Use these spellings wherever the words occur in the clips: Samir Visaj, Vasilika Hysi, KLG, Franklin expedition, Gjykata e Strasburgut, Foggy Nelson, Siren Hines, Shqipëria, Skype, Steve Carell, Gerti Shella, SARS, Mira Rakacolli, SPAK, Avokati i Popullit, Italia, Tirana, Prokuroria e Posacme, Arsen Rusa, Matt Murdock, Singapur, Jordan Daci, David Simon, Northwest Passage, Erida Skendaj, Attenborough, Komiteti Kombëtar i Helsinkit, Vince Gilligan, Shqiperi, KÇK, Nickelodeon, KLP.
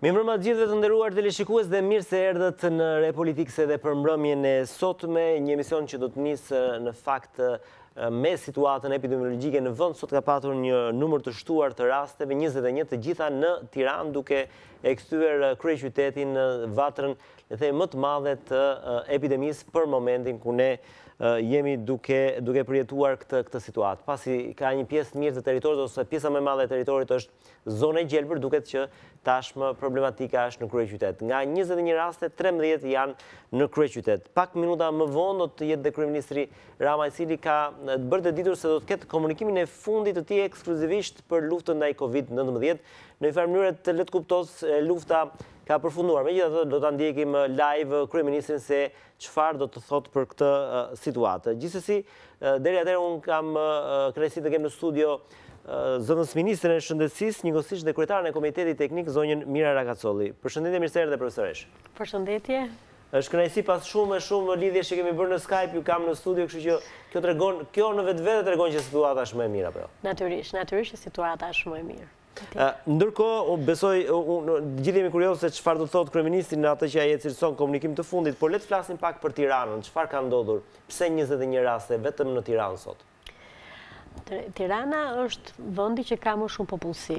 Mirëmbrëma të gjithëve të nderuar teleshikues dhe mirë se erdhët në Repolitikse dhe për mbrëmjen e sotme, një emision që do të nisë në fakt me situatën epidemiologjike në vend. Sot ka patur një numër të shtuar të rasteve, 21 të gjitha në Tiranë, duke e kthyer kryeqytetin në vatrën e the më të madhe të epidemisë për momentin ku ne jemi duke përjetuar këtë situatë. Pasi ka një pjesë mirë të territorit ose pjesa më e madhe e territorit është zonë e gjelbër, duket që tashmë problematika është në kryeqytet. Nga 21 raste, 13 janë në kryeqytet. Pak minuta më vonë do të jetë dhe kryeministri Rama, i cili ka bërë të ditur se do të ketë komunikimin e fundit të tij ekskluzivisht për luftën ndaj Covid-19. Në një farë mënyrë të lehtë kuptohet, lufta ka përfunduar. Megjithatë, do ta ndjekim live kryeministrin se çfarë do të thotë për këtë situatë. Gjithsesi, deri atëherë un kam kënaqësinë të kem në studio zëvendës ministren e Shëndetësisë, njëkohësisht dhe kryetaren e Komitetit Teknik, zonjën Mira Rakacolli. Përshëndetje, mirë se erdhe profesoresh. Përshëndetje. Është kënaqësi pas shumë lidhje që kemi bërë në Skype, ju kam në studio, kështu që kjo tregon, kjo në vetvete tregon që situata është më e mirë apo. Natyrisht, natyrisht që situata është më e mirë. Ndërkohë, besoj, gjithë jemi kurioz se çfarë do të thotë kryeministri në atë që ai e cilson komunikim të fundit, por le të flasim pak për Tiranën, çfarë ka ndodhur, pse 21 raste vetëm në Tiranë sot? Tirana është vendi që ka më shumë popullsi.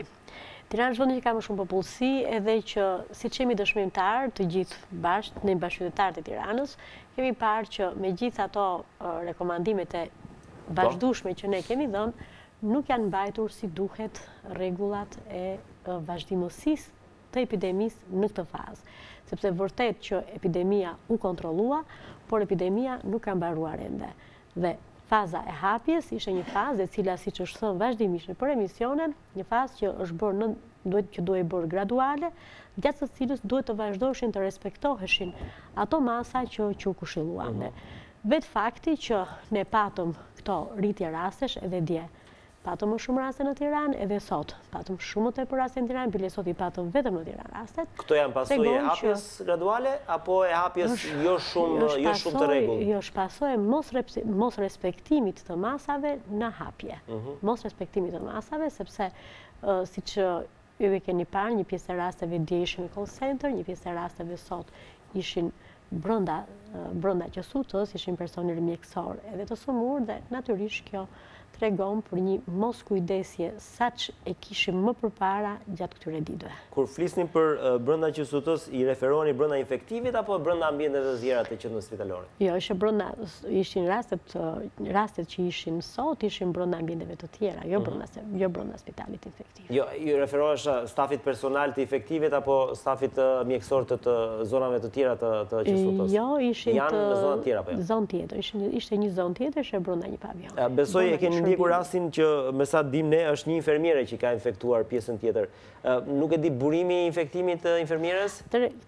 Tirana është vendi që ka më shumë popullsi, edhe që siç jemi dëshmitar të gjithë bashkë, ne bashkëqytetarët e Tiranës, kemi parë që me gjithë ato rekomandimet e vazhdueshme që ne kemi dhënë, nuk janë mbajtur si duhet rregullat e vazhdimosisë të epidemisë në këtë fazë, sepse vërtet që epidemia u kontrollua, por epidemia nuk ka mbaruar ende. Dhe faza e hapjes ishte një fazë e cila siç është thënë vazhdimisht në për emisionen, një fazë që është bërë në duhet bërë graduale, gjatë së cilës duhet të vazhdoshin të respektoheshin ato masa që u këshilluan. Vetë fakti që ne patëm këto rritje rastesh edhe dje. Patëm më shumë raste në Tiranë edhe sot. Patëm shumë të për raste në Tiranë, bile sot i patëm vetëm në Tiranë rastet. Këto janë pasoj e hapjes graduale, apo e hapjes jo shumë të regullë? Jo shpasoj mos respektimit të masave në hapje. Mos respektimit të masave, sepse si që ju e keni parë, një pjesë e rasteve dje ishin në call center, një pjesë e rasteve sot ishin brënda qësutës, ishin personil mjekësor edhe të sumur, dhe natyrisht kjo tregon për një mos kujdesje saç e kishim më përpara gjatë këtyre ditëve. Kur flisnim për brenda QST-s, i referoheni brenda infektivit apo brenda ambienteve të zjera të qendrës spitalore? Jo, ishte brenda, ishin rastet që ishin sot, ishin brenda ambienteve të tjera, jo brenda spitalit infektiv. Jo, i referohesh stafit personal të infektivit apo stafit mjekësor të zonave të tjera të QST-s? Jo, ishin në zonë tjetër, ishte një zonë tjetër, ishte brenda një pavion. Besoj e keni ndjekur rastin që me sa dim ne është një infermiere që ka infektuar pjesën tjetër. Nuk e di burimi i infektimit të infermieres?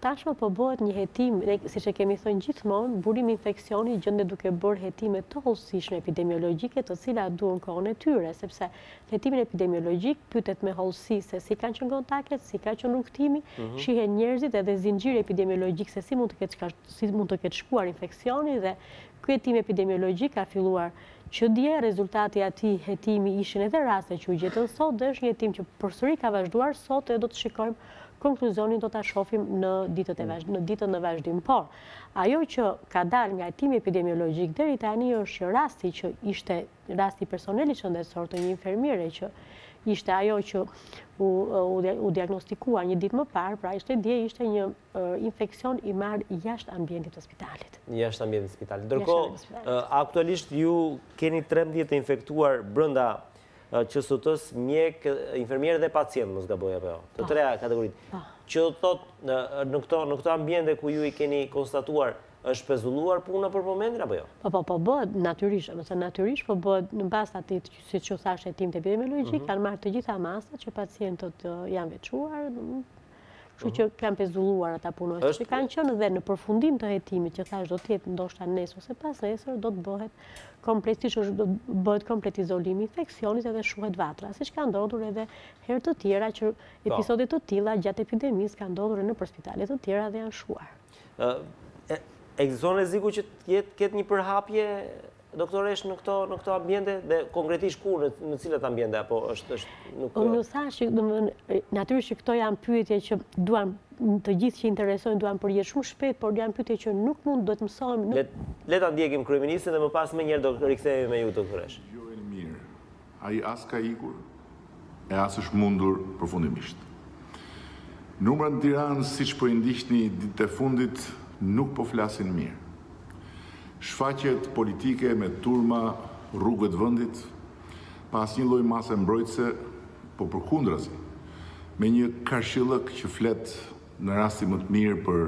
Tashmë po bëhet një hetim, siç e kemi thënë gjithmonë, burimi i infeksionit gjendet duke bërë hetime të hollësishme epidemiologjike, të cilat duan kohën e tyre, sepse hetimin epidemiologjik pyetet me hollësi se si kanë qenë kontaktet, si ka qenë rrugtimi, shihen njerëzit edhe zinxhiri epidemiologjik se si mund të ketë shkuar infeksioni dhe ky hetim epidemiologjik ka filluar që dje rezultati ati hetimi ishin edhe raste që u gjetën sot dhe është një hetim që përsëri ka vazhduar sot e do të shikojmë konkluzionin do të shofim në ditën në vazhdim. Por, ajo që ka dal nga hetimi epidemiologik deri tani është rasti që ishte rasti personeli shëndetësor të një infermiere që ishte ajo që u diagnostikua një ditë më parë, pra ishte dje ishte një infeksion i marrë jashtë ambientit të spitalit. Jashtë ambientit të spitalit. Ndërkohë, aktualisht ju keni 13 të infektuar brenda QST-s, mjek, infermier dhe pacient, mos gaboj apo jo. Të treja kategoritë. Që thotë në këto ambiente ku ju i keni konstatuar është pezulluar puna për momentin apo jo? Po bëhet natyrisht, po bëhet në bazë atit siç u thash hetim epidemiologjik, kanë marrë të gjitha masat që pacientët janë veçuar, kështu që kanë pezulluar ata punojnë që kanë qenë dhe në përfundim të hetimit që thash do të jetë ndoshta nesër ose pasnesër do të bëhet komplet izolimi i infeksionit edhe shuhet vatra, siç ka ndodhur edhe herë të tjera që episodet të tilla gjatë epidemisë kanë ndodhur në spitale të tjera dhe janë shuar. Ekziston rreziku që ketë një përhapje doktoresh në këto ambiente dhe konkretisht kur në cilat ambiente apo është nuk unë thashë domethënë natyrisht këto janë pyetje që duam të gjithë që interesojnë duam përgjigje shumë shpejt por janë pyetje që nuk mund do të mësojmë nuk le ta ndjekim kryeministin dhe më pas më njëherë do rikthehemi me ju doktoresh. Gjojnë mirë. Ai as ka ikur e as është mundur përfundimisht. Numrat në Tiranë siç po i ndiqni ditët e fundit nuk po flasin mirë. Shfaqjet politike me turma rrugët vendit, pas një lloj mase mbrojtëse, po përkundrazi, me një kashillëk që flet në rastin më të mirë për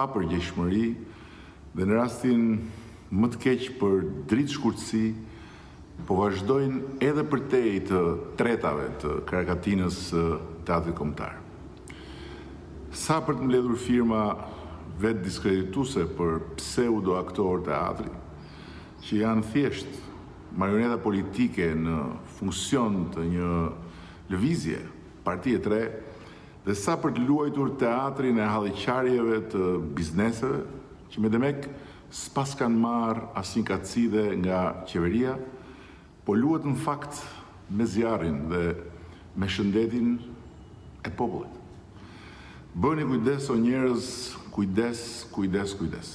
papërgjegjshmëri dhe në rastin më të keq për dritëshkurtësi, po vazhdojnë edhe përtej të tretave të karikatinës të teatrit kombëtar. Sa për të mbledhur firma vetë diskredituse për pseudo-aktorë teatri, që janë thjesht marioneta politike në funksion të një lëvizje, partie 3, dhe sa për të luajtur teatrin e halliqarjeve të bizneseve, që me demek s'pas kanë marrë asnjë kacide nga qeveria, po luhet në fakt me zjarrin dhe me shëndetin e popullit. Bëni kujdes o njerëz, kujdes, kujdes, kujdes.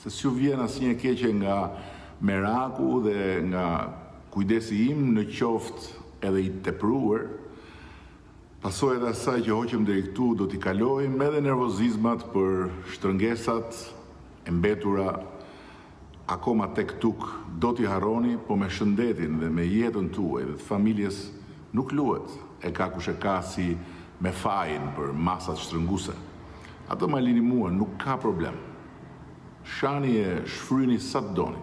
Se s'ju vjen asnjë keqe nga meraku dhe nga kujdesi im në qoftë edhe I tepruar, pasojat e asaj që hoqëm deri këtu do t'i kalojmë edhe nervozizmat për shtrëngesat e mbetura akoma tek tuk do t'i harroni, po me shëndetin dhe me jetën tuaj dhe të familjes nuk luhet e ka kush e ka si me fajin për masat shtrënguse. Ato ma lini mua, nuk ka problem. Shani e shfryni sa të doni,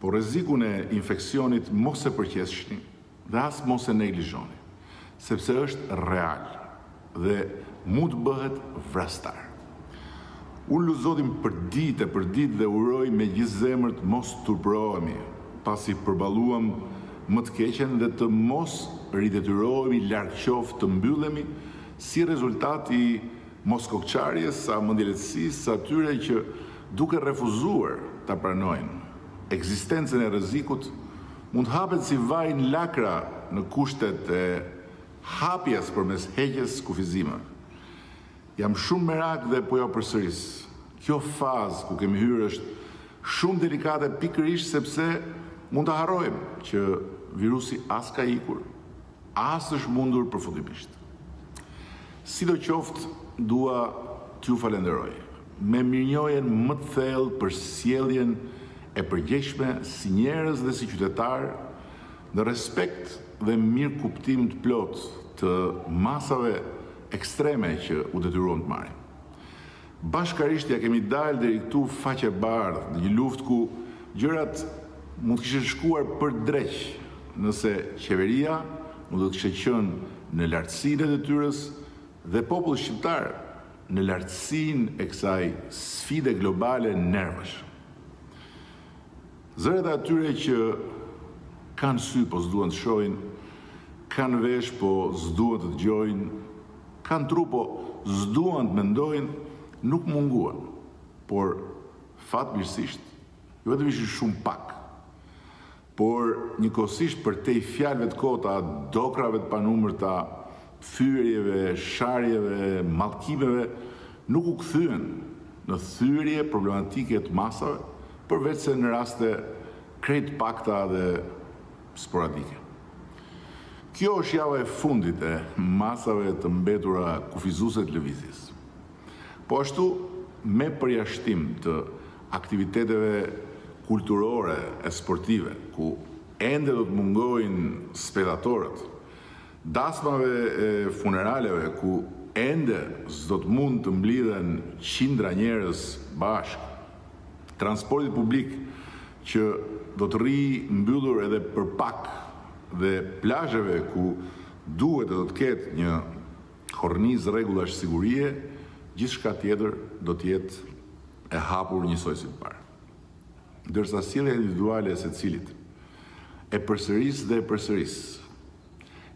po rrezikun e infeksionit mos e përqeshni dhe as mos e neglizhoni, sepse është real dhe mund të bëhet vrastar. Unë luzodim për ditë dhe uroj me gjithë zemër të mos turprohemi, pasi përballuam më të keqen dhe të mos ridetyrohemi larg qoftë të mbyllemi si rezultat I mos kokçarjes, sa mendjelësisë, sa tyre që duke refuzuar ta pranojnë ekzistencën e rrezikut, mund hapet si vajin lakra në kushtet e hapjes përmes heqjes kufizime. Jam shumë merak dhe po jo përsëris. Kjo fazë ku kemi hyrë është shumë delikate pikërisht sepse mund ta harrojmë që virusi as ka ikur, as është mundur përfundimisht. Sidoqoftë, dua t'ju falenderoj me mirënjohjen më të thellë për sjelljen e përgjegjshme si njerëz dhe si qytetar në respekt dhe mirë kuptim të plot të masave ekstreme që u detyruan të marrin. Bashkarisht ja kemi dalë deri këtu faqe bardhë, në një luftë ku gjërat mund të kishin shkuar për dreq nëse qeveria mund të kishte qenë në lartësinë e detyrës dhe populli shqiptar në lartësinë e kësaj sfide globale nervësh. Zërat e atyre që kanë sy po s'duan të shohin, kanë vesh po s'duan të dëgjojnë, kanë tru po s'duan të mendojnë, nuk munguan, por fatmirësisht, jo vetëm ishin shumë pak, por njëkohësisht përtej fjalëve të kota, dokrave të panumërta, thyrjeve, sharjeve, mallkimeve nuk u kthyen në thyrje problematike të masave, përveç se në raste krejt pakta dhe sporadike. Kjo është java e fundit e masave të mbetura kufizuese të lëvizjes. Po ashtu, me përjashtim të aktiviteteve kulturore e sportive, ku ende do të mungojnë spectatorët, dasmave e funeraleve, ku ende s'do të mund të mblidhen qindra njerëz bashkë, transportit publik që do të rri mbyllur edhe për pak, dhe plazheve ku duhet e do të ketë një kornizë rregullash sigurie, gjithçka tjetër do të jetë e hapur njësoj si parë. Ndërsa sjellja individuale e secilit e përsëris dhe e përsëris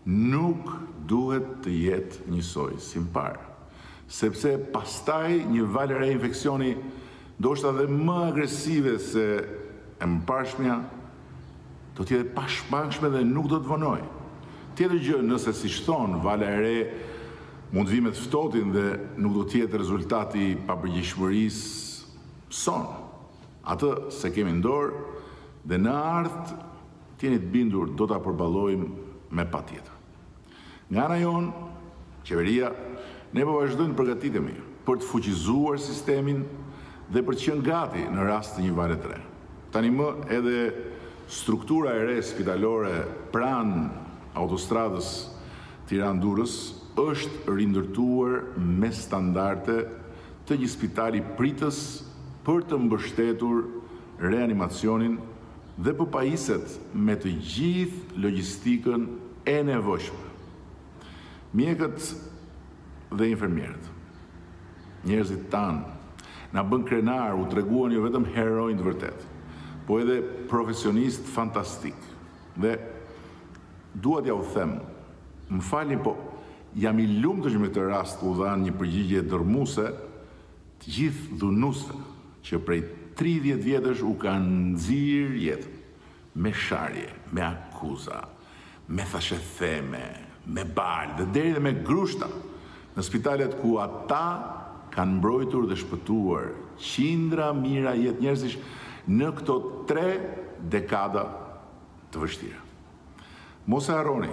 nuk duhet të jetë njësoj si më parë, sepse pastaj një valë reinfeksioni ndoshta dhe më agresive se e mbarshmja do të jetë pashmangshme dhe nuk do të vonojë. Tjetër gjë, nëse siç thon, vala e re mund të vimet ftohtin dhe nuk do të jetë rezultati i papërgjegjshmërisë son. Atë se kemi në dorë dhe në ardh t'jeni të bindur do ta përballojmë me patjetër. Nga ana jonë, qeveria, ne po vazhdojmë të përgatitemi për të fuqizuar sistemin dhe për të qenë gati në rast të një vale të re. Tani më edhe struktura e re spitalore pranë autostradës Tiranë-Durrës është rindërtuar me standarde të një spitali pritës për të mbështetur reanimacionin dhe për pajiset me të gjithë logistikën e nevojshme. Mjekët dhe infermierët, njerëzit tanë, na bën krenar, u treguan jo vetëm heronjë të vërtet, po edhe profesionist fantastik. Dhe dua t'ja u them, më falin, po jam i lumtur me këtë rast u dhan një përgjigje dërmuese të gjithë dhunusve që prej 30 vjetësh u kanë nxirë jetën me sharje, me akuza, me thashetheme, me balë dhe deri dhe me grushta në spitalet ku ata kanë mbrojtur dhe shpëtuar qindra mijëra jetë njerëzish në këto 3 dekada të vështira. Mos e harroni,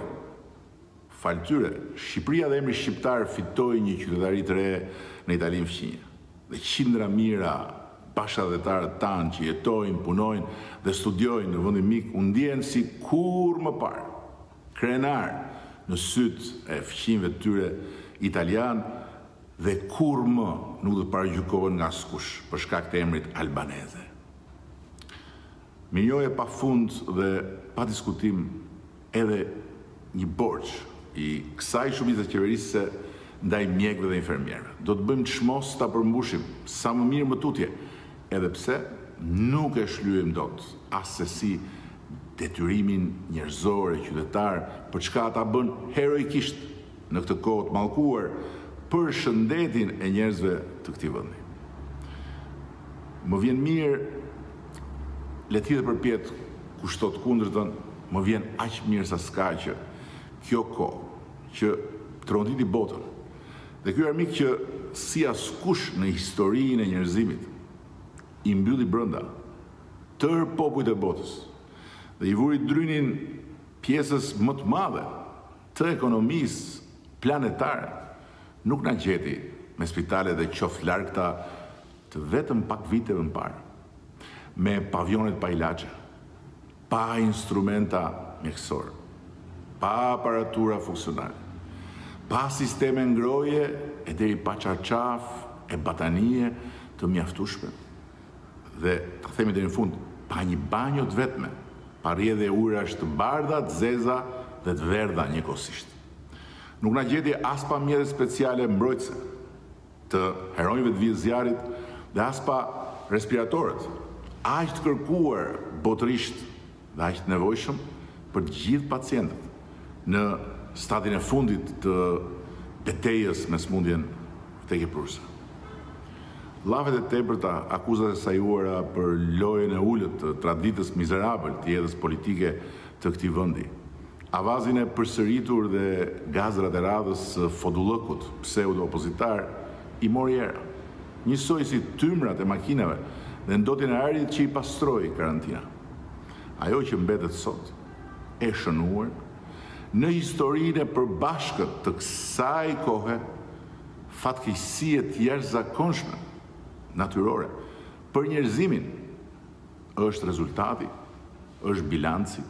fal tyre, Shqipëria dhe emri shqiptar fitoi një qytetari të re në Italinë fqinje. Dhe qindra mijëra bashkëdhetarët tanë që jetojnë, punojnë dhe studiojnë në vendin mik, u ndjen si kur më parë, krenar në syt e fqinjve të tyre italian dhe kur më nuk do të paragjykohen nga askush për shkak të emrit albaneze. Mirënjohje pafund dhe pa diskutim edhe një borx i kësaj shumicë qeverisë ndaj mjekëve dhe infermierëve. Do të bëjmë çmos ta përmbushim sa më mirë më tutje, edhe pse nuk e shlyejm dot asesi detyrimin njerëzor e qytetar për çka ata bën heroikisht në këtë kohë të mallkuar për shëndetin e njerëzve të këtij vendi. Më vjen mirë le të thjesht përpjet kushtot kundërtën, më vjen aq mirë sa s'ka që kjo kohë që tronditi botën. Dhe ky armik që si askush në historinë e njerëzimit i mbylli brenda tër popujt e botës dhe i vuri drynin pjesës më të madhe të ekonomisë planetare nuk na gjeti me spitalet e qoftë largëta të vetëm pak viteve më parë, me pavionet pa ilaçe, pa instrumenta mjekësore, pa aparatura funksionale, pa sisteme ngroje e deri pa çarçaf e batanie të mjaftueshme. Dhe ta themi deri në fund, pa një banjë të vetme, pa rrjedhje urash të bardha, të zeza dhe të verdha njëkohësisht. Nuk na gjeti as pa mjete speciale mbrojtëse të heronjve të vijë zjarrit dhe as pa respiratorët, aq të kërkuar botërisht dhe aq të nevojshëm për të gjithë pacientët në stadin e fundit të betejës me smundjen vdekjeprurëse. Llafet e tepërta, akuzat e sajuara për lojën e ulët të traditës mizerabël të jetës politike të këtij vendi, avazin e përsëritur dhe gazrat e radhës së fodullëkut pseudo-opozitar i mori era, njësoj si tymrat e makinave dhe ndotjen e ajrit që i pastroi karantina. Ajo që mbetet sot e shënuar në historinë e përbashkët të kësaj kohe, fatkeqësi e jashtëzakonshme, natyrore, për njerëzimin është rezultati, është bilanci,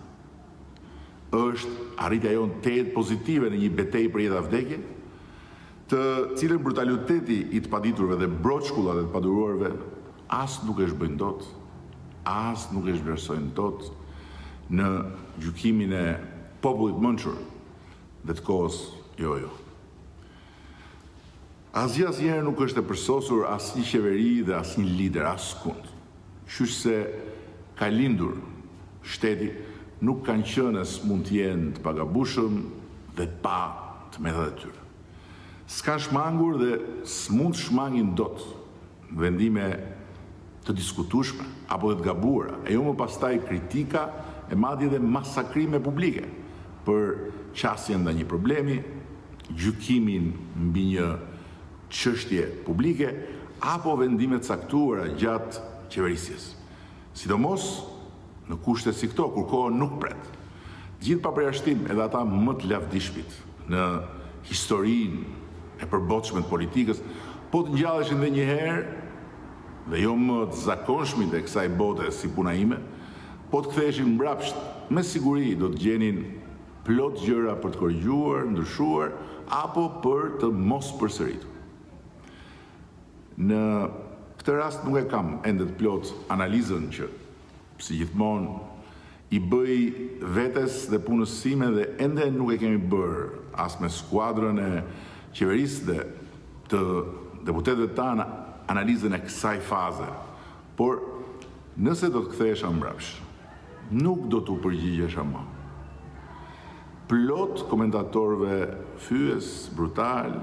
është arritja jonë të pozitive në një betejë për jetë vdekje, të cilën brutaliteti i të paditurve dhe broçkullat e të paduruarve as nuk e shbëjnë dot, as nuk e zhvlerësojnë dot në gjykimin e popullit mençur dhe të kohës jojo. Asgjë asnjëherë nuk është e përsosur asnjë qeveri dhe asnjë lider askund. Qysh se ka lindur shteti, nuk kanë qenë as mund të jenë të pagabushëm dhe pa të mëdhat e tyre. S'kan shmangur dhe s'mund të shmangin dot vendime të diskutueshme apo të gabuara, e jo më pastaj kritika e madje edhe masakrime publike për qasjen ndaj një problemi, gjykimin mbi një çështje publike apo vendime të caktuara gjatë qeverisjes. Sidomos në kushte si këto kur koha nuk pret. Gjithë paperjashtim edhe ata më të lavdishmit në historinë e përbotshme të politikës, po të ngjalleshin edhe një herë dhe jo më të zakonshmit e kësaj bote si puna ime, po të ktheheshin mbrapsht, me siguri do të gjenin plot gjëra për të korrigjuar, ndryshuar apo për të mos përsëritur. Në këtë rast nuk e kam ende të plot analizën që si gjithmonë I bëj vetes dhe punës sime dhe ende nuk e kemi bërë as me skuadrën e qeverisë dhe të deputetëve tanë analizën e kësaj faze. Por nëse do të kthehesha mbrapsht, nuk do t'u përgjigjesha më. Plot komentatorëve fyes, brutal,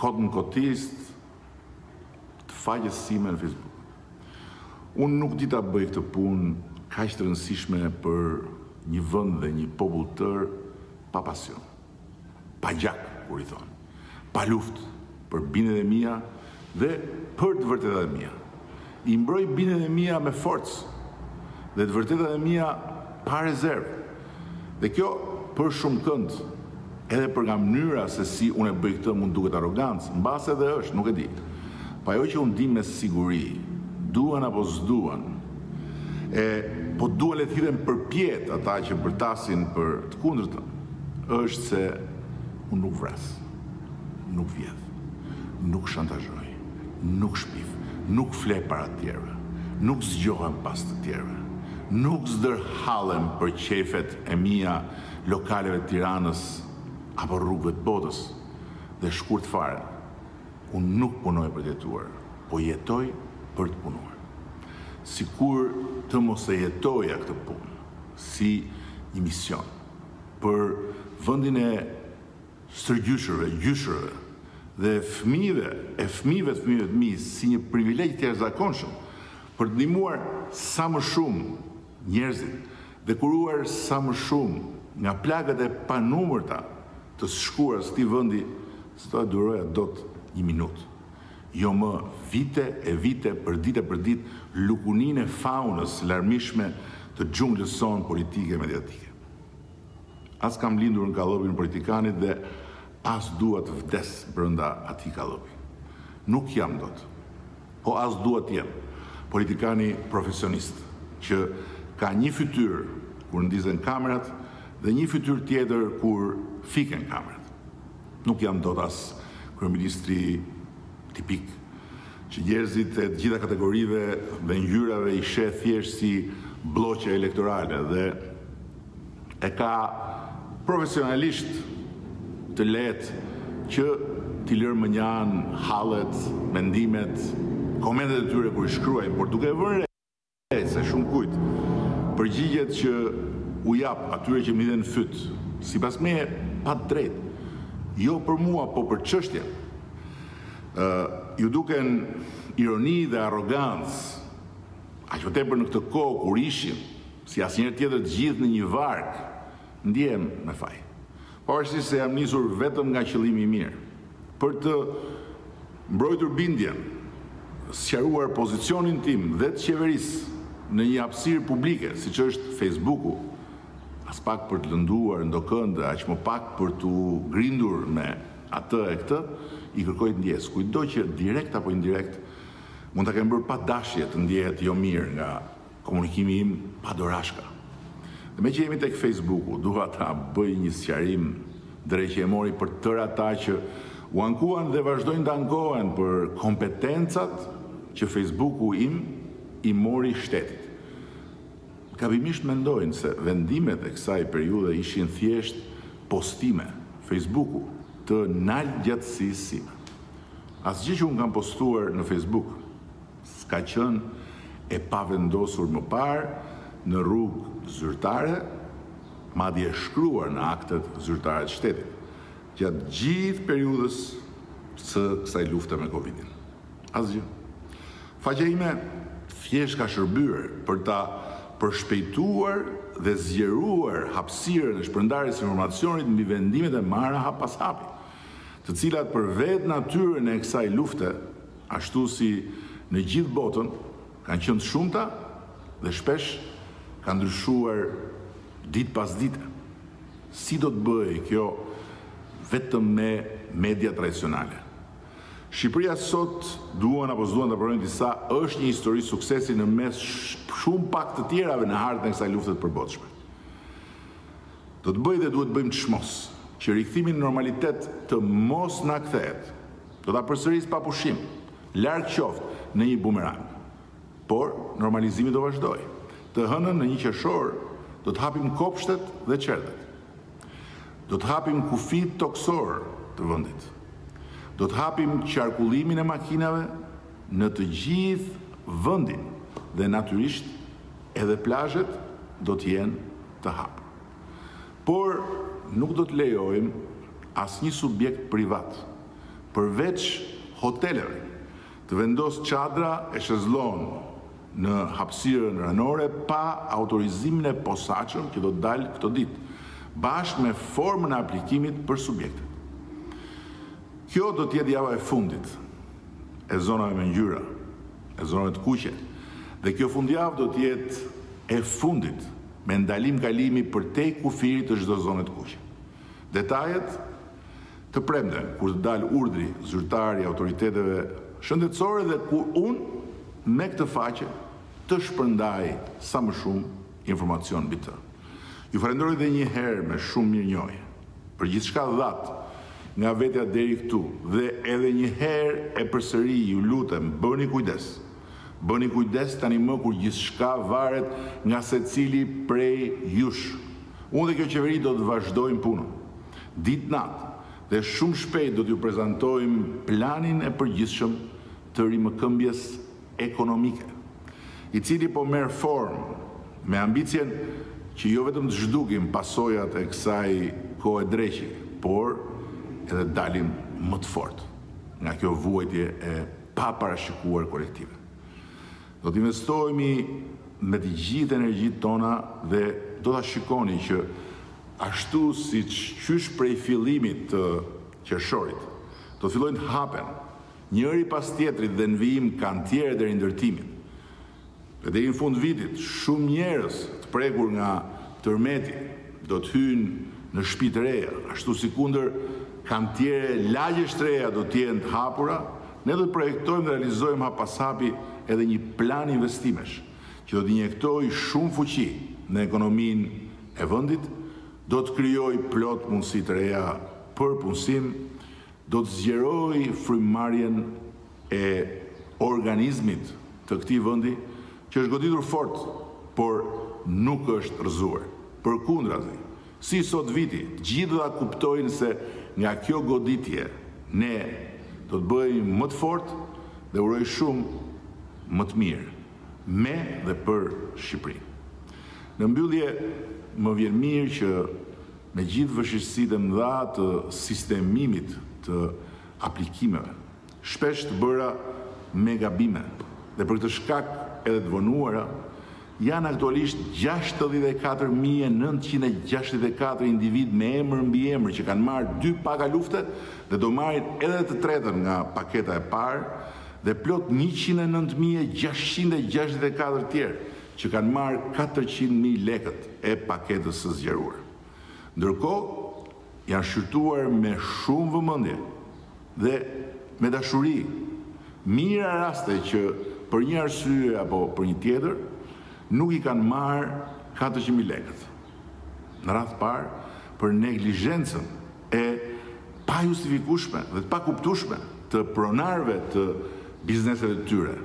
kotënkotistë, të faqesime në Facebook. Unë nuk di ta bëj këtë punë kaq të rëndësishme për një vend dhe një popull tërë pa pasion, pa gjak, kur I thonë, pa luftë për bindet e mia dhe për të vërtetat e mia. I mbroj bindet e mia me forcë dhe të vërtetat e mia pa rezervë. Dhe kjo për shumë kënd, edhe për nga mënyra se si unë e bëj këtë mund duket arrogancë, mbase edhe është, nuk e di. Pa ajo që unë di me siguri, duan apo s'duan, po duan le t'hidhen përpjet ata që përtasin për të kundërtën, është se unë nuk vras, nuk vjedh, nuk shantazhoj, nuk shpif, nuk fle para tjerëve, nuk zgjohem pas të tjerëve, nuk zdërhalem për qefet e mia lokaleve të Tiranës apo rrugëve të botës, dhe shkurt fare, unë nuk punoj për të jetuar, po jetoj për të punuar. Sikur të mos e jetoja këtë punë, si një mision, për vendin e stërgjyshërve, gjyshërve, dhe fëmijëve të mi, si një privilegj të jashtëzakonshëm, për të ndihmuar sa më shumë njerëzit, dhe kuruar sa më shumë nga plagët e panumërta të shkuar së këtij vendi, s'do e duroja dot një minutë. Jo më vite, për ditë, lukuninë e faunës larmishme të xhunglës sonë politike e mediatike. As kam lindur në kallëpin politikanit dhe as dua të vdes brenda atij kallopi. Nuk jam dot, po as dua të jem politikani profesionist që ka një fytyrë kur ndizen kamerat dhe një fytyrë tjetër kur fiken kamerat. Nuk jam dot as kryeministri tipik, që njerëzit e të gjitha kategorive dhe ngjyrave I sheh thjesht si bloqe elektorale dhe e ka profesionalisht të lehtë që t'i lërë më njan hallet, mendimet, komentet e tyre kur I shkruajnë, por duke vënë re se shumë kujt përgjigjet që u jap atyre që më dhënë fyt, sipas meje pa drejtë, jo për mua, po për çështjen. Ju duken ironi dhe arrogancë, aq më tepër në këtë kohë kur ishim, si asnjëherë tjetër të gjithë në një varg, ndiem me faj. Pavarësisht se jam nisur vetëm nga qëllimi I mirë, për të mbrojtur bindjen, sqaruar pozicionin tim dhe të qeverisë në një hapësirë publike, siç është Facebooku, as pak për të lënduar ndokënd, aq më pak për t'u grindur me atë e këtë, I kërkoj të ndjes, kujdo që direkt apo indirekt mund ta kem bërë pa dashje të ndihet jo mirë nga komunikimi im pa dorashka. Dhe me që jemi tek Facebooku, dua ta bëj një sqarim drejtë e mori për tërë ata që u ankuan dhe vazhdojnë të ankohen për kompetencat që Facebooku im I mori shtetit. Gabimisht mendojnë se vendimet e kësaj periudhe ishin thjesht postime. Facebooku të nalë gjatësisë sime. Asgjë që unë kam postuar në Facebook s'ka qenë e pavendosur më parë në rrugë zyrtare, madje e shkruar në aktet zyrtare të shtetit, gjatë gjithë periudhës së kësaj lufte me Covidin. Asgjë. Faqja ime thjesht ka shërbyer për ta përshpejtuar dhe zgjeruar hapësirën e shpërndarjes së informacionit mbi vendimet e marra hap pas hapi, të cilat për vetë natyrën e kësaj lufte, ashtu si në gjithë botën, kanë qenë të shumta dhe shpesh kanë ndryshuar ditë pas dite. Si do të bëjë kjo vetëm me media tradicionale? Shqipëria sot duan apo s'duan ta pranojnë disa, është një histori suksesi në mes shumë pak të tjerave në hartën e kësaj lufte të përbotshme. Do të bëjë dhe duhet bëjmë dëshmos që rikthimi në normalitet të mos na kthehet. Do ta përsëris pa pushim, larg qoftë në një bumerang. Por normalizimi do vazhdojë. Të hënën në 1 qershor do të hapim kopshtet dhe qerdet. Do të hapim kufijt toksorë të vendit. Do të hapim qarkullimin e makinave në të gjithë vendin dhe natyrisht edhe plazhet do të jenë të hapur. Por nuk do të lejojmë asnjë subjekt privat përveç hoteleve të vendos çadra e shezllon në hapësirën ranore pa autorizimin e posaçëm që do të dalë këtë ditë, bashkë me formën e aplikimit për subjektet. Kjo do t'jetë java e fundit e zonave me ngjyra, e zonave të kuqe, dhe kjo fundjavë do t'jetë e fundit me ndalim kalimi për te kufirit të çdo zone të kuqe. Detajet të premten kur të dalë urdhri zyrtar i autoriteteve shëndetësore dhe kur unë me këtë faqe të shpërndaj sa më shumë informacion mbi të. Ju falenderoj edhe një herë me shumë mirënjohje për gjithçka dhatë nga vetja deri këtu dhe edhe një herë e përsëri ju lutem bëni kujdes. Bëni kujdes tani më kur gjithçka varet nga secili prej jush. Unë dhe kjo qeveri do të vazhdojmë punën ditë natë dhe shumë shpejt do t'ju prezantojmë planin e përgjithshëm të rimëkëmbjes ekonomike, i cili po merr formë me ambicien që jo vetëm të zhdukim pasojat e kësaj kohe dreqi, por edhe dalim më të fortë nga kjo vuajtje e paparashikuar kolektive. Do të investojmë me të gjithë energjitë tona dhe do ta shikoni që ashtu siç qysh prej fillimit të qershorit, do fillojnë të hapen njëri pas tjetrit dhe në vijim kanë tjerë deri ndërtimin. Dhe deri në fund vitit, shumë njerëz të prekur nga tërmeti do të hyjnë në shtëpi të reja, ashtu sikundër kanë tjerë lagje shtreja do të jenë të hapura. Ne do të projektojmë dhe realizojmë hap pas hapi edhe një plan investimesh që do të injektojë shumë fuqi në ekonominë e vendit, do të krijojë plot mundësi të reja për punësim, do të zgjerojë frymarrjen e organizmit të këtij vendi që është goditur fort, por nuk është rrëzuar. Përkundrazi, si sot viti, gjithë do ta kuptojnë se nga kjo goditje ne do të bëjmë më të fortë dhe uroj shumë më të mirë me dhe për Shqipërinë. Në mbyllje më vjen mirë që me gjithë vështirësitë e mëdha të sistemimit të aplikimeve, shpesh të bëra me gabime dhe për këtë shkak edhe të vonuara, janë aktualisht 64.964 individ me emër mbi emër që kanë marrë 2 paka lufte dhe do marrin edhe të tretën nga paketa e parë dhe plot 109.664 tjerë që kanë marrë 400.000 lekët e paketës së zgjeruar. Ndërkohë, janë shqyrtuar me shumë vëmendje dhe me dashuri mira raste që për një arsye apo për një tjetër nuk i kanë marrë 400.000 lekët. Në radhë parë, për neglizhencën e pa justifikueshme dhe të pa kuptueshme të pronarëve të bizneseve të tyre,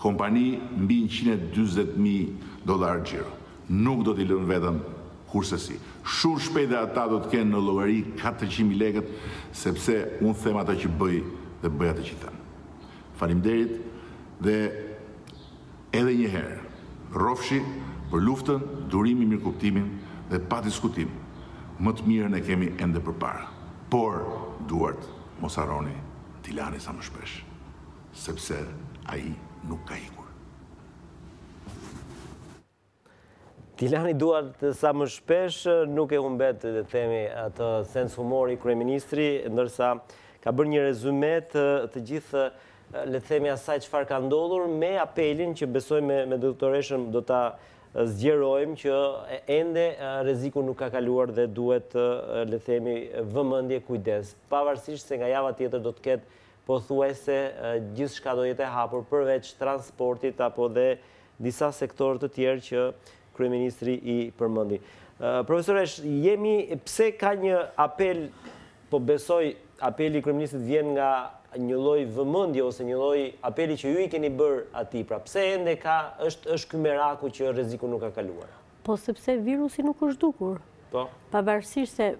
kompani mbi $140.000 xhiro. Nuk do t'i lënë vetëm kurse si. Shumë shpejt ata do të kenë në llogari 400.000 lekët, sepse unë them ato që bëj dhe bëj ato që them. Faleminderit dhe edhe një herë rrofshi për luftën, durimin, mirëkuptimin dhe pa diskutim. Më të mirën e kemi ende përpara. Por duart mos harroni t'i lani sa më shpesh, sepse ai nuk ka ikur. Tirani duart sa më shpesh, nuk e humbet të themi atë sens humori kryeministri, ndërsa ka bërë një rezume të gjithë le të themi asaj çfarë ka ndodhur me apelin që besoj me doktoreshën do ta zgjerojmë që ende rreziku nuk ka kaluar dhe duhet le të themi vëmendje kujdes. Pavarësisht se nga java tjetër do të ketë pothuajse gjithçka do jetë e hapur përveç transportit apo dhe disa sektorë të tjerë që kryeministri i përmendi. Profesoresh, pse ka një apel, po besoj apeli kryeministrit vjen nga një lloj vëmendje ose një lloj apeli që ju i keni bërë atij, pra pse ende është ky meraku që rreziku nuk ka kaluar? Po sepse virusi nuk është dukur. Po. Pavarësisht se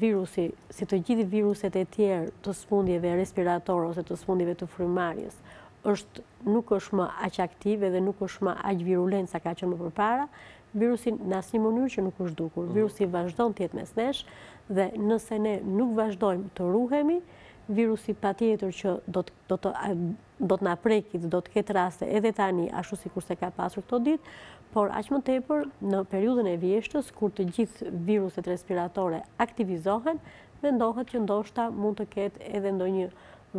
virusi, si të gjithë viruset e tjerë të sëmundjeve respiratore ose të sëmundjeve të frymarrjes, nuk është më aq aktive dhe nuk është më aq virulent sa ka qenë më përpara, virusi në asnjë mënyrë që nuk është dukur. Virusi vazhdon të jetë mes nesh dhe nëse ne nuk vazhdojmë të ruhemi, virusi patjetër që do të na preki, do të ketë raste edhe tani, ashtu sikur se ka pasur këto ditë, por aq më tepër në periudhën e vjeshtës kur të gjithë viruset respiratore aktivizohen, mendohet që ndoshta mund të ketë edhe ndonjë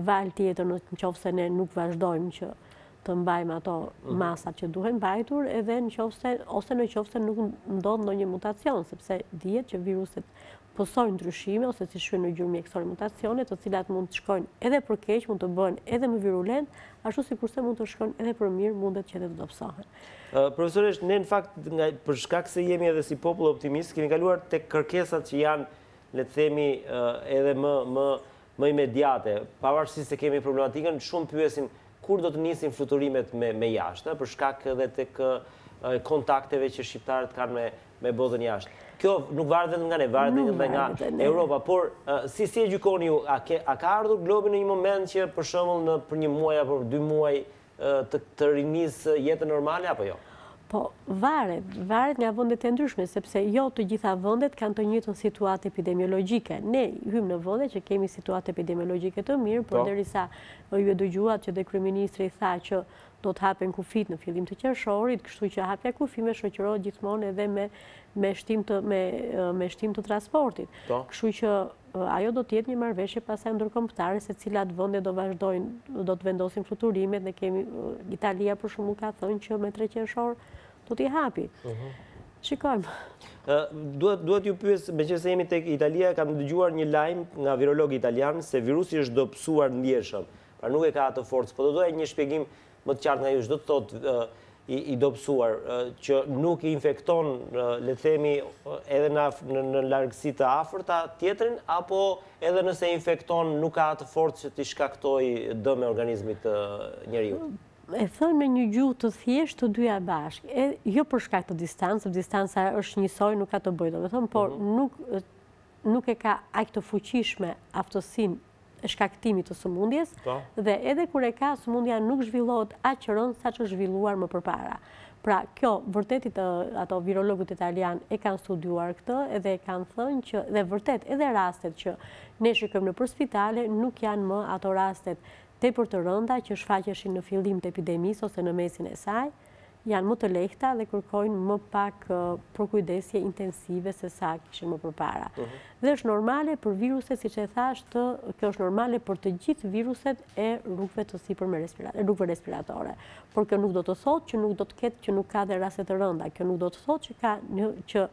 val tjetër nëse ne nuk vazhdojmë që të mbajmë ato masat që duhen mbajtur edhe nëse nuk ndodh ndonjë mutacion, sepse dihet që viruset posojnë ndryshime ose si shkojnë në gjurmë mjekësore mutacione, të cilat mund të shkojnë edhe për keq, mund të bëhen edhe më virulent, ashtu sikurse mund të shkojnë edhe për mirë, mundet që edhe të dobësohen. Profesoresh, ne në fakt për shkak se jemi edhe si popull optimist, kemi kaluar tek kërkesat që janë, le të themi, edhe më imediate. Pavarësisht se kemi problematikën, shumë pyesin kur do të nisin fluturimet me jashtë, për shkak edhe tek kontakteve që shqiptarët kanë me botën jashtë. Kjo nuk varet vetëm nga ne, varet edhe nga Europa, por si e gjykoni ju, a ka ardhur globi në një moment që për shembull për një muaj apo 2 muaj të rinisë jetën normale apo jo? Po, varet nga vendet e ndryshme, sepse jo të gjitha vendet kanë të njëjtën situatë epidemiologjike. Ne hymë në vende që kemi situatë epidemiologjike të mirë, por derisa ju e dëgjuat që dhe kryeministri tha që do të hapen kufit në fillim të qershorit, kështu që hapja kufime shoqërohet gjithmonë edhe me shtim të transportit. Kështu që ajo do të jetë një marrëveshje pasaj ndërkombëtare se cilat vende do të vendosin fluturimet, ne kemi Italia për shembull ka thënë që me 3 qershor do t'i hapi. Shikojmë. Duhet ju pyes, meqenëse jemi tek Italia, kam dëgjuar një lajm nga virolog italian se virusi është dobësuar ndjeshëm. Pra nuk e ka atë forcë, por do doja një shpjegim më të qartë nga ju, çdo të thotë i dobësuar që nuk i infekton, le të themi, edhe në largësi të afërta tjetrin, apo edhe nëse infekton nuk ka atë forcë që t'i shkaktoj dëm organizmit të njeriu. E thënë me një gjuhë të thjesht të dyja bashkë, jo për shkak të distancës, distanca është njësoj, nuk ka të bëjë, domethënë, por nuk e ka aq të fuqishme aftësinë shkaktimit të sëmundjes dhe edhe kur e ka sëmundja nuk zhvillohet aq rënd sa që zhvilluar më përpara. Pra kjo vërtetit ato virologët italian e kanë studiuar këtë edhe e kanë thënë që dhe vërtet edhe rastet që ne shikojmë nëpër spitale nuk janë më ato rastet tepër të rënda që shfaqeshin në fillim të epidemisë ose në mesin e saj, janë më të lehta dhe kërkojnë më pak përkujdesje intensive se sa kishin më përpara. Dhe është normale për viruset, siç e thash, kjo është normale për të gjithë viruset e rrugëve të sipërme respiratore. Por kjo nuk do të thotë që nuk do të ketë që nuk ka dhe raste të rënda. Kjo nuk do të thotë që që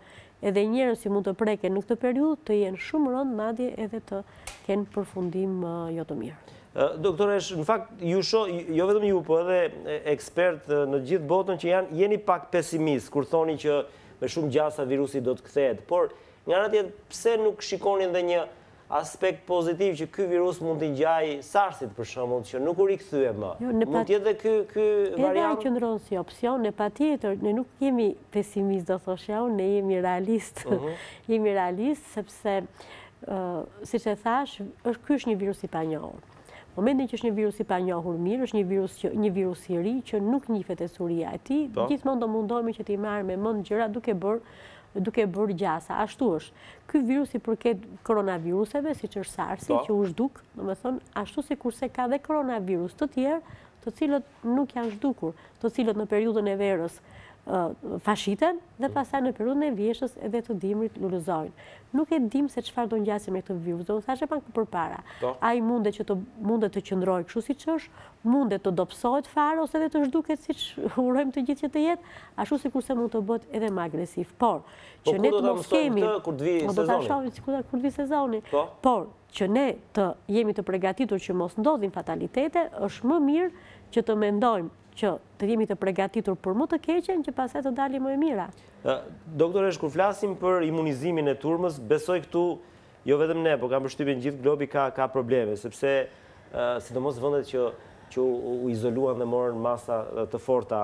edhe njerëz që mund të preken në këtë periudhë të jenë shumë rëndë, madje edhe të kenë përfundim jo të mirë. Doktoresh, në fakt, jo vetëm ju, po edhe ekspertë në gjithë botën që jeni pak pesimist, kur thoni që me shumë gjasa virusi do të kthehet. Por, nga ana tjetër, pse nuk shikonin dhe një aspekt pozitiv që ky virus mund t'i ngjajë SARS-it për shembull, që nuk u rikthyet më? Mund të jetë edhe ky variant? Edhe ai qëndron si opsion, ne patjetër, ne nuk jemi pesimist, do thoshja unë, ne jemi realist. Jemi realist sepse, siç e thash, ky është një virus i panjohur. Momentin që është një virus i panjohur mirë, është një virus i ri që nuk njihet esuria e tij, gjithmonë do mundohemi që t'i marrim me mend gjëra duke bërë gjasa. Ashtu është. Ky virus i përket koronaviruseve, siç është SARS-i që u zhduk, domethënë, ashtu sikurse ka dhe koronavirus të tjerë, të cilët nuk janë zhdukur, të cilët në periudhën e verës fashiten dhe pastaj në periudhën e vjeshtës edhe të dimrit lulëzojnë. Nuk e dim se çfarë do ngjasim me këtë virus, do thashë pak përpara. Ai mundet të qëndrojë kështu siç është, mundet të dobësohet fare ose edhe të zhduket siç urojmë të gjithë që të jetë, ashtu sikurse mund të bëhet edhe më agresiv. Por që ne të mos kemi kur të vi sezoni. Kur të vi sezoni. Por që ne të jemi të përgatitur që mos ndodhin fatalitete, është më mirë që të mendojmë që të jemi të përgatitur për më të keqen që pastaj të dalim më e mira. Doktoresh, kur flasim për imunizimin e turmës, besoj këtu jo vetëm ne, por kam përshtypjen gjithë globi ka probleme, sepse sidomos vendet që u izoluan dhe morën masa të forta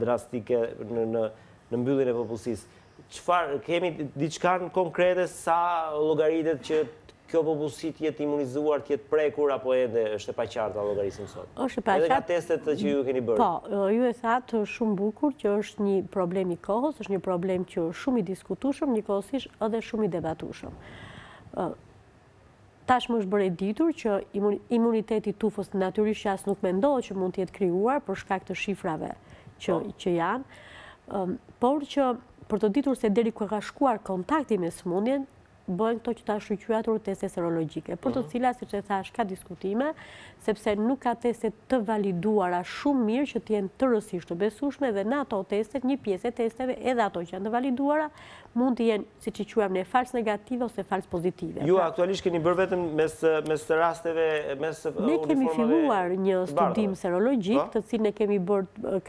drastike në mbylljen e popullsisë. Çfarë kemi diçka konkrete sa llogaritet që kjo popullsi të jetë imunizuar, të jetë prekur, apo edhe është e paqartë llogarisim sot? Është e paqartë. Edhe nga testet që ju keni bërë. Po, ju e thatë shumë bukur që është një problem i kohës, është një problem që shumë i diskutueshëm, njëkohësisht edhe shumë i debatueshëm. Tashmë është bërë e ditur që imuniteti tufës natyrisht që as nuk mendohet që mund të jetë krijuar për shkak të shifrave që janë, por që për të ditur se deri ku ka shkuar kontakti me sëmundjen, bëjnë këto që ta shqyqyatur teste serologjike, për të cilat, siç e thash, ka diskutime, sepse nuk ka teste të validuara shumë mirë që të jenë tërësisht të besueshme dhe në ato testet, një pjesë e testeve, edhe ato që janë të validuara, mund të jenë, siç i quajmë ne, false negative ose false pozitive. Ju aktualisht keni bërë vetëm mes rasteve, mes uniformave. Ne kemi filluar një studim serologjik, të cilin ne kemi bërë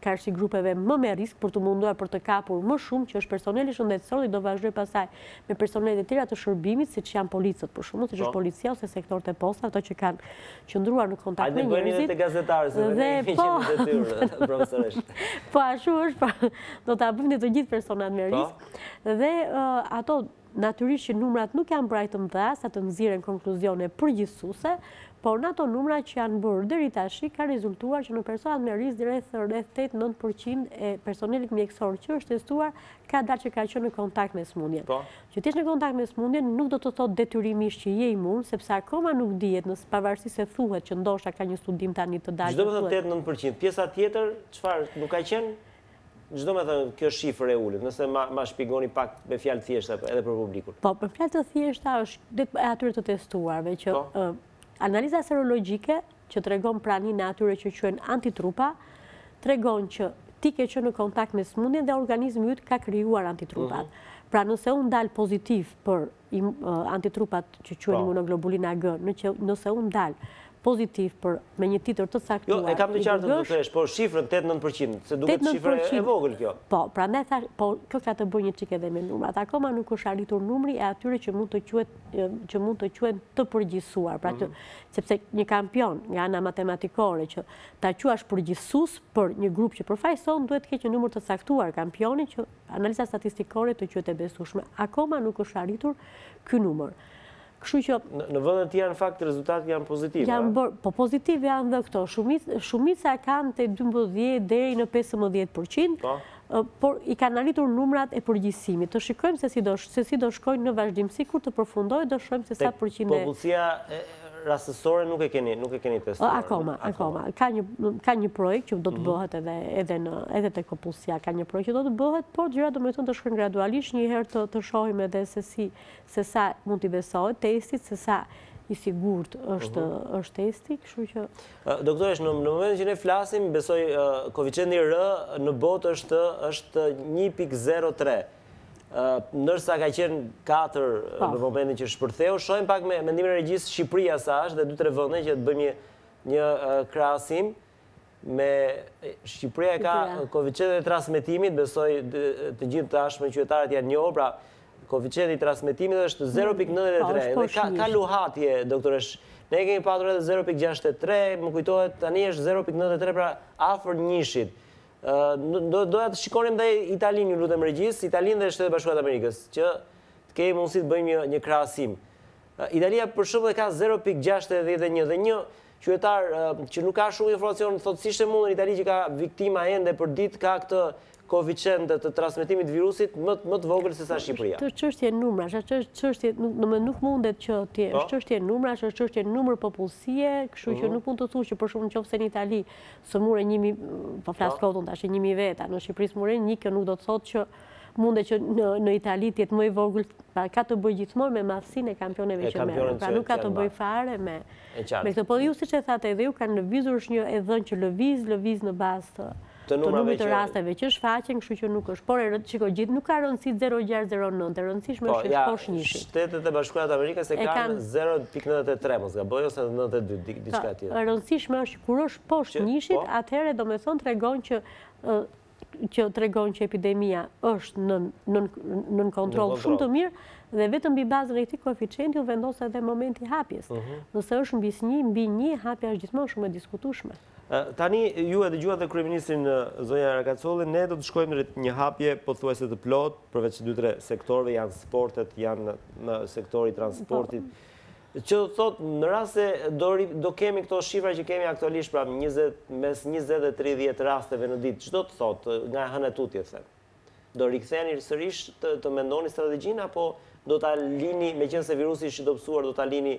karshi grupeve më me risk për të munduar për të kapur më shumë që është personeli shëndetësor dhe do vazhdoj pasaj me personelet e tjera të shërbimit siç janë policët për shkakun, siç është policia ose sektorët e postave, ato që kanë qëndruar në kontakt me njerëzit. Hajde bëni edhe te gazetarët se ne fiqim detyrë profesoresht. Po ashtu është, do ta bëjmë të gjithë personat me risk dhe ato natyrisht që numrat nuk janë brajtë më dha sa të nxjerrin konkluzione përgjithësuese. Por në ato numra që janë bërë deri tash ka rezultuar që në personat me risk rreth 8-9% e personelit mjekësor që është testuar ka dalë që ka qenë në kontakt me sëmundjen. Që ti je në kontakt me sëmundjen nuk do të thotë detyrimisht që je imun, sepse akoma nuk dihet, pavarësisht se thuhet që ndoshta ka një studim tani të dalë. Çdo më thënë 8-9%. Pjesa tjetër çfarë nuk ka qenë? Çdo më thënë kjo shifër e ulet, nëse ma shpjegoni pak me fjalë thjeshta edhe për publikun. Po, për fjalë të thjeshta është atyre të testuarve që analiza serologjike që tregon praninë e atyre që quhen antitrupa, tregon që ti ke qenë në kontakt me sëmundjen dhe organizmi yt ka krijuar antitrupat. Pra nëse unë dal pozitiv për antitrupat që quhen imunoglobulina G, nëse unë dal pozitiv për me një titër të caktuar. Jo, e kam të qartë të thësh, por shifrën 8-9%, se duket shifrë e vogël kjo. Po, prandaj thash, po kjo ka të bëjë një çik edhe me numrat. Akoma nuk është arritur numri e atyre që mund të quhen të përgjithësuar, pra sepse një kampion nga ana matematikore që ta quash përgjithësues për një grup që përfaqëson duhet të ketë një numër të caktuar kampioni që analiza statistikore të quhet e besueshme. Akoma nuk është arritur ky numër. Në vëndet janë fakt rezultat janë pozitive? Po pozitive janë dhe këto. Shumica kanë të 12-15%, por i kanë arritur numrat e përgjithësimit. Të shikojmë se si do shkojnë në vazhdimsi, kur të përfundoj, do shkojmë se sa përqinde... Tek popullsia rastësore nuk e keni testuar? Akoma. Ka një projekt që do të bëhet edhe tek popullsia, ka një projekt që do të bëhet, por gjërat do të shkojnë gradualisht, një herë të shohim edhe se sa mund t'i besohet testit, se sa i sigurt është testi, kështu që... Doktoresh, në momentin që ne flasim, besoj koeficienti R në botë është 1.03, ndërsa ka qenë 4 në momentin që shpërtheu. Shohim pak me mendimin e regjisë Shqipëria sa është dhe 2-3 vende që të bëjmë një krahasim. Shqipëria ka koeficientin e transmetimit, besoj të gjithë tashmë qytetarët janë njohur, pra koeficienti i transmetimit është 0.93. Ka luhatje, doktoresh. Ne kemi patur edhe 0.63, më kujtohet tani është 0.93, pra afër 1-shit. Doja të shikonim dhe Italinë, ju lutem regjis, Italinë dhe Shtetet e Bashkuara të Amerikës, që të kemi mundësi të bëjmë një krahasim. Italia për shembull ka 0.61 dhe qytetar që nuk ka shumë informacion, thotë si ishte mundur në Itali që ka viktima ende për ditë ka këtë koeficient të transmetimit të virusit më të vogël se sa Shqipëria. Është çështje numrash, është çështje, domethënë nuk mundet që ti, është çështje numrash, është çështje numër popullsie, kështu që nuk mund të thuash që për shkak nëse në Itali smuren 1000, po flas kotun tash 1000 veta, në Shqipëri smuren 1, kjo nuk do të thotë që mundet që në Itali të jetë më i vogël, ka të bëjë gjithmonë me madhsinë e kampioneve që merren. Pra nuk ka të bëjë fare me këtë, po ju siç e thatë edhe ju kanë lëvizur një e dhënë që lëviz në bazë të numrit të rasteve që shfaqen, kështu që nuk është. Por shikoj gjithë nuk ka rëndësi 0609, e rëndësishme është të poshtë njëshi. Shtetet e Bashkuara të Amerikës e kanë 0.93, mos gaboj ose 92, diçka tjetër. E rëndësishme është kur është poshtë njëshit, atëherë domethënë tregon që epidemia është në kontroll shumë të mirë dhe vetëm mbi bazën e këtij koeficienti u vendos edhe momenti i hapjes. Nëse është mbi 1, hapja është gjithmonë shumë e diskutueshme. Tani ju e dëgjuat dhe kryeministrin zonja Rakacolli, ne do të shkojmë drejt një hapje pothuajse të plot, përveç 2-3 sektorëve janë sportet, janë në sektori i transportit. Që do thotë në rast se do kemi këto shifra që kemi aktualisht, pra mes 20 dhe 30 rasteve në ditë, ç'do të thotë nga hënë tutje them? Do riktheheni sërish të mendoni strategjinë apo do ta lini, meqense virusi është i dobësuar, do ta lini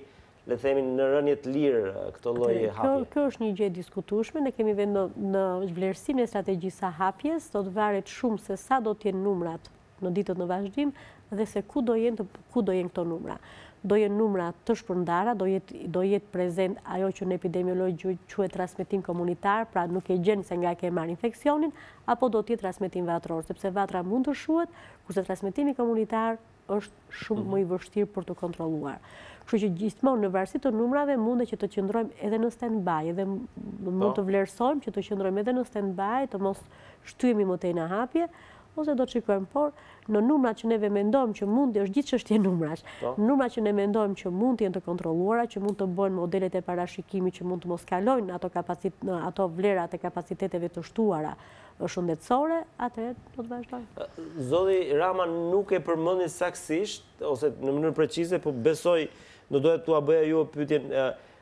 le të themi në rënje të lirë këtë lloj hapje? Kjo është një gjë e diskutueshme, ne kemi vendosur në vlerësimin e strategjisë së hapjes, do të varet shumë se sa do të jenë numrat në ditët në vazhdim dhe se ku do jenë këto numra. Do jenë numra të shpërndara, do jetë prezent ajo që në epidemiologi quhet transmetim komunitar, pra nuk e gjen se nga ke marrë infeksionin, apo do të jetë transmetim vatror, sepse vatra mund të shuhet, kurse transmetimi komunitar është shumë më i vështirë për të kontrolluar. Kështu që gjithmonë në varësi të numrave mundet që të qëndrojmë edhe në stand-by, edhe mund të vlerësojmë që të qëndrojmë edhe në stand-by, të mos shtyhemi më tej në hapje, ose do të shikojmë, por në numrat që neve mendojmë që mund të është gjithë çështje numrash. Numrat që ne mendojmë që mund të jenë të kontrolluara, që mund të bëjnë modelet e parashikimit që mund të mos kalojnë ato vlerat e kapaciteteve të shtuara shëndetësore, atëherë do të vazhdojmë. Zoti Rama nuk e përmendi saktësisht ose në mënyrë precize, por besoj do dohet t'ua bëja ju pyetjen.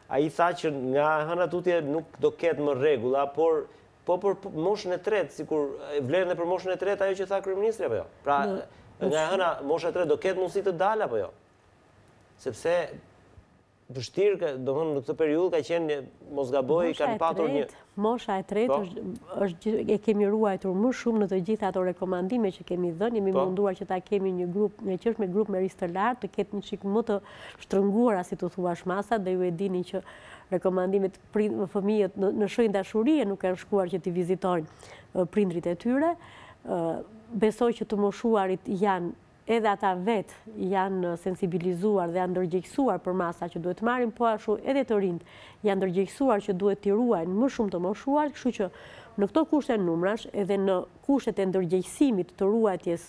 Ai tha që nga hëna tutje nuk do ketë më rregulla, por po për moshën e tretë, sikur vlerën e për moshën e tretë ajo që tha kryeministri apo jo? Pra nga hëna mosha e tretë do ketë mundësi të dalë apo jo? Sepse vështirë, domthonë në këtë periudhë ka qenë mos gaboj, kanë patur një mosha e tretë është e kemi ruajtur më shumë në të gjitha ato rekomandime që kemi dhënë, jemi munduar që ta kemi një grup, me qesh me grup me risk të lartë, të ketë një shik më të shtrënguar si të thuash masat, dhe ju e dini që rekomandimet fëmijët në shenjë dashurie nuk kanë shkuar që t'i vizitojnë prindrit e tyre. Besoj që të moshuarit janë edhe ata vetë janë sensibilizuar dhe janë ndërgjegjësuar për masa që duhet marrin, po ashtu edhe të rinjt janë ndërgjegjësuar që duhet t'i ruajnë më shumë të moshuar, kështu që në këto kushte numrash edhe në kushtet e ndërgjegjësimit të ruajtjes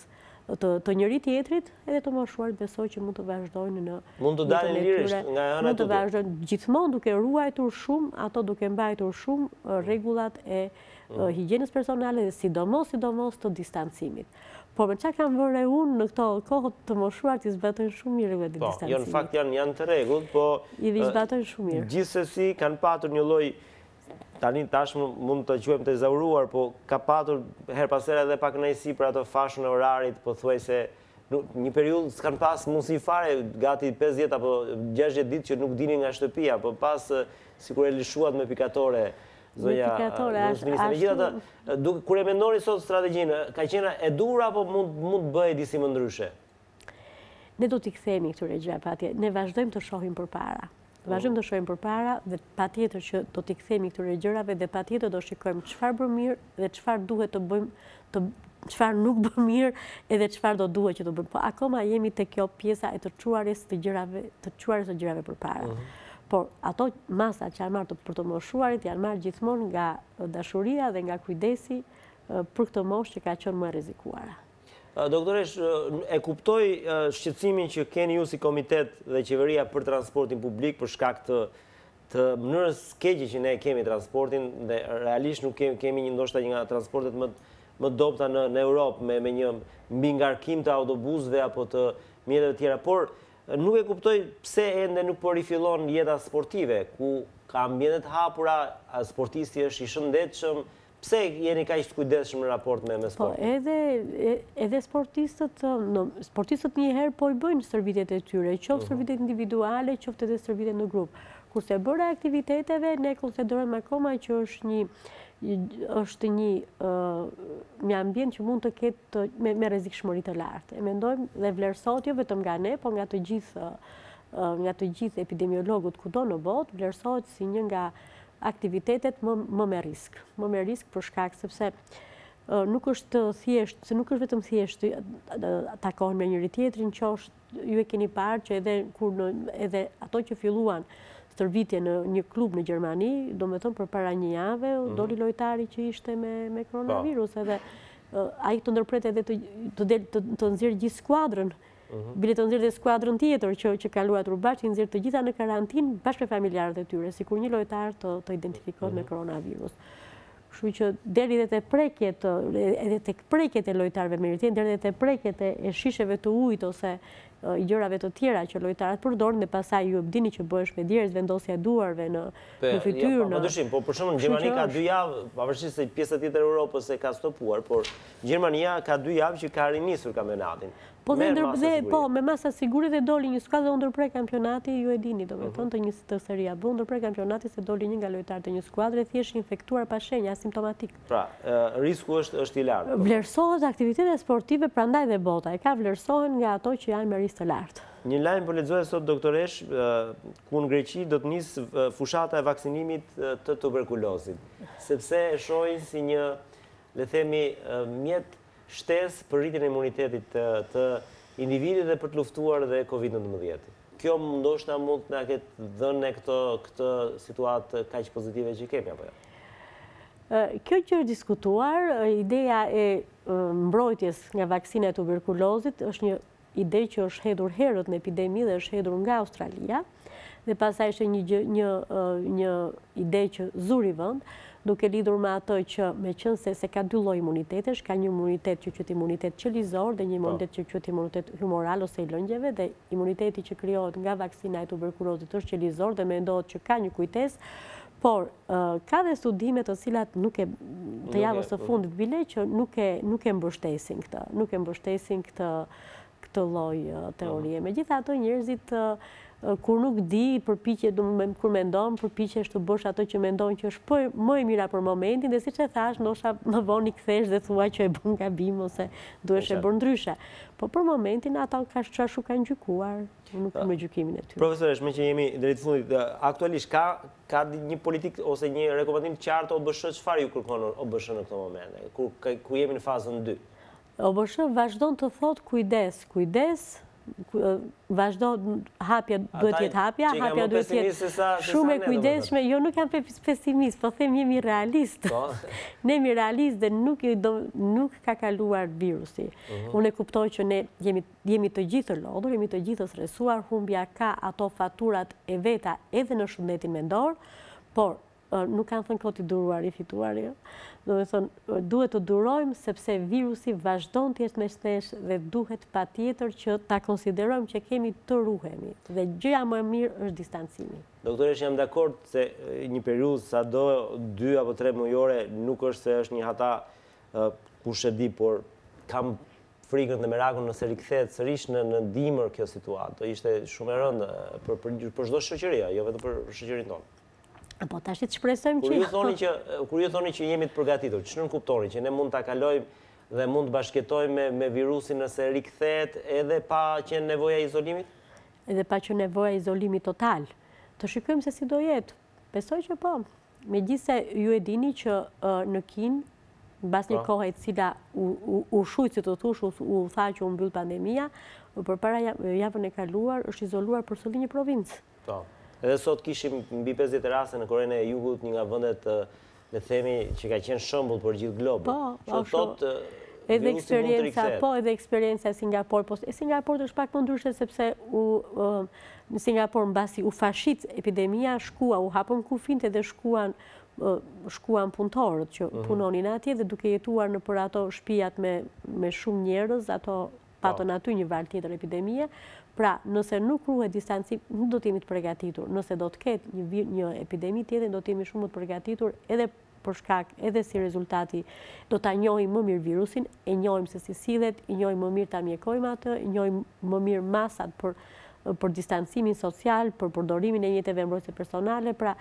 të njëri tjetrit, edhe të moshuarit besoj që mund të vazhdojnë në mund të dalin lirisht nga ana tutje. Mund të vazhdojnë gjithmonë duke ruajtur shumë, ato duke mbajtur shumë rregullat e higjienës personale dhe sidomos të distancimit. Po me çka kam vënë unë në këto kohët të moshuarit i zbatojnë shumë mirë rregullat e distancimit. Jo, në fakt janë të rregullt, po i zbatojnë shumë mirë. Gjithsesi kanë patur një lloj tani tashmë mund të quajmë të zauruar, po ka patur her pas here edhe pak nejsi për ato fashën e orarit, pothuajse një periudhë s'kan pas mundësi fare, gati 50 apo 60 ditë që nuk dinin nga shtëpia, po pas sikur e lëshuat me pikatore. Zonja, kur e mendoni sot strategjinë, ka qenë e dur apo mund bëhet disi më ndryshe? Ne do t'i kthehemi këtyre gjëra patjetër. Ne vazhdojmë të shohim përpara. Vazhdojmë të shohim përpara dhe patjetër që do t'i kthehemi këtyre gjërave dhe patjetër do shikojmë çfarë bëm mirë dhe çfarë duhet të bëjmë, çfarë nuk bëm mirë edhe çfarë do duhet që të bëjmë. Po akoma jemi te kjo pjesa e të çuarjes së gjërave përpara. Por ato masa që janë marrë për të moshuarit janë marrë gjithmonë nga dashuria dhe nga kujdesi për këtë moshë që ka qenë më e rrezikuara. Doktoresh, e kuptoj shqetësimin që keni ju si komitet dhe qeveria për transportin publik për shkak të mënyrës keqe që ne kemi transportin dhe realisht nuk kemi ndoshta një nga transportet më dobta në Europë me një mbi ngarkim të autobusëve apo të mjeteve tjera, por Nuk e kuptoj pse ende nuk po rifillon jeta sportive, ku ka ambientet hapura, sportisti është i shëndetshëm. Pse jeni kaq të kujdesshëm në raport me sportin? Po, edhe sportistët njëherë po i bëjnë stërvitjet e tyre, qoftë stërvitjet individuale, qoftë edhe stërvitjet në grup. Kurse bëra aktiviteteve, ne konsiderojmë akoma që është një ambient që mund të ketë me rrezikshmëri të lartë. Mendojmë dhe vlerësohet jo vetëm nga ne, po nga të gjithë epidemiologët kudo në botë, vlerësohet si një nga aktivitetet më me risk për shkak sepse nuk është vetëm thjesht takohen me njëri tjetrin, qoftë ju e keni parë që edhe ato që filluan stërvitje në një klub në Gjermani, domethënë përpara një jave doli lojtari që ishte me koronavirus edhe ai të ndërpret edhe të nxjerrë gjithë skuadrën. Bile të nëzirë dhe skuadrën tjetër që ka luajtur bashkë, i nëzirë të gjitha në karantinë bashkë me familjarët e tyre, sikur një lojtar të identifikohet me koronavirus. Kështu që deri edhe tek prekjet e lojtarëve me njëri tjetrin, deri edhe tek prekjet e shisheve të ujit ose i gjërave të tjera që lojtarët përdorin dhe pastaj ju e dini që bëhesh me djerës, vendosja e duarve në fytyrë. Po, padyshim, po për shembull Gjermania ka 2 javë, pavarësisht se pjesa tjetër e Europës e ka stopuar, por Gjermania ka 2 javë që ka rinisur kampionatin. Po me masa siguri dhe doli një skuadër ndërprer kampionati, ju e dini domethënë të një Serie A, ndërprer kampionati se doli një nga lojtarët e një skuadre thjesht infektuar pa shenja, asimptomatik. Pra, risku është i lartë. Vlerësohet aktivitetet sportive, prandaj dhe bota e ka vlerësohen nga ato që janë me risk të lartë. Një lajm po lexoja sot doktoresh, ku në Greqi do të nis fushata e vaksinimit të tuberkulozit, sepse e shohin si një, le të themi, mjet shtes për rritjen e imunitetit të individit dhe për të luftuar dhe Covid-19. Kjo ndoshta mund të na ketë dhënë këtë situatë kaq pozitive që kemi apo jo? Kjo që është diskutuar, ideja e mbrojtjes nga vaksina e tuberkulozit është një ide që është hedhur herët në epidemi dhe është hedhur nga Australia dhe pastaj ishte një ide që zuri vend, duke lidhur me atë që meqense se ka dy lloj imunitetesh, ka një imunitet që quhet imunitet qelizor dhe një imunitet që quhet imunitet humoral ose i lëngjeve, dhe imuniteti që krijohet nga vaksina e tuberkulozit është qelizor dhe mendohet që ka një kujtesë, por ka dhe studime të cilat të javës së fundit bile që nuk e mbështesin këtë lloj teorie. Megjithatë njerëzit kur nuk di, kur mendon, përpiqesh të bësh ato që mendon që është më e mira për momentin, dhe siç e thash, ndoshta më vonë i kthesh dhe thua që e bën gabim ose duhesh e bën ndryshe. Po për momentin ata ashtu kanë gjykuar, nuk me gjykimin e tyre. Profesoresh, më që jemi drejt fundit, aktualisht ka një politik ose një rekomandim qartë OBSH, çfarë ju kërkon OBSH në këtë moment, ku jemi në fazën 2? OBSH vazhdon të thot kujdes, vazhdo hapja, duhet jetë hapja duhet jetë shumë e kujdesshme. Jo, nuk jam pesimist, po them jemi realist. Ne jemi realist dhe nuk ka kaluar virusi. Unë e kuptoj që ne jemi të gjithë lodhur, jemi të gjithë stresuar, humbja ka ato faturat e veta edhe në shëndetin mendor, por nuk kanë thënë kot i duruar, i fituar, jo. Duhet të durojmë sepse virusi vazhdon të jetë me shtesh dhe duhet patjetër që ta konsiderojmë që kemi të ruhemi. Dhe gjëja më e mirë është distancimi. Doktoresh, jam dakord se një periudhë sado 2 apo 3 mujore nuk është se është një hata kush e di, por kam frikën dhe merakun nëse rikthehet sërish në dimër kjo situatë. Ishte shumë e rëndë për çdo shoqëri, jo vetëm për shoqërinë tonë. Po tash të shpresojmë që kur ju thoni që jemi të përgatitur, ç'në kuptoni që ne mund ta kalojmë dhe mund të bashkëtojmë me virusin nëse rikthehet edhe pa qenë nevoja e izolimit? Edhe pa qenë nevoja e izolimit total. Të shikojmë se si do jetë. Besoj që po. Megjithse ju e dini që në Kinë, mbas një kohe e cila u shujt, si të thosh, u tha që u mbyll pandemia, përpara javën e kaluar është izoluar përsëri një provincë. Po. Edhe sot kishim mbi 50 raste në Korenë e Jugut, një nga vendet, le të themi, që ka qenë shembull për gjithë globin. Po, ashtu. Edhe eksperienca e Singapurit. Singapuri është pak më ndryshe sepse në Singapur mbasi u fashit epidemia, u hapën kufijtë dhe shkuan punëtorët që punonin atje dhe duke jetuar nëpër ato shtëpijat me shumë njerëz, ato patën aty një valë tjetër epidemie. Pra, nëse nuk ruhet distancim, nuk do të jemi të përgatitur. Nëse do të ketë një epidemi tjetër, do të jemi shumë të përgatitur edhe për shkak edhe si rezultati do ta njohim më mirë virusin, e njohim se si sillet, e njohim më mirë ta mjekojmë atë, e njohim më mirë masat për distancimin social, për përdorimin e mjeteve mbrojtëse personale, pra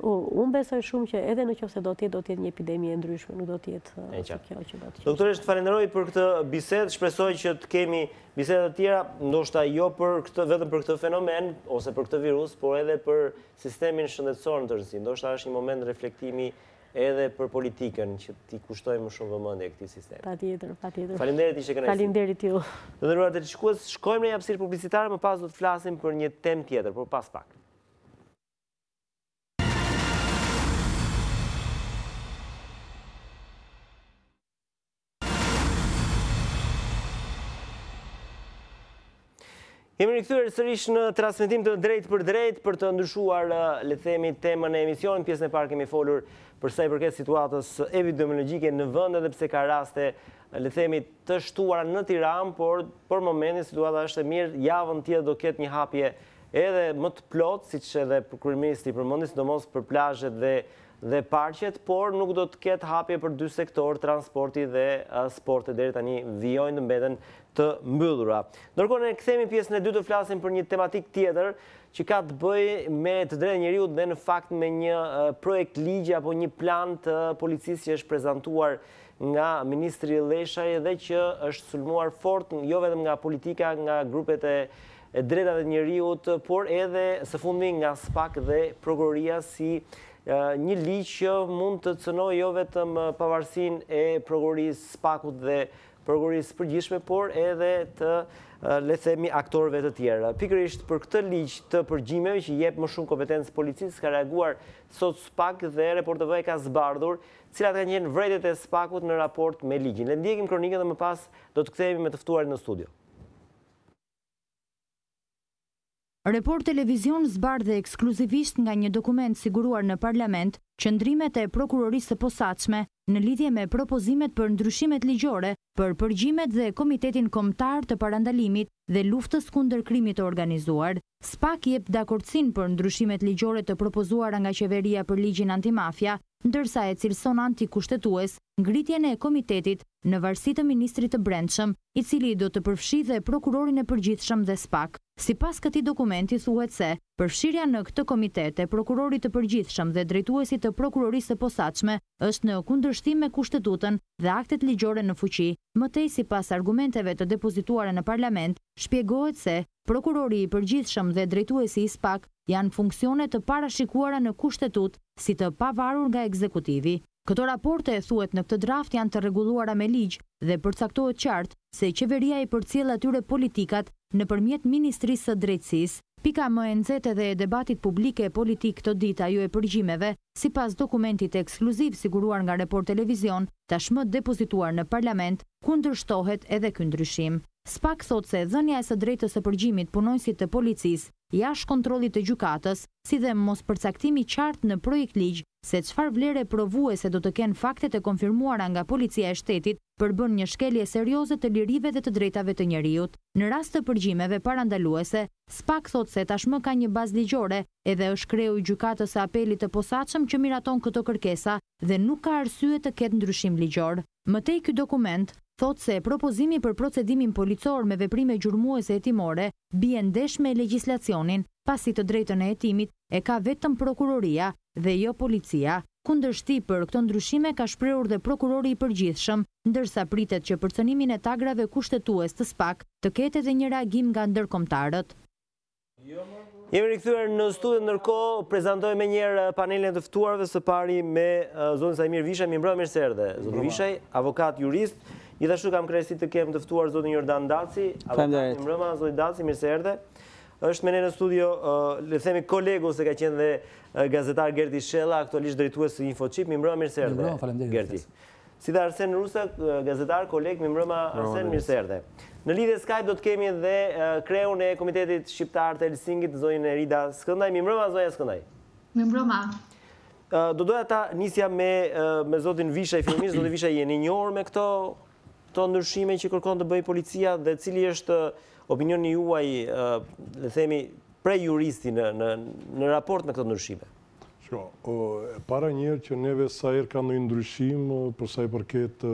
unë besoj shumë që edhe nëse do të jetë një epidemi e ndryshme, nuk do të jetë kjo që do të jetë. Doktoresh, të falenderoj për këtë bisedë, shpresoj që të kemi biseda të tjera, ndoshta jo vetëm për këtë fenomen ose për këtë virus, por edhe për sistemin shëndetësor në tërësi. Ndoshta është një moment reflektimi edhe për politikën që ti kushtoj më shumë vëmendje këtij sistemi. Patjetër, patjetër. Faleminderit që keni. Faleminderit ju. Të nderuar dëgjues, shkojmë në një hapësirë publicitare, më pas do të flasim për një temë tjetër, por pas pak. Jemi rikthyer sërish në transmetim të drejtë për drejtë për të ndryshuar, le të themi, temën e emisionit. Pjesën e parë kemi folur për sa i përket situatës epidemiologjike në vend, edhe pse ka raste, le të themi, të shtuara në Tiranë, por për momentin situata është e mirë. Javën tjetër do ketë një hapje edhe më të plotë, siç edhe kryeministri përmendi, sidomos për plazhet dhe parqet, por nuk do të ketë hapje për dy sektor, transporti dhe sporti, deri tani vijojnë të mbeten të mbyllura. Ndërkohë ne kthehemi pjesën e dytë të flasim për një tematik tjetër që ka të bëjë me të drejtë e njeriut dhe në fakt me një projekt ligji apo një plan të policisë që është prezantuar nga ministri Leshaj dhe që është sulmuar fort jo vetëm nga politika, nga grupet e drejtave të njeriut, por edhe së fundmi nga SPAK dhe Prokuroria si një ligj që mund të cënojë jo vetëm pavarësinë e prokurorisë SPAK-ut dhe prokurorisë përgjithshme, por edhe të, le të themi, aktorëve të tjerë. Pikërisht për këtë ligj të përgjimeve që jep më shumë kompetencë policisë, ka reaguar sot SPAK dhe Report TV ka zbardhur cilat kanë qenë vërtetë e SPAK-ut në raport me ligjin. Le ndjekim kronikën dhe më pas do të kthehemi me të ftuarit në studio. Report Televizion zbardhe ekskluzivisht nga një dokument siguruar në parlament qëndrimet e prokurorisë posaqme në lidhje me propozimet për ndryshimet ligjore, për përgjimet dhe Komitetin Kombëtar të Parandalimit dhe Luftës kundër Krimit të Organizuar. SPAK jep dakordsinë për ndryshimet ligjore të propozuara nga qeveria për ligjin antimafia, ndërsa e cilson antikushtetues ngritjen e komitetit në varësi të ministrit të brendshëm, i cili do të përfshijë dhe prokurorin e përgjithshëm dhe SPAK. Sipas këtij dokumenti thuhet se përfshirja në këtë komitet e prokurorit të përgjithshëm dhe drejtuesit të prokurorisë së posaçme është në kundërshtim me kushtetutën dhe aktet ligjore në fuqi. Mëtej sipas argumenteve të depozituara në parlament, shpjegohet se prokurori i përgjithshëm dhe drejtuesi i SPAK janë funksione të parashikuara në kushtetut si të pavarur nga ekzekutivi. Këto raporte e thuhet në këtë draft janë të rregulluara me ligj dhe përcaktohet qartë se qeveria i përcjell atyre politikat nëpërmjet Ministrisë së Drejtësisë. Pika më e nxehtë edhe e debatit publik e politik këtë ditë ajo e përgjimeve, sipas dokumentit ekskluziv siguruar nga Report Televizion, tashmë depozituar në parlament, kundërshtohet edhe ky ndryshim. SPAK thot se dhënia e së drejtës së përgjimit punonjësit të policisë jashtë kontrollit të gjykatës, si dhe mos përcaktimi qartë në projekt ligj se çfarë vlere provuese do të kenë faktet e konfirmuara nga policia e shtetit përbën një shkelje serioze të lirive dhe të drejtave të njeriut. Në rast të përgjimeve parandaluese, SPAK thot se tashmë ka një bazë ligjore edhe është kreu i gjykatës së apelit të posaçëm që miraton këto kërkesa dhe nuk ka arsye të ketë ndryshim ligjor. Mëtej ky dokument thot se propozimi për procedimin policor me veprime gjurmuese hetimore bie ndesh me legjislacionin, pasi të drejtën e hetimit e ka vetëm prokuroria dhe jo policia. Kundërshti për këto ndryshime ka shprehur dhe prokurori i përgjithshëm, ndërsa pritet që për cënimin e tagrave kushtetues të SPAK të ketë edhe një reagim nga ndërkombëtarët. Jemi rikthyer në studio, ndërkohë prezantoj me njëherë panelin e ftuarve, së pari me zotin Samir Visaj, mirëmbrëmje se erdhe. Zoti Visaj, avokat jurist, gjithashtu kam kënaqësi të kem të ftuar zotin Jordan Daci, avokat, mirëmbrëma zoti Daci, mirë se erdhe. Është me ne në studio, le të themi kolegu se ka qenë dhe gazetar Gerti Shella, aktualisht drejtues i Infochip, mirëmbrëma, mirë se erdhe. Faleminderit Gerti. Si dhe Arsen Rusa, gazetar, koleg, mirëmbrëma Arsen, mirë se erdhe. Në lidhje me Skype do të kemi dhe kreun e Komitetit Shqiptar të Helsinkit, zonjën Erida Skendaj. Mirëmbrëma, zonja Skendaj. Mirëmbrëma. Do doja ta nisja me zotin Visaj fillimisht. Zotin Visaj, jeni njohur me këto këto ndryshime që kërkon të bëjë policia dhe cili është opinioni juaj, le themi, prej juristi në raport me këto ndryshime? Shko, para njerë që neve sa herë ka ndonjë ndryshim përsa i përket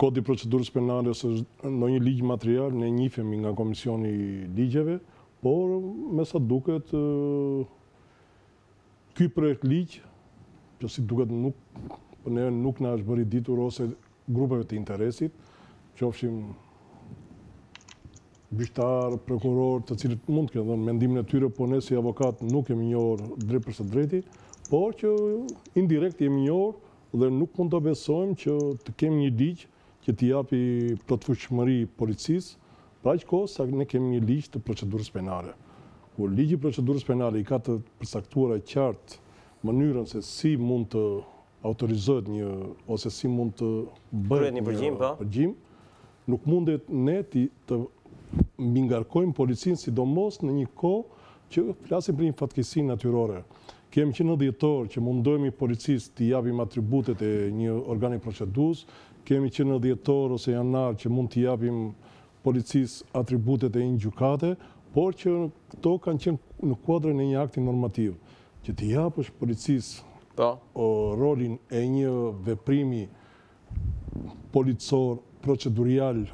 Kodi procedurës penale është ndonjë ligj material, ne njihemi nga Komisioni I Ligjeve, por me sa duket ky projekt ligj, që si duket nuk na është bërë I ditur ose grupeve të interesit, qofshin gjyqtar, prokuror, të cilët mund të kenë dhënë mendimin e tyre, por ne si avokat nuk jemi njohur drejt për së drejti, por që indirekt jemi njohur dhe nuk mund të besojmë që të kemi një ligj që t'i japi plotfuqishmëri policisë, pra aq kohë sa ne kemi një ligj të procedurës penale. Kur ligji I procedurës penale I ka të përcaktuar qartë mënyrën se si mund të autorizohet një ose si mund të bëhet një përgjim, nuk mundet ne të mbingarkojmë policinë sidomos në një kohë që flasim për një fatkeqësi natyrore. Kemi që në dhjetor që mundohemi policisë t'i japim atributet e një organi procedurës, kemi që në dhjetor ose janar që mund t'i japim policisë atributet e një gjykate, por që këto kanë qenë në kuadrën e një akti normativ. Që t'i japësh policisë rolin e një veprimi policor procedurial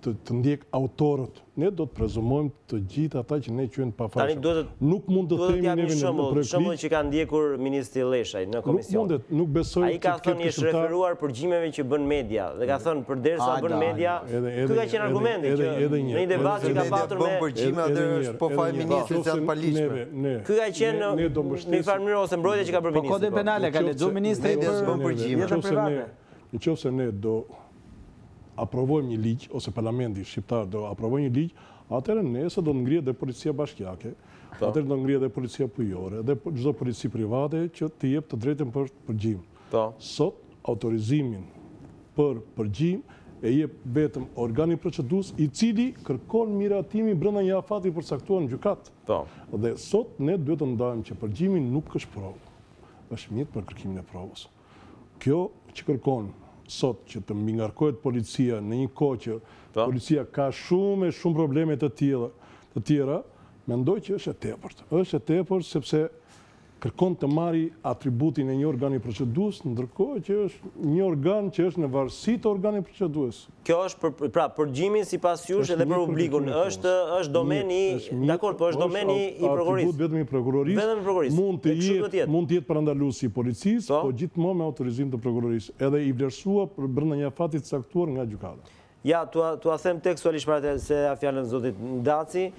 të ndjek autorët, ne do të prezumojmë të gjithë ata që ne quajmë pafajshëm. Nuk mund të themi neve në projekt. Shembull që ka ndjekur ministri Leshaj në komision. Nuk besoj që ka thënë është referuar përgjimeve që bën media dhe ka thënë përderisa bën media, ky ka qenë argumenti që në një debat që ka patur me përgjime atë është po faj ministrit sa të paligjshëm. Ky ka qenë në farmëri ose mbrojtja që ka bërë ministri. Po kodin penale ka lexuar ministri për përgjime. Nëse ne do aprovojmë një ligj, ose parlamenti shqiptar do aprovojë një ligj, atëherë nesër do ngrihet dhe policia bashkiake, atëherë do ngrihet dhe policia bujore, dhe çdo polici private që t'i jep të drejtën për përgjim. Sot autorizimin për përgjim e jep vetëm organi I procedurës I cili kërkon miratimin brenda një afati përcaktuar në gjykat. Dhe sot ne duhet të ndajmë që përgjimi nuk është provë. Është mjet për kërkimin e provës. Kjo që kërkon sot që të mbingarkohet policia në një kohë që policia ka shumë probleme të tjera, mendoj që është e tepërt. Është e tepërt sepse kërkon të marri atributin e një organi procedurës, ndërkohë që është një organ që është në varësi të organi procedurës. Kjo është përgjimi sipas jush edhe për publikun. Është domeni, dakor, po është domeni I prokurorisë. Atribut vetëm I prokurorisë. Mund të jetë parandalues I policisë, po gjithmonë me autorizim të prokurorisë, edhe I vlerësuar brenda një afati të caktuar nga gjykata. Ja, t'ua them tekstualisht para se ja fjalën zotit Daci,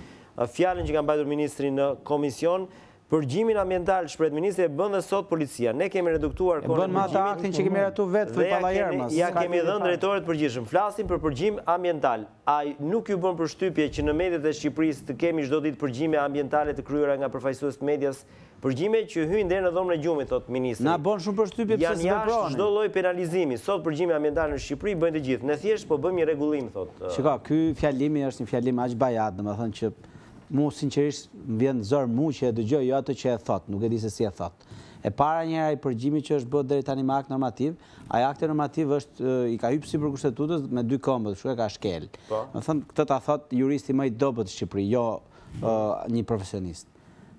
fjalën që ka mbajtur ministri në komision. Përgjimin ambiental, shpreh ministri, e bën dhe sot policia. Ne kemi reduktuar kohën e përgjimit. E bën me atë aktin që kemi ratu vetë për Pallajermas. Ja kemi dhënë drejtorit përgjithshëm. Flasim për përgjim ambiental. Ai nuk ju bën përshtypje që në mediat e Shqipërisë të kemi çdo ditë përgjime ambientale të kryera nga përfaqësuesit e medias, përgjime që hyjnë deri në dhomën e gjumit, thotë ministri. Na bën shumë përshtypje pse s'bëron. Çdo lloj penalizimi. Sot përgjime ambientale në Shqipëri bëjnë të gjithë. Ne thjesht po bëjmë një rregullim, thotë. Shikoj, ky fjalimi është një fjalim aq bajat, domethënë që mu, sinqerisht, më vjen zor mu që e dëgjoj jo atë që e thot, nuk e di se si e thot. E para njëra I përgjimi që është bërë deri tani me akt normativ, ai akti normativ është I ka hyrë si për kushtetutës me dy këmbë, kështu e ka shkel. Do thënë këtë ta thot juristi më I dobët në Shqipëri, jo një profesionist.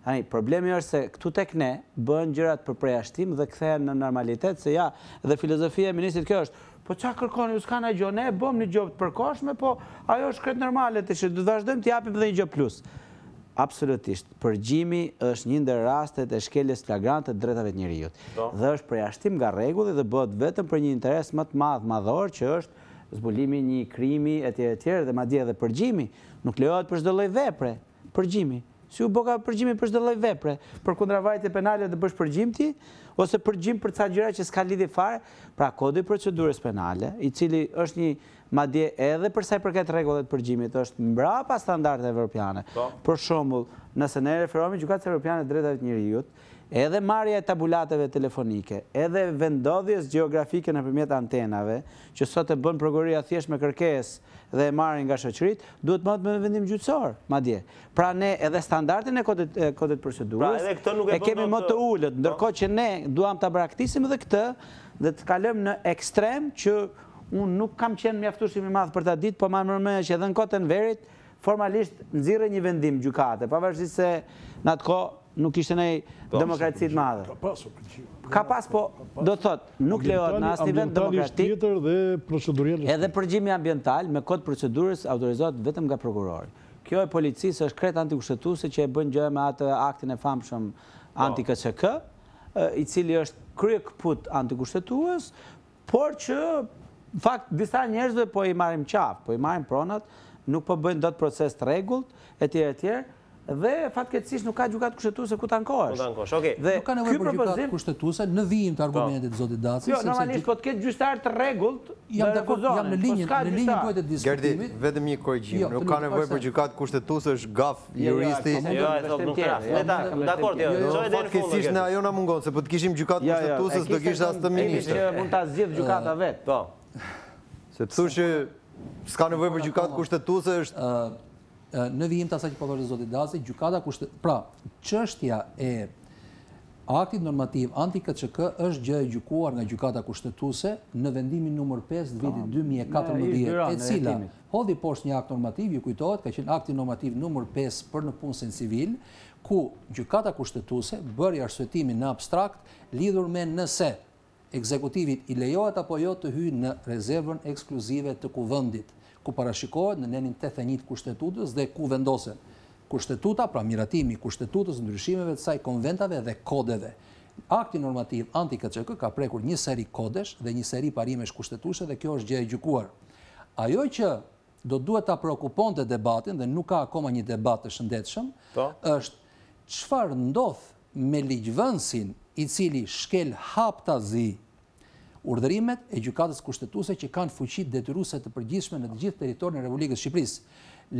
Tani problemi është se këtu tek ne bën gjërat për përjashtim dhe kthehen në normalitet, se ja, dhe filozofia e ministrit kjo është. Po qa kërkoni, ju s'ka në gjo, ne e bëm një gjopë të përkoshme, po ajo është kretë normale të që vazhdojmë të japim dhe një gjë plus. Absolutisht, përgjimi është një ndër rastet e shkeljes flagrante të drejtave të njeriut. Dhe është përjashtim nga rregulli dhe bëhet vetëm për një interes më të madhor që është zbulimi një krimi etj. Dhe madje edhe përgjimi nuk lejohet për çdo lloj vepre. Përgjimi. Si u boka përgjimi për çdo lloj vepre, për kundravajtje penale të bësh përgjim ti, ose përgjim për ca gjëra që s'ka lidhje fare, pra kodi I procedurës penale, I cili është një madje edhe për sa I përket rregullave të përgjimit, është mbrapa standardeve evropiane. Për shembull, nëse ne referohemi gjykatës evropiane të drejtave të njeriut, edhe marrja e tabulatave telefonike, edhe vendodhjes gjeografike nëpërmjet antenave, që sot e bën prokuroria thjesht me kërkesë dhe e marrin nga shoqëritë, duhet marrë me vendim gjyqësor, madje. Pra ne edhe standardin e kodit procedurës e kemi më të ulët, ndërkohë që ne duam ta braktisim edhe këtë dhe të kalojmë në ekstrem që unë nuk kam qenë mjaftueshëm I madh për ta ditë, po më mërmëja që edhe në kohën e verit, formalisht nxirrë një vendim gjykate, pavarësisht se në atë kohë nuk ishte ndaj demokraci të madhe. Ka pas, po do të thotë, nuk lejohet në asnjë vend demokratik. Edhe përgjimi ambiental me kod procedurës autorizohet vetëm nga prokurori. Kjo e policisë është krejt antikushtetuese që e bën gjë me atë aktin e famshëm anti-KCK, I cili është krye këput antikushtetues, por që në fakt disa njerëzve po I marim qafë, po I marim pronat, nuk po bëjnë do të proces të regullt, etj. Dhe fatkeqësisht nuk ka gjykatë kushtetuese ku të ankohesh. Nuk ka nevojë për gjykatë kushtetuese në vijim të argumentit zotit Daci. Jo, normalisht, po të ketë gjyqtar të regullt dhe refuzonin. Jam në linjën tuaj të diskutimit. Gerti, vetëm një korrigjim. Nuk ka nevojë për gjykatë kushtetuese, është gaf, juristi. Jo, nuk traf. Dakor, jo. Fatkeqësisht ne ajo na mungon, se po të kishim gjykatë kushtetuese do kishte as të minisht. Që mund ta zgjidh gjykata vet. Po. Sepse thoshë s'ka nevojë për gjykatë kushtetuese është në vijim të asaj që përvërë zotit Daci, gjykata kushtetuese... Pra, çështja e aktit normativ anti-KCK është gjë e gjykuar nga gjykata kushtetuese në vendimin numër 5 të vitit 2014, e cila hodhi poshtë një akt normativ, ju kujtohet, ka qenë akti normativ numër 5 për në punësin civil, ku gjykata kushtetuese bëri arsyetimin në abstrakt lidhur me nëse ekzekutivit I lejohet apo jo të hyjë në rezervën ekskluzive të kuvendit. Ku parashikohet në nenin 81 kushtetutës dhe ku vendosen kushtetuta, pra miratimi kushtetutës, ndryshimeve të saj, konventave dhe kodeve. Akti normativ anti-KCK ka prekur një seri kodesh dhe një seri parimesh kushtetuese dhe kjo është gjë e gjykuar. Ajo që do duhet ta prekuponte debatin dhe nuk ka akoma një debat të shëndetshëm, është çfarë ndodh me ligjvënësin I cili shkel haptazi urdhërimet e gjykatës kushtetuese që kanë fuqi detyruese të përgjithshme në të gjithë territorin e Republikës së Shqipërisë.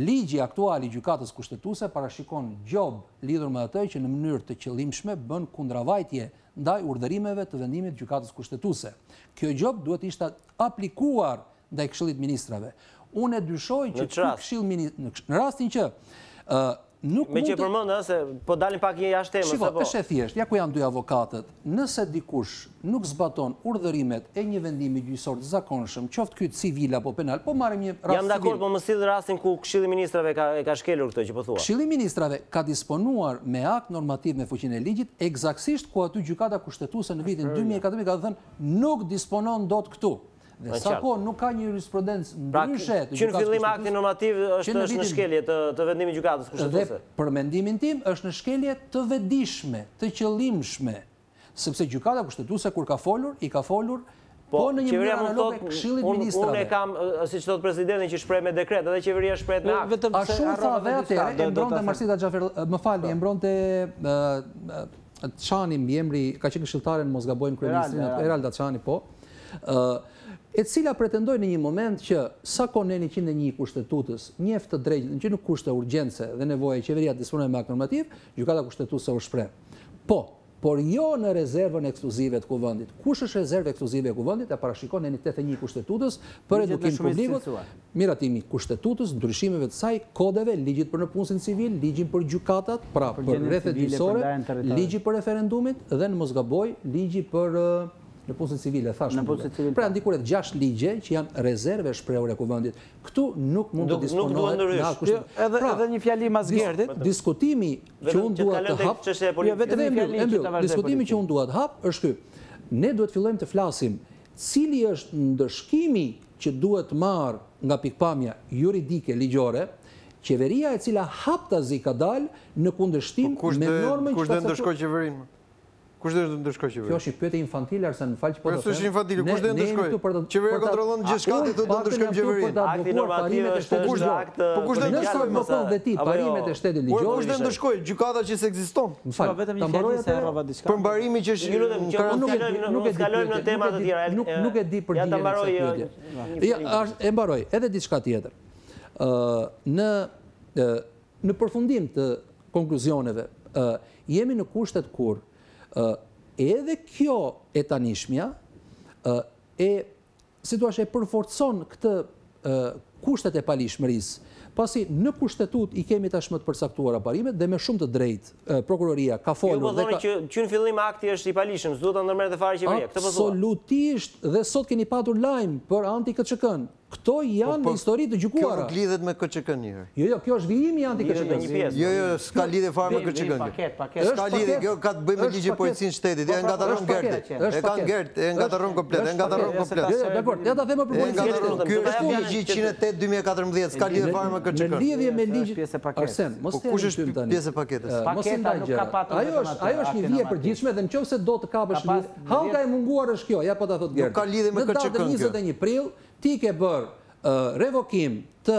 Ligji aktual I gjykatës kushtetuese parashikon gjobë lidhur me atë që në mënyrë të qëllimshme bën kundravajtje ndaj urdhërimeve të vendimit të gjykatës kushtetuese. Kjo gjobë duhet ishte aplikuar ndaj Këshillit të Ministrave. Unë e dyshoj që në rastin që me që përmënda, se po dalim pak një jashtë temës. Shiko, është e thjeshtë, ja ku janë dy avokatët. Nëse dikush nuk zbaton urdhërimet e një vendimi gjyqësor të zakonshëm, qoftë ky civil apo penal, po marrim një rast civil. Jam dakord, po më sill rastin ku Këshilli I Ministrave ka shkelur këtë që po thua. Këshilli I Ministrave ka disponuar me akt normativ me fuqinë e ligjit, eksaktësisht ku aty gjykata kushtetuese në vitin 2014 ka thënë nuk disponon dot këtu. Dhe sa ko nuk ka një jurisprudencë ndryshe të gjykatës kushtetuese. Që në fillim akti normativ është në shkelje të vendimit gjykatës kushtetuese. Dhe për mendimin tim është në shkelje të vetëdijshme, të qëllimshme, sepse gjykata kushtetuese kur ka folur po në një mënyrë analoge Këshillit të Ministrave. Unë e kam, siç thotë presidenti që shpreh me dekret, edhe qeveria shpreh me akt. A shumë sa vetë e mbronte Marsita Xhafer, më falni, e mbronte Çani mbi emri, ka qenë këshilltare në mos gabojmë kryeministrin, Erida Çani po. E cila pretendoj në një moment që sa konë në 101 kushtetutës, njeftë të drejtë, që nuk kushte urgjence dhe nevoje e qeveria të disponojë me akt normativ, gjykata kushtetuese u shpreh. Po, por jo në rezervën ekskluzive të kuvendit. Kush është rezervë ekskluzive e kuvendit? E parashikon në 81 kushtetutës për edukim publikut, miratimi kushtetutës, ndryshimeve të saj, kodeve, ligjit për në punësin civil, ligjin për gjykatat, pra për rrethet gjyqësore, ligji për referendumit dhe në mos gaboj ligji për në punësit civile, thashtë publike. Pra ndikuret 6 ligje që janë rezerve shprehur e kuvendit. Këtu nuk mund të disponohet në akushtet. Edhe një fjali mas Gertit. Diskutimi që unë duhet të hapë, është ky. Ne duhet fillojmë të flasim cili është ndëshkimi që duhet marë nga pikpamja juridike ligjore, qeveria e cila haptazi ka dalë në kundërshtim me normën që ka caktuar. Kush dhe ndërshkoj qeveria? Kjo është I pyetje infantile, Arsen, më fal që po do të them. Kjo është infantile, kush dhe ndërshkoj? Qeveria kontrollon gjithçka, ti do të ndërshkojmë qeverinë. Akti normativ është akt. Po kush do ndërshkoj më pas dhe ti parimet e shtetit ligjor? Po kush do ndërshkoj gjykata që ekziston? Më fal, vetëm një fjalë se harrova diçka. Për mbarimin që është nuk e kalojmë në tema të tjera. Nuk e di për diçka tjetër. E mbaroj, edhe diçka tjetër. Në përfundim të konkluzioneve, jemi në kushtet kur edhe kjo e tanishmja e përforcon këtë kushtet e palishmëris pasi në kushtetut i kemi tashmë të përcaktuara parimet dhe me shumë të drejtë prokuroria ka folur dhe ka që në fillim akti është i palishëm, s'duhet ta ndërmerret e fare qeveria. Absolutisht, dhe sot keni patur lajm për anti-KÇK-n. Këto janë po, histori të gjykuara. Kjo nuk lidhet me KÇK-n. Jo, kjo është vijimi anti-KÇK-s. Jo, s'ka lidhje fare me KÇK-n. S'ka lidhje, kjo ka të bëjë me ligjin e policisë shtetit. Ja ngatarron Gerti. E kanë Gerti, e ngatarron komplet, e ngatarron komplet. Jo, dakor. Ja ta them për policin. Ky është ligji 108/2014, s'ka lidhje fare me KÇK-n. Në lidhje me ligjin e paketës. Po kush është pjesë e paketës? Paketa nuk ka patur. Ajo është një vije e përgjithshme dhe nëse do të kapësh lidhje. Hauka e munguar është kjo, ja po ta thot Gerti. Nuk ka lidhje me KÇK-n. 21 prill ti ke bërë revokim të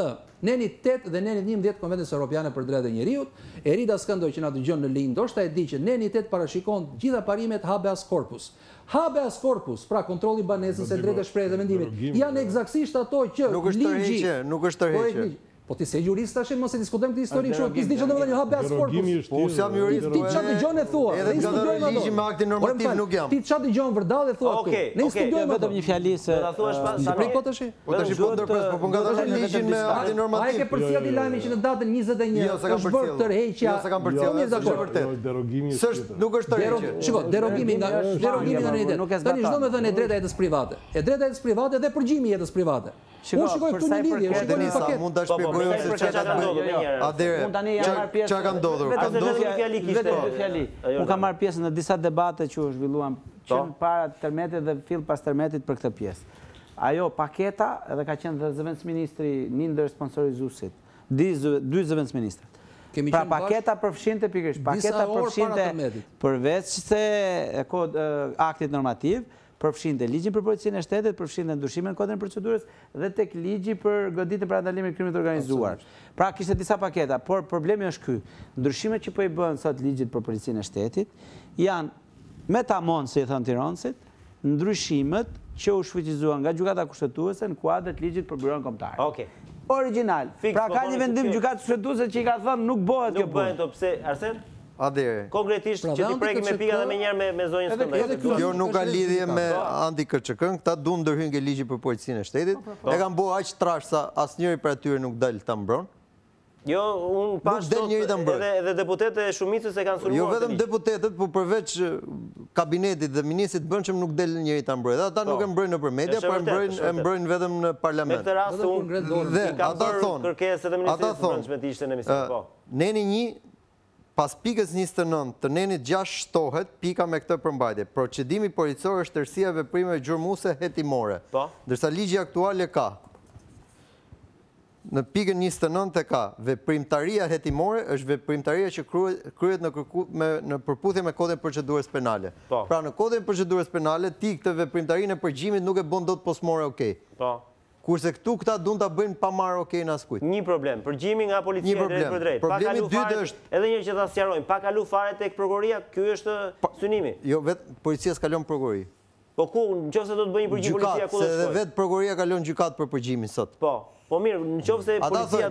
nenit 8 dhe nenit 11 Konventës Evropiane për Drejtat e Njeriut. Erida Skendaj që na dëgjon në linjë, ndoshta e di që nenit 8 parashikon gjitha parimet habeas corpus. Habeas corpus, pra kontrolli banesës e drejtë shprehjes së vendimit, janë eksaktësisht ato që ligji nuk është tërheqje. Po ti se jurist tash mos e diskutojmë këtë histori kështu, ti s'di çfarë do të thotë habeas corpus. Po s'jam jurist. Ti çfarë dëgjon e thua? Ne studiojmë ato. Ligjin me aktin normativ nuk jam. Ti çfarë dëgjon vërdall e thua këtu? Ne studiojmë vetëm një fjalë se ta thuash pas sa. Po tash po ndërpres, po ngatashën ligjin me aktin normativ. Ai ke përcjell i lajmi që në datën 21 është bërë tërheqja. Jo, s'e kam përcjell. Është vërtet. Derogimi është. Nuk është tërheqje. Shikoj, derogimi nga drejta. Tani çdo më thënë drejta e jetës private. E drejta e jetës private dhe përgjimi i jetës private. Unë shikoj këtu një lidhje, unë shikoj një paketë. Mund ta shpjegoj se çfarë ka ndodhur. Atëherë, çfarë ka ndodhur? Ka ndodhur një fjalë kishte. Unë kam marrë pjesë në disa debate që u zhvilluan para tërmetit dhe fill pas tërmetit për këtë pjesë. Ajo paketa edhe ka qenë dhe zëvendësministri një ndër sponsorizuesit, dy zëvendësministrat. Pra paketa përfshinte pikërisht, paketa përfshinte përveç se aktit normativ, përfshinte ligjin për policinë e shtetit, përfshinte ndryshimin në kodin e procedurës dhe tek ligji për goditjen për ndalimit krimit të organizuar. Pra kishte disa paketa, por problemi është ky. Ndryshimet që po i bën sot ligjit për policinë e shtetit janë me tamon, si i thon tiranësit, ndryshimet që u shfuqizuan nga gjykata kushtetuese në kuadër të ligjit për byron kombëtar. Okej. Original. Pra ka një vendim gjykatës kushtetuese që i ka thënë nuk bëhet kjo punë. Po pse, Arsen? Atëherë. Konkretisht që ti prekim me pika dhe më njëherë me zonjën Skendaj. Kjo nuk ka lidhje me anti-KÇK-n, këta duan ndërhyjnë ke ligji për policinë e shtetit. E kanë bërë aq trash sa asnjëri për atyre nuk dal ta mbron. Jo, un pas edhe deputetët e shumicës e kanë sulmuar. Jo vetëm deputetët, por përveç kabinetit dhe ministrit bën çem nuk del njëri ta mbrojë. Ata nuk e mbrojnë nëpër media, por e mbrojnë vetëm në parlament. Në këtë rast un ka bërë kërkesë të ministrisë brendshme të ishte në emision, po. Neni 1 pas pikës 29 të nenit 6 shtohet pika me këtë përmbajtje. Procedimi policor është tërësia e veprimeve gjurmuese hetimore. Ndërsa ligji aktual e ka. Në pikën 29 e ka veprimtaria hetimore është veprimtaria që kryhet në përputhje me kodin e procedurës penale. Pra në kodin e procedurës penale ti këtë veprimtarinë e përgjimit nuk e bën dot postmore okay. Po. Kurse këtu këta duan ta bëjnë pa marrë okay në askujt. Një problem, përgjimi nga policia drejt për drejt. Problemi i dytë është, edhe një herë që ta sqarojmë, pa kalu fare tek prokuroria, ky është synimi. Jo, vetë policia s'kalon prokurori. Po ku, nëse do të bëjë një përgjim policia ku do të shkojë? Se vetë prokuroria kalon gjykat për përgjimin sot. Po. Po mirë, nëse policia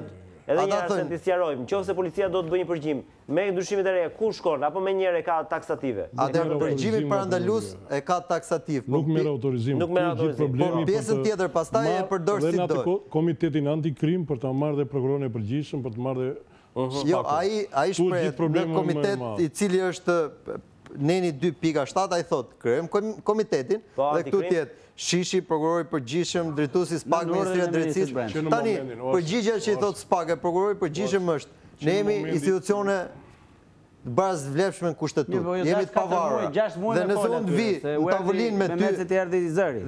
edhe një herë të sqarojmë, nëse policia do të bëjë një përgjim me ndryshimet e reja, ku shkon apo më njëherë ka taksative? Atë përgjimi parandalues e ka taksativ, nuk merr autorizim. Nuk merr autorizim. Po pjesën tjetër pastaj e përdor si do. Dhe atë komitetin antikrim për ta marrë dhe prokurorin e përgjithshëm për të marrë SPAK-un. Jo, ai shprehet në komitet i cili është neni 2.7 ai thotë, krijojmë komitetin dhe këtu tjetë Shishi, prokurori përgjithshëm, drejtuesi SPAK, Ministria e Drejtësisë. Tani, përgjigjja që i thot SPAK, prokurori përgjithshëm është ne jemi institucione të barazvlefshme në kushtetut, jemi të pavarura. Dhe nëse unë vi në tavolinë me ty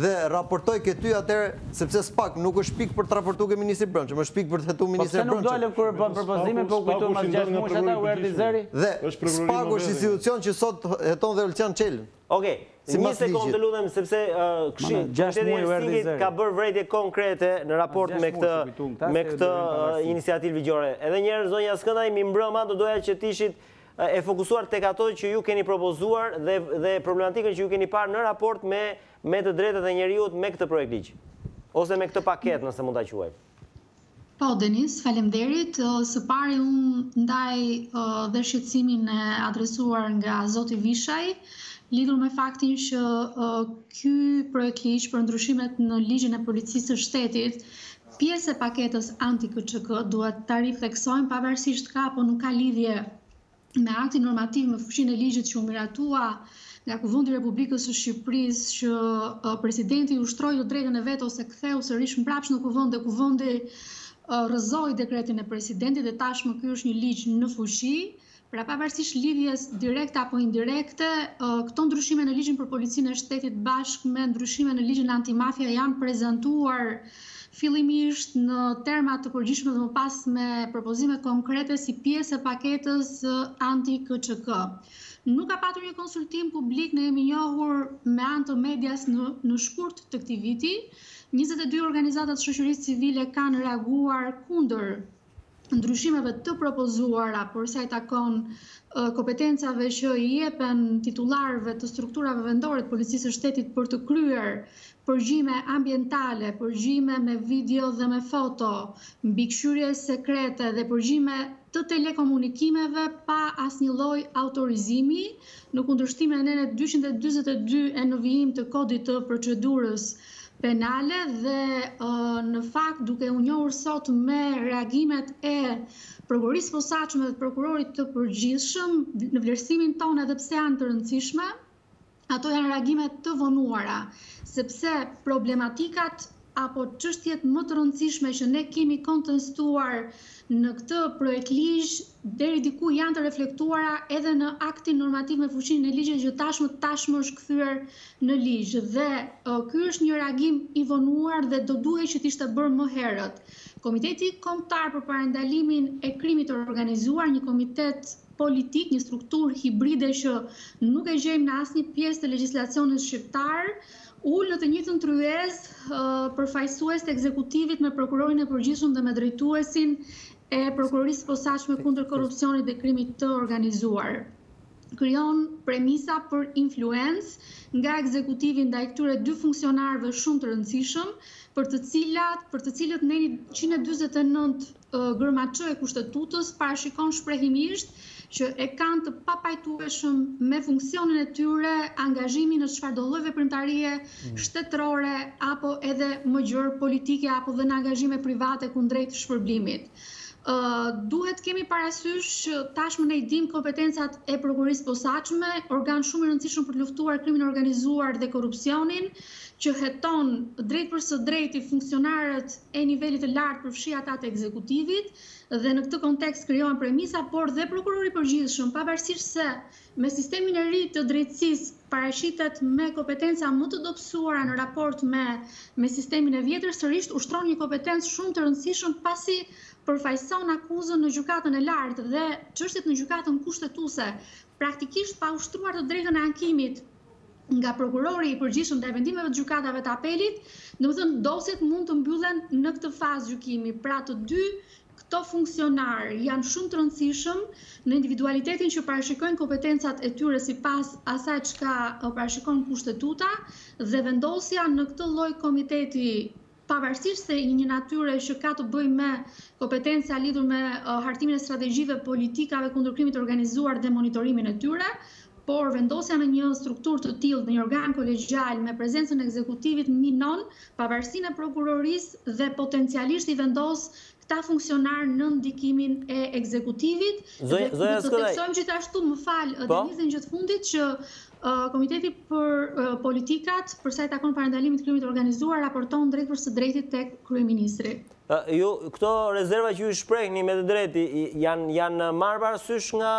dhe raportoj ke ty atëherë, sepse SPAK nuk është pikë për të raportuar ke Ministrit Brendshëm, është pikë për të hetuar Ministrin Brendshëm. Po pse nuk dalën kur propozime po kujtojmë mas 6 muaj ata u erdhi zëri? Dhe SPAK është institucion që sot heton dhe Ulçan Çelën. Okej. Një sekundë të lutem, sepse Komiteti i Helsinkit ka bërë vërejtje konkrete në raport me këtë iniciativë ligjore. Edhe njerë, zonja Skëndaj, mi mbrëma do doja që t'ishit e fokusuar tek ato që ju keni propozuar dhe problematikën që ju keni parë në raport me të drejtat e njeriut me këtë projekt ligj. Ose me këtë paketë, nëse mund ta quajmë. Po, Denis, faleminderit. Së pari unë ndaj dhe shqetësimin e adresuar nga zoti Visaj, lidhur me faktin që ky projekt ligj për ndryshimet në ligjin e policisë së shtetit Pjesë e paketës anti-KÇK duhet ta rifleksojmë pavarësisht ka apo nuk ka lidhje me aktin normativ me fuqinë e ligjit që u miratua nga Kuvendi i Republikës së Shqipërisë, që presidenti ushtroi të drejtën e vet ose ktheu sërish mbrapsht në kuvend dhe kuvendi rrëzoi dekretin e presidentit dhe tashmë ky është një ligj në fuqi. Pra pavarësisht lidhjes direkte apo indirekte, këto ndryshime në ligjin për policinë e shtetit bashkë me ndryshime në ligjin antimafia janë prezantuar fillimisht në terma të përgjithshme dhe më pas me propozime konkrete si pjesë e paketës anti-KÇK. Nuk ka patur një konsultim publik, ne jemi njohur me anë të medias në shkurt të këtij viti. 22 organizatat shoqërisë civile kanë reaguar kundër ndryshimeve të propozuara, por sa i takon kompetencave që i jepen titularëve të strukturave vendore të policisë së shtetit për të kryer përgjime ambientale, përgjime me video dhe me foto, mbikëqyrje sekrete dhe përgjime të telekomunikimeve pa asnjë lloj autorizimi, në kundërshtim me anën 242 e nënvijim të kodit të procedurës penale dhe në fakt duke u njohur sot me reagimet e Prokurorisë Posacme dhe Prokurorit të përgjithshëm në vlerësimin tonë edhe pse janë të rëndësishme, ato janë reagime të vonuara, sepse problematikat apo çështjet më të rëndësishme që ne kemi kontestuar në këtë projekt ligj deri diku janë të reflektuara edhe në aktin normativ me fuqinë e ligjit që tashmë është kthyer në ligj dhe ky është një reagim i vonuar dhe do duhej që të ishte bërë më herët. Komiteti Kombëtar për Parandalimin e Krimit të Organizuar, një komitet politik, një strukturë hibride që nuk e gjejmë në asnjë pjesë të legjislacionit shqiptar, ul në të njëjtën tryezë përfaqësues të ekzekutivit me prokurorin e përgjithshëm dhe me drejtuesin e prokurorisë posaçme kundër korrupsionit dhe krimit të organizuar. Krijon premisa për influencë nga ekzekutivi ndaj këtyre dy funksionarëve shumë të rëndësishëm, për të cilët në 149 gërmaçë e kushtetutës parashikon shprehimisht që e kanë të papajtueshëm me funksionin e tyre angazhimin në çfarë do lloj veprimtarie shtetërore apo edhe më gjerë politike apo dhe në angazhime private kundrejt shpërblimit. Duhet kemi parasysh që tashmë ne i dimë kompetencat e prokurorisë posaçme, organ shumë i rëndësishëm për të luftuar krimin organizuar dhe korrupsionin, që heton drejt për së drejti funksionarët e nivelit të lartë përfshi ata të ekzekutivit. Dhe në këtë kontekst krijohen premisa, por dhe prokurori i përgjithshëm, pavarësisht se me sistemin e ri të drejtësisë paraqitet me kompetenca më të dobësuara në raport me sistemin e vjetër, sërish ushtron një kompetencë shumë të rëndësishme pasi përfaqëson akuzën në gjykatën e lartë dhe çështjet në gjykatën kushtetuese, praktikisht pa ushtruar të drejtën e ankimit nga prokurori i përgjithshëm ndaj vendimeve të gjykatave të apelit, domethënë dosjet mund të mbyllen në këtë fazë gjykimi. Pra të dy këto funksionarë janë shumë të rëndësishëm në individualitetin që parashikojnë kompetencat e tyre sipas asaj çka parashikon kushtetuta dhe vendosja në këtë lloj komiteti, pavarësisht se i një natyre që ka të bëjë me kompetenca lidhur me hartimin e strategjive politikave kundër krimit të organizuar dhe monitorimin e tyre, por vendosja në një strukturë të tillë, në një organ kolegjial me prezencën e ekzekutivit minon pavarësinë e prokurorisë dhe potencialisht i vendos ta funksionar në ndikimin e ekzekutivit. Dhe të theksojmë gjithashtu, më fal, Denizin që të fundit që Komiteti për Politikat, për sa i takon parandalimit të krimit organizuar, raporton drejt për së drejti tek kryeministri. Ju këto rezerva që ju shprehni me të drejtë janë marrë parasysh nga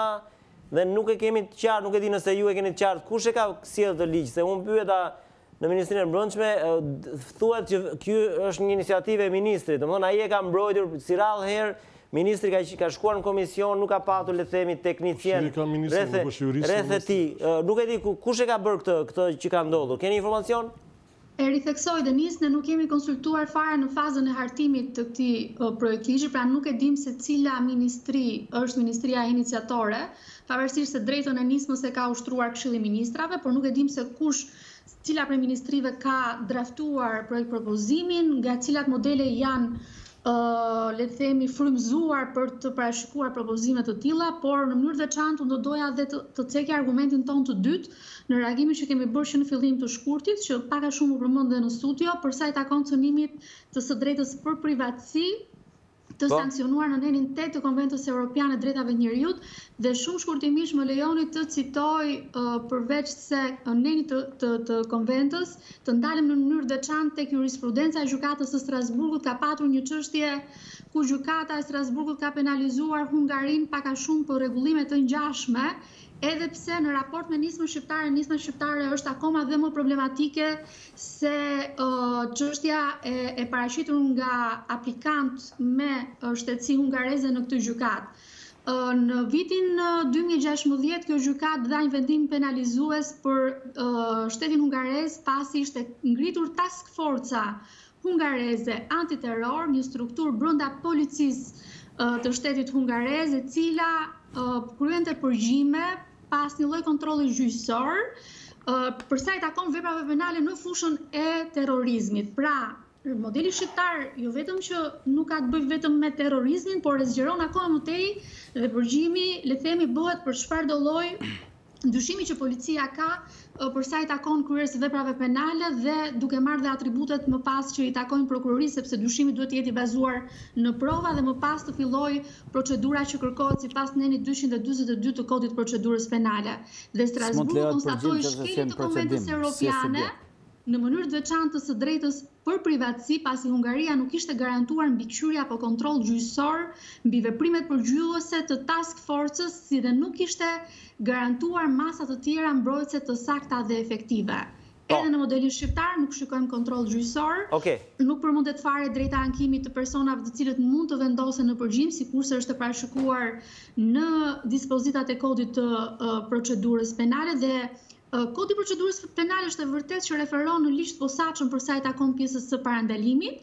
dhe nuk e kemi të qartë, nuk e di nëse ju e keni të qartë kush e ka sjellë të ligj, se unë pyeta në Ministrinë e Brendshme, thuhet që ky është një iniciativë e ministrit, domthonë ai e ka mbrojtur si radhëherë, ministri ka shkuar në komision, nuk ka patur le të themi teknicien rreth tij. Nuk e di kush e ka bërë këtë që ka ndodhur. Keni informacion? E ritheksoj Denis, ne nuk kemi konsultuar fare në fazën e hartimit të këtij projekti, pra nuk e dim se cila ministri është ministria iniciatore, pavarësisht se drejtën e nismës e ka ushtruar Këshilli i Ministrave, por nuk e dim se kush cila prej ministrive ka draftuar projekt propozimin, nga cilat modele janë le të themi frymzuar për të parashikuar propozime të tilla, por në mënyrë veçantë do doja edhe të cekja argumentin ton të dytë në reagimin që kemi bërë që në fillim të shkurtit, që pak a shumë u përmend në studio, për sa i takon cënimit të së drejtës për privatësi të sankcionuar në anenin 8 të Konventës Evropiane e Drejtave të Njeriut, dhe shumë shkurtimisht më lejoni të citoj përveç se anenit të konventës, të ndalem në mënyrë veçantë tek jurisprudenca e Gjykatës së Strasburgut ka patur një çështje ku Gjykata e Strasburgut ka penalizuar Hungarinë pak a shumë për rregullime të ngjashme, edhe pse në raport me nismën shqiptare është akoma dhe më problematike se çështja e paraqitur nga aplikant me shtetësi hungareze në këtë gjykatë. Në vitin 2016 kjo gjykatë dha një vendim penalizues për shtetin hungarez pasi ishte ngritur task forca hungareze antiterror, një strukturë brenda policisë të shtetit hungarez e cila kryente përgjime pas një lloj kontrolli gjyqësor për sa i takon veprave penale në fushën e terrorizmit. Pra, modeli shqiptar jo vetëm që nuk ka të bëjë vetëm me terrorizmin, por e zgjeron akoma më tej dhe përgjimi, le të themi, bëhet për çfarëdo lloj dyshimi që policia ka për sa i takon kryerjes së veprave penale dhe duke marrë dhe atributet më pas që i takojnë prokurorisë, sepse dyshimi duhet të jetë i bazuar në prova dhe më pas të fillojë procedura që kërkohet sipas anenit 242 të Kodit të Procedurës Penale. Dhe Strasburgu konstatoi shkeljen e Konventës Evropiane në mënyrë të veçantë së drejtës për privatësi, pasi Hungaria nuk ishte garantuar mbikëqyrje apo kontroll gjyqësor mbi veprimet përgjyllëse të task forces, si dhe nuk ishte garantuar masa të tjera mbrojtëse të sakta dhe efektive. Edhe në modelin shqiptar nuk shikojmë kontroll gjyqësor, nuk përmundet fare drejta ankimit të personave të cilët mund të vendosen në përgjim, sikurse është parashikuar në dispozitat e kodit të procedurës penale dhe Kodi i procedurës penale është e vërtetë që referon në ligj të posaçëm për sa i takon pjesës së parandalimit,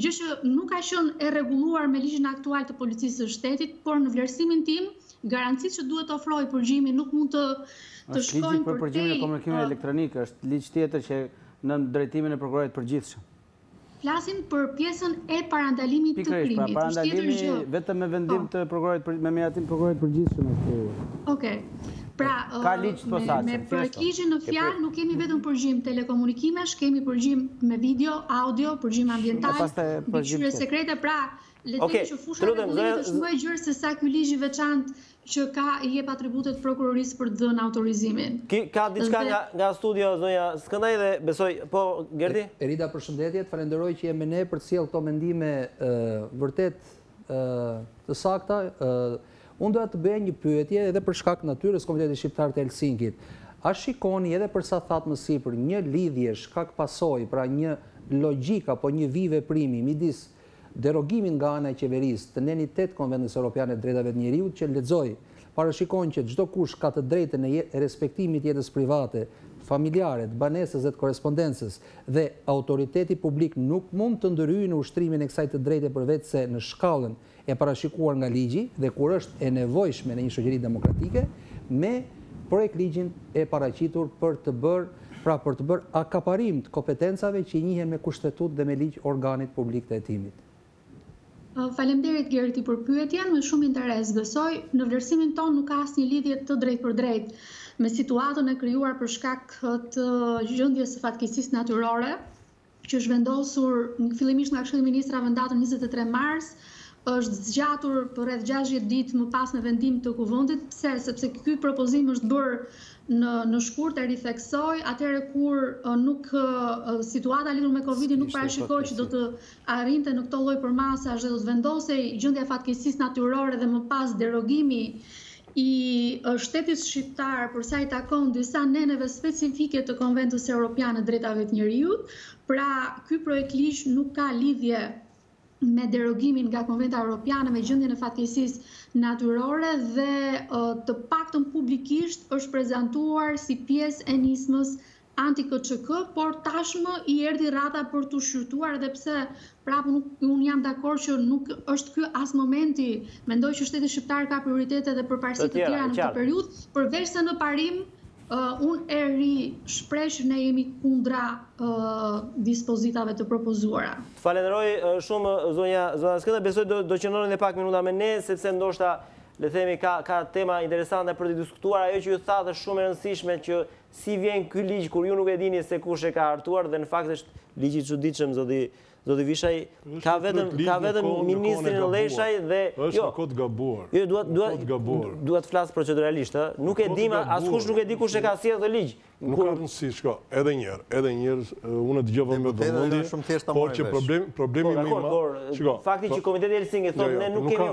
gjë që nuk ka qenë e rregulluar me ligjin aktual të policisë së shtetit, por në vlerësimin tim, garancitë që duhet të ofrojë përgjimi nuk mund të shkojnë për përgjimin e komunikimit elektronik, është ligj tjetër që në drejtimin e prokurorit të përgjithshëm. Flasim për pjesën e parandalimit të krimit. Parandalimi vetëm me vendim të prokurorit me miratim prokurorit të përgjithshëm. Okej. Pra, me përgjigjen në fjalë nuk kemi vetëm përgjim telekomunikimesh, kemi përgjim me video, audio, përgjim ambiental, mbikëqyrje sekrete, pra le të themi që fusha e rregullimit është më e gjerë se sa ky ligj i veçantë që ka i jep atributet prokurorisë për të dhënë autorizimin. Ka diçka nga studio zonja Skëndaj dhe besoj, po Gerti? Erida, përshëndetje, falenderoj që je me ne për të sjellë këto mendime vërtet të sakta. Unë doja të bëja një pyetje edhe për shkak natyrës Komitetit Shqiptar të Helsinkit. A shikoni edhe përsa thatë më sipër një lidhje shkak pasojë, pra një logjik apo një vijveprimi midis derogimin nga ana e qeverisë të anenit 8 Konventës Evropiane të Drejtave të Njeriut që lexoi, parashikon që çdo kush ka të drejtën e respektimit të jetës private, familjare, të banesës dhe të korrespondencës dhe autoriteti publik nuk mund të ndërhyjë në ushtrimin e kësaj të drejte përveçse në shkallën e parashikuar nga ligji dhe kur është e nevojshme në një shoqëri demokratike me projekt ligjin e paraqitur për të bërë akaparim të kompetencave që i njihen me kushtetut dhe me ligj organit publik të hetimit. Faleminderit Gerti për pyetjen, me shumë interes besoj, në vlerësimin ton nuk ka asnjë lidhje të drejtpërdrejtë me situatën e krijuar për shkak të gjendjes së fatkeqësisë natyrore që është vendosur fillimisht nga Këshilli i Ministrave në datën 23 mars, është zgjatur për rreth 60 ditë më pas me vendim të kuvendit, sepse ky propozim është bërë në shkurt e ritheksoi, atëherë kur nuk situata lidhur me Covidin nuk parashikoi që do të arrinte në këtë lloj përmasash dhe do të vendosej gjendja e fatkeqësisë natyrore dhe më pas derogimi i shtetit shqiptar për sa i takon disa aneneve specifike të Konventës Evropiane të Drejtave të Njeriut. Pra, ky projekt ligj nuk ka lidhje me derogimin nga Konventa Evropiane me gjendjen e fatkeqësisë natyrore dhe të paktën publikisht është prezantuar si pjesë e nismës anti-KCK, por tashmë i erdhi rradha për të shqyrtuar edhe pse prapë unë jam dakord që nuk është ky as momenti, mendoj që shteti shqiptar ka prioritete dhe përparësi të tjera në këtë periudhë, përveç se në parim unë e ri shpresh ne jemi kundra dispozitave të propozuara. Falenderoj shumë zonja Skendaj, besoj do qëndroni pak minuta me ne sepse ndoshta le themi ka tema interesante për të diskutuar, ajo që ju thatë është shumë e rëndësishme që si vjen ky ligj kur ju nuk e dini se kush e ka hartuar dhe në fakt është ligj i çuditshëm zoti Vishaj, ka vetëm ministrin Leshaj dhe jo. Është kod gabuar. Jo, duhet flas proceduralisht, ë. Nuk e di askush nuk e di kush e ka sjellë ligj. Nuk ka rëndësi, shko, edhe një herë unë dëgjova me vëmendje, por që problemi më i madh, fakti që Komiteti i Helsinkit thotë ne nuk kemi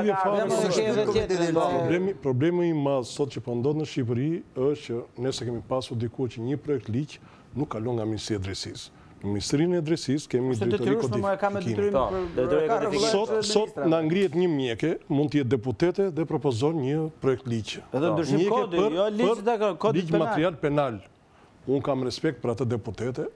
informacion. Problemi i madh sot që po ndodh në Shqipëri është që ne se kemi pasur diku që një projekt ligj nuk kalon nga Ministria e Drejtësisë. Në Ministrinë e Drejtësisë kemi drejtori kodifikimi. Sot na ngrihet një mjeke, mund të jetë deputete dhe propozon një projekt ligj. Edhe ndryshim kodi, jo ligj dakor, kodi penal. Ligj material penal. Un kam respekt për atë deputete.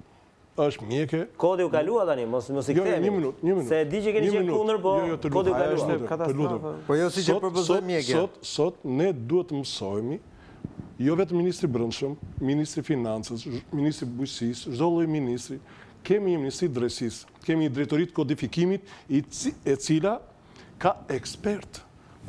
Është mjeke. Kodi u kalua tani, mos i kthehemi. Një minutë. Se di që keni qenë kundër, po kodi u kalua, është katastrofa. Po jo siç e propozon mjeke. Sot ne duhet të mësojmë. Jo vetë Ministri Brëndshëm, Ministri Financës, Ministri Bujqësisë, çdo lloj ministri, kemi një Ministri Drejtësisë, kemi një drejtori të kodifikimit e cila ka ekspert,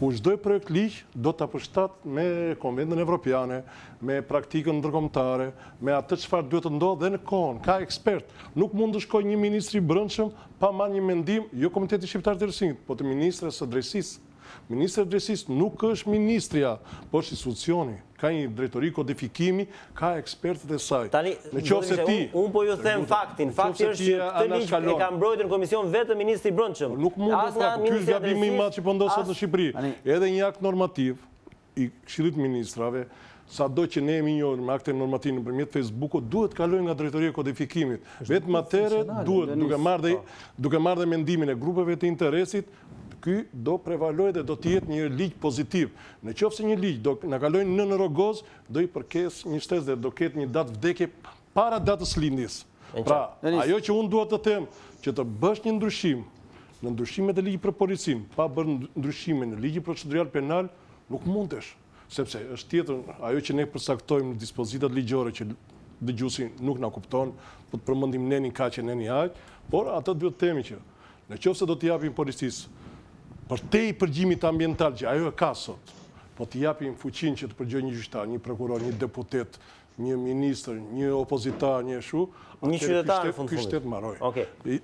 ku çdo projekt ligj do ta përshtat me Konventën Evropiane, me praktikën ndërkombëtare, me atë çfarë duhet të ndodhë dhe në kohën, ka ekspert. Nuk mund të shkojë një Ministri Brëndshëm pa marrë një mendim, jo Komiteti Shqiptar të Helsinkit, po të Ministres së Drejtësisë. Ministri i Drejtësisë nuk është ministria, por është institucioni. Ka një drejtori kodifikimi, ka ekspertët e saj. Nëse ti, unë po ju them faktin, fakti është që këtë ligj e ka mbrojtur në komision vetëm ministri i Brendshëm. Nuk mund të thotë, ky është gabimi i madh që po ndodh sot në Shqipëri. Edhe një akt normativ i Këshillit të Ministrave, sado që ne jemi njohur me aktin normativ nëpërmjet Facebookut, duhet të kalojë nga drejtoria e kodifikimit. Vetëm atëherë duhet duke marrë mendimin e grupeve të interesit. Ky do prevaloj dhe do të jetë një ligj pozitiv. Në qoftë se një ligj do na kalojë në rogoz, do i përkes një shtesë dhe do ketë një datë vdekje para datës lindjes. Pra, ajo që unë dua të them, që të bësh një ndryshim në ndryshimet e ligjit për policin, pa bërë ndryshime në ligjin procedurial penal, nuk mundesh, sepse është tjetër ajo që ne përcaktojmë në dispozitat ligjore që dëgjuesi nuk na kupton, po të përmendim neni kaq e neni aq, por ato duhet të themi që nëse do t'i japim policisë për te i përgjimit ambiental që ajo e ka sot, po t'i japim fuqin që të përgjoj një gjyqtar, një prokuror, një deputet, një ministër, një opozitar, një qytetar në fund fundit.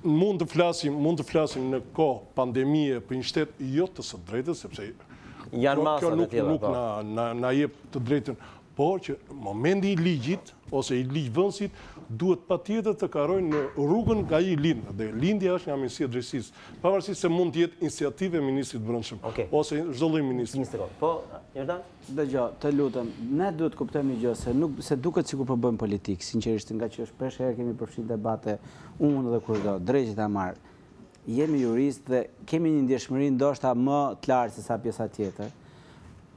Mund të flasim në kohë pandemie për një shtet jo të së drejtës, sepse kjo nuk na jep të drejtën, por që momenti i ligjit ose i ligjvendësit duhet patjetër të karojë në rrugën nga ai lind, dhe lindja është nga Ministria e Drejtësisë, pavarësisht se mund të jetë iniciativë e Ministrit të Brendshëm ose çdo lloj ministri. Po, Jordan, dëgjoj, të lutem, ne duhet të kuptojmë gjë se nuk se duket sikur po bëjmë politikë, sinqerisht, nga që shpesh herë kemi përfshirë debate unë dhe kurdo, drejtë ta marr. Jemi juristë dhe kemi një ndjeshmëri ndoshta më të lartë se sa pjesa tjetër,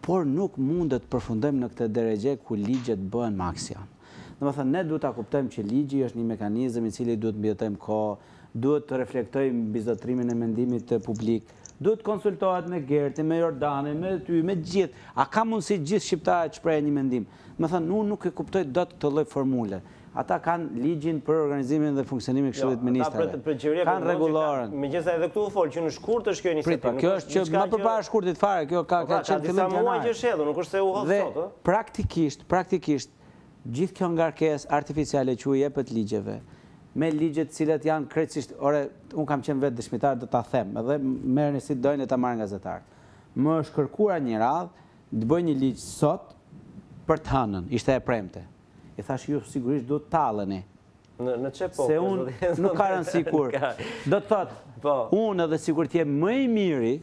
por nuk mundet të përfundojmë në këtë drejtë ku ligjet bëhen me aksion. Domethënë ne duhet ta kuptojmë që ligji është një mekanizëm i cili duhet mbijetojmë kohë, duhet të reflektojmë mbi zotërimin e mendimit publik, duhet të konsultohet me Gerti, me Jordanin, me ty, me gjithë. A ka mundësi gjithë shqiptarët të shprehin një mendim? Domethënë unë nuk e kuptoj dot këtë lloj formule. Ata kanë ligjin për organizimin dhe funksionimin e Këshillit të Ministrave. Kanë rregulloren. Megjithëse edhe këtu u fol që në shkurt është kjo iniciativë. Kjo është që më përpara shkurtit fare, kjo ka qenë fillim janar. Nuk është se u hodh sot, ëh. Praktikisht gjithë kjo ngarkesë artificiale që u jepet ligjeve, me ligjet të cilat janë krejtësisht, ore, unë kam qenë vetë dëshmitar, do ta them, edhe merrni si dojnë ta marrin gazetarët. Më është kërkuar një radhë të bëjë një ligj sot për të hënën, ishte e premte. E thash ju sigurisht do të talleni. Në çfarë po? Se unë nuk ka rënë sikur. Do të thotë, unë edhe sikur të jem më i miri,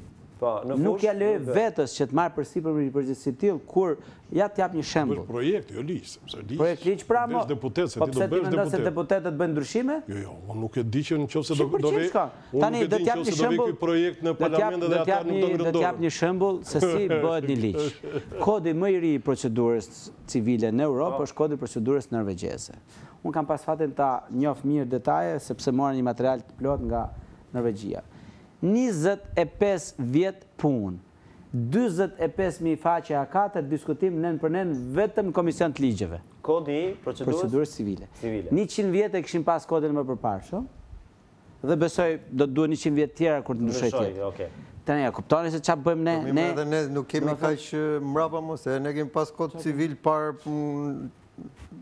nuk ja lej vetës që të marrë përsipër një përgjithësi tillë kur ja t'jap një shembull. Është projekt, jo ligj, sepse ligj. Projekt ligj pra, po pse ti mendon se deputetët bëjnë ndryshime? Jo, unë nuk e di që nëse do vë. Tani do t'jap një shembull projekt në parlament dhe ata nuk do ndërtojnë. Do t'jap një shembull se si bëhet një ligj. Kodi më i ri i procedurës civile në Europë është kodi i procedurës norvegjeze. Unë kam pas fatin ta njoh mirë detaje sepse morën një material të plot nga Norvegjia. 25 vjet punë. 25.000 faqe A4 diskutim nën për nën vetëm Komision të Ligjeve. Kodi i procedurës civile. 100 vjet e kishim pas kodin më përparshëm dhe besoj do të duhen 100 vjet tjera kur të ndryshojë tjetër. Tani ja kuptoni se çfarë bëjmë ne? Ne nuk kemi kaq mbrapa mos, ne kemi pas kod civil par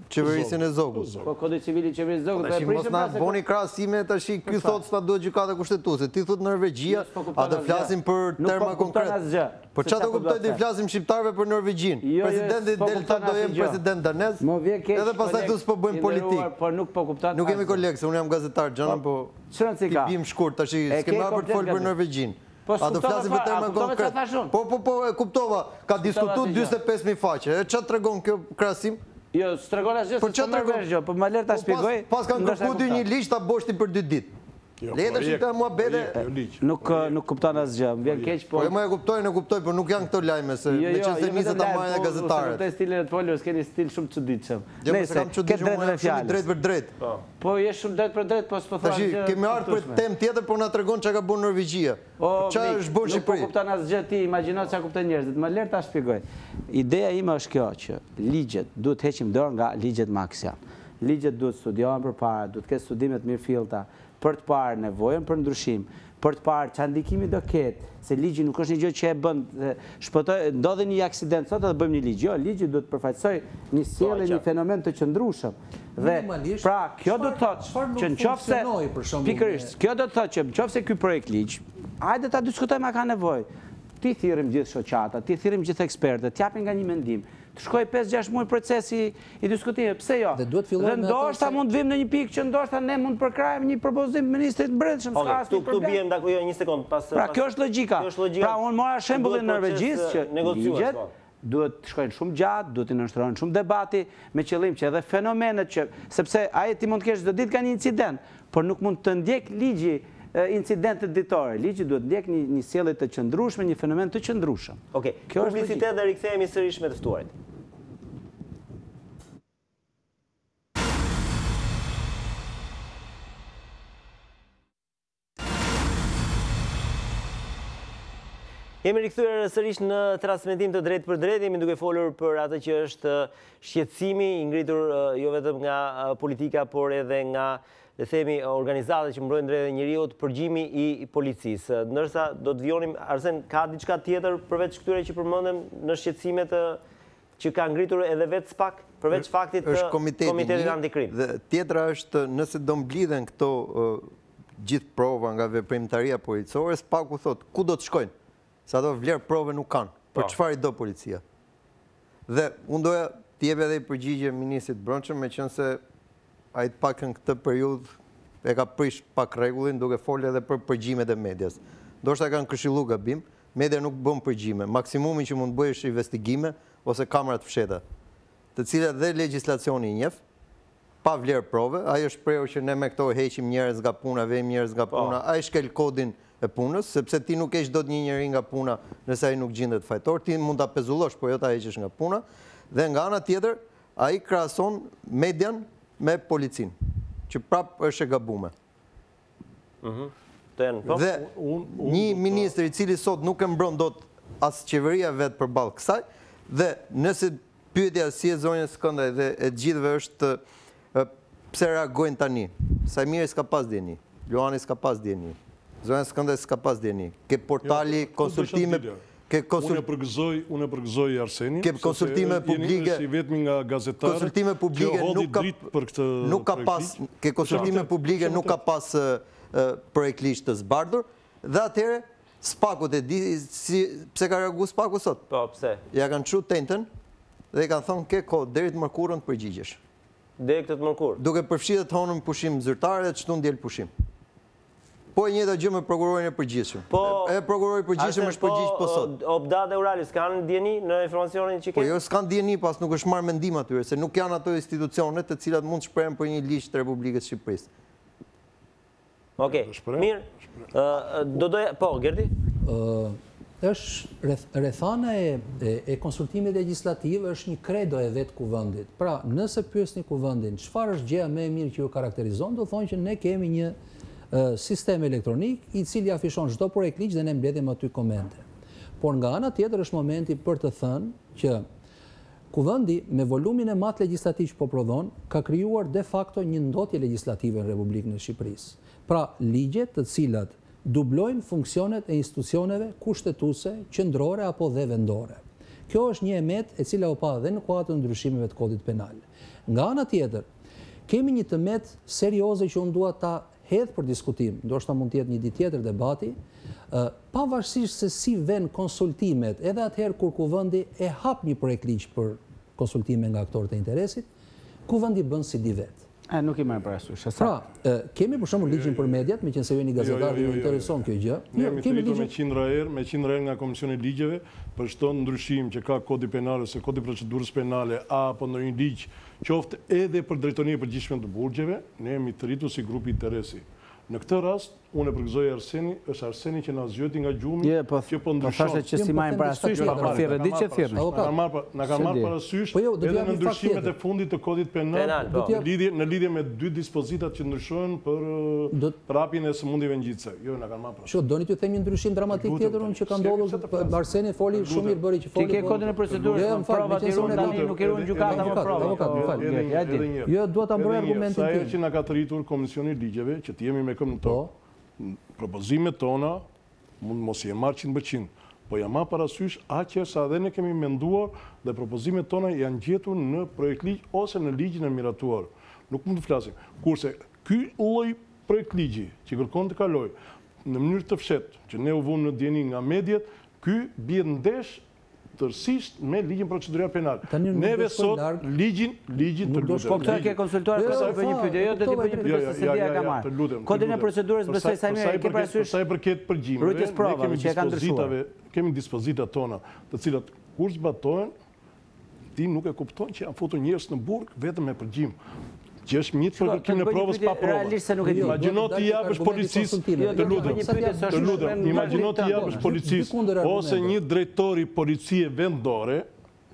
qeverisjen e Zogut. Po kodi civil i qeverisë Zogut do të prishet pas. Boni krahasime tash, ky thotë se ta duhet gjykata kushtetuese, ti thotë Norvegjia, atë flasim për terma konkrete. Po çfarë do kuptoj ti flasim shqiptarëve për Norvegjin? Presidenti del thotë do jem president danez. Edhe pastaj do s'po bëjmë politikë. Po nuk po kuptoj. Nuk kemi kolegë, unë jam gazetar xhana, po ti bim shkurt tash, s'kem marrë për të folur për Norvegjin. A do flasim për terma konkret? Po, e kuptova, ka diskutuar 45.000 faqe. Çfarë tregon kjo krahasim? Jo, s'tregon asgjë, s'tregon asgjë, po më lër ta shpjegoj. Pas kanë kërkuar një ligj ta boshti për 2 ditë. Le të shitoj muhabete. Nuk kupton asgjë, më vjen keq, po. Po më e kuptoj, ne kuptoj, por nuk janë këto lajme se meqense nisë ta marrin gazetarët. Po, stilin e foljes keni stil shumë çuditshëm. Nëse ke drejt për drejt. Po, je shumë drejt për drejt, po s'po thua asgjë. Tash kemi ardhur për temë tjetër, po na tregon çka ka bën Norvegjia. Çfarë është bën Shqipëria? Nuk kupton asgjë ti, imagjino çka kupton njerëzit. Më lër ta shpjegoj. Ideja ime është kjo që ligjet duhet heqim dorë nga ligjet maksian. Ligjet duhet studiohen përpara, duhet ketë studime të mirëfillta për të parë nevojën për ndryshim, për të parë çfarë ndikimi do ketë, se ligji nuk është një gjë që e bën, shpëtojë, ndodhi një aksident sot edhe bëjmë një ligj. Jo, ligji duhet të përfaqësoj një sjellje, një fenomen të qëndrueshëm. Dhe pra, kjo do të thotë që nëse pikërisht, kjo do të thotë që nëse ky projekt ligj, hajde ta diskutojmë a ka nevojë. Ti thirrim gjithë shoqatat, ti thirrim gjithë ekspertët, të japin nga një mendim. Të shkoj 5-6 muaj procesi i diskutimit, pse jo? Dhe ndoshta mund të vim në një pikë që ndoshta ne mund të përkrahemi një propozim ministrit të Brendshëm, s'ka asnjë problem. Tu bijem dakujoj një sekond pas. Pra kjo është logjika. Pra unë mora shembullin e Norvegjisë që negociuat duhet të shkojnë shumë gjatë, duhet të nënshtrohen shumë debati me qëllim që edhe fenomenet që sepse ai ti mund të kesh çdo ditë kanë një incident, por nuk mund të ndjek ligji incidentet ditore. Ligji duhet ndjek një sjellje të qëndrueshme, një fenomen të qëndrueshëm. Okej, publicitet dhe rikthehemi sërish me të ftuarit. Jemi rikthyer sërish në transmetim të drejtë për drejtë, jemi duke folur për atë që është shqetësimi i ngritur jo vetëm nga politika, por edhe nga dhe themi organizatët që mbrojnë drejtat e njeriut, përgjimi i policisë. Ndërsa do të vijonim, Arsen, ka diçka tjetër përveç këtyre që përmendëm në shqetësimet që ka ngritur edhe vetë SPAK, përveç faktit të Komitetit Antikrim. Dhe tjetra është nëse do mblidhen këto gjithë prova nga veprimtaria policore, SPAK-u thotë ku do të shkojnë, se ato vlerë prove nuk kanë, për çfarë i do policia. Dhe unë doja t'i jep edhe i përgjigje ministrit të Brendshëm, meqense ai të pakën këtë periudhë e ka prish pak rregullin duke folur edhe për përgjimet e medias. Ndoshta kanë këshilluar gabim, media nuk bën përgjime. Maksimumin që mund të bëjë është investigime ose kamera të fsheta, të cilat dhe legjislacioni i njeh, pa vlerë prove. Ai është prerë që ne me këto heqim njerëz nga puna, vëmë njerëz nga puna, ai shkel kodin e punës, sepse ti nuk heq dot një njerëz nga puna nëse ai nuk gjendet fajtor, ti mund ta pezullosh, por jo ta heqësh nga puna. Dhe nga ana tjetër, ai krahason median me policin, që prap është e gabume. Dhe një ministri cili sot nuk e mbron dot as qeveria vetë për ballë kësaj, dhe nëse pyetja si e zonjës Skëndaj dhe e gjithëve është pse reagojnë tani. Samiri s'ka pas dieni, Luani s'ka pas dieni, zonja Skëndaj s'ka pas dieni. Ke portali, konsultime... Unë e përgëzoj Arsenin, jeni vetëmi nga gazetarë që hodhi dritë për këtë projektliqë. Ke konsultime publike nuk ka pas projektliqë të zbardhur, dhe atëhere SPAK-ut e di, pse ka reagu SPAK-u sot? Po, pse? Ja kanë çu tentën dhe i kanë thonë ke kohë, deri të mërkurën të përgjigjesh. Deri këtë të mërkurë? Duke përfshitet honën pushim zyrtare dhe çtu ndjel pushim. Po e njëjta gjë me prokurorin e përgjithshëm. E prokurori i përgjithshëm është përgjigj po sot. Obda dhe Urali s'kan dieni në informacionin që kanë? Po jo s'kan dieni pas nuk është marrë mendim atyre, se nuk janë ato institucionet të cilat mund të shprehen për një ligj të Republikës së Shqipërisë. Okej, mirë. Do doja, po, Gerti? Është rrethana e konsultimit legjislativ është një kredo e vetë kuvendit. Pra, nëse pyesni kuvendin, çfarë është gjëja më e mirë që ju karakterizon, do thonë që ne kemi një sistem elektronik i cili afishon çdo projekt ligj dhe ne mbledhim aty komente. Por nga ana tjetër është momenti për të thënë që kuvendi me volumin e madh legjislativ që po prodhon ka krijuar de facto një ndotje legjislative në Republikën e Shqipërisë. Pra ligje të cilat dublojnë funksionet e institucioneve kushtetuese, qendrore apo dhe vendore. Kjo është një emet e cila u pa edhe në kuadër të ndryshimeve të Kodit Penal. Nga ana tjetër, kemi një tëmet serioze që unë dua ta hedh për diskutim, ndoshta mund të jetë një ditë tjetër debati, pavarësisht se si vënë konsultimet, edhe atëherë kur kuvendi e hap një projekt ligj për konsultime nga aktorët e interesit, kuvendi bën si di vet. Nuk i marr parasysh. Pra, kemi për shembull ligjin për mediat, meqense jeni gazetar dhe ju intereson kjo gjë. Mirë, kemi ligjin me 100 herë nga Komisioni i Ligjeve për çdo ndryshim që ka Kodi Penal ose Kodi Procedurës Penale apo ndonjë ligj, qoftë edhe për drejtorinë e përgjithshme të burgjeve, ne jemi të rritur si grup interesi. Në këtë rast, unë e përgëzoj Arseni, është Arseni që na zgjoti nga gjumi që po ndryshon. Po thashë që si marrin parasysh, po thirrë di që thirrë. Na ka marrë parasysh edhe në ndryshimet e fundit të Kodit Penal, në lidhje me dy dispozitat që ndryshojnë për hapjen e sëmundjeve ngjitëse. Jo, na kanë marrë parasysh. Ço doni t'ju them një ndryshim dramatik tjetër unë që ka ndodhur? Arseni foli shumë mirë bëri që foli. Ti ke kodin e procedurës, prova ti unë tani nuk i ruan gjykata apo prova. Avokat, më fal. Jo, dua ta mbroj argumentin tim. Sa që na ka thritur Komisioni i Ligjeve që ti jemi me këmbë në tokë. Propozimet tona mund mos i e marr 100%, po ja marr parasysh aq sa edhe ne kemi menduar dhe propozimet tona janë gjetur në projekt ligj ose në ligjin e miratuar. Nuk mund të flasim. Kurse ky lloj projekt ligji që kërkon të kaloj në mënyrë të fshehtë, që ne u vëmë në dieni nga mediat, ky bie ndesh tërësisht me ligjin proceduror penal. Neve sot ligjin të lutem. Po këtë ke konsultuar për sa bëj një pyetje, jo do të bëj një pyetje se dia ka marrë. Kodin e procedurës besoj Samir e ke parasysh. Sa i përket përgjimeve, ne kemi dispozitave, kemi dispozitat tona, të cilat kur zbatohen ti nuk e kupton që janë futur njerëz në burg vetëm me përgjim. Që është mitë për kërkim në provës pa provë. Imagino t'i japësh policisë, të lutem, imagino t'i japësh policisë, ose një drejtori policie vendore,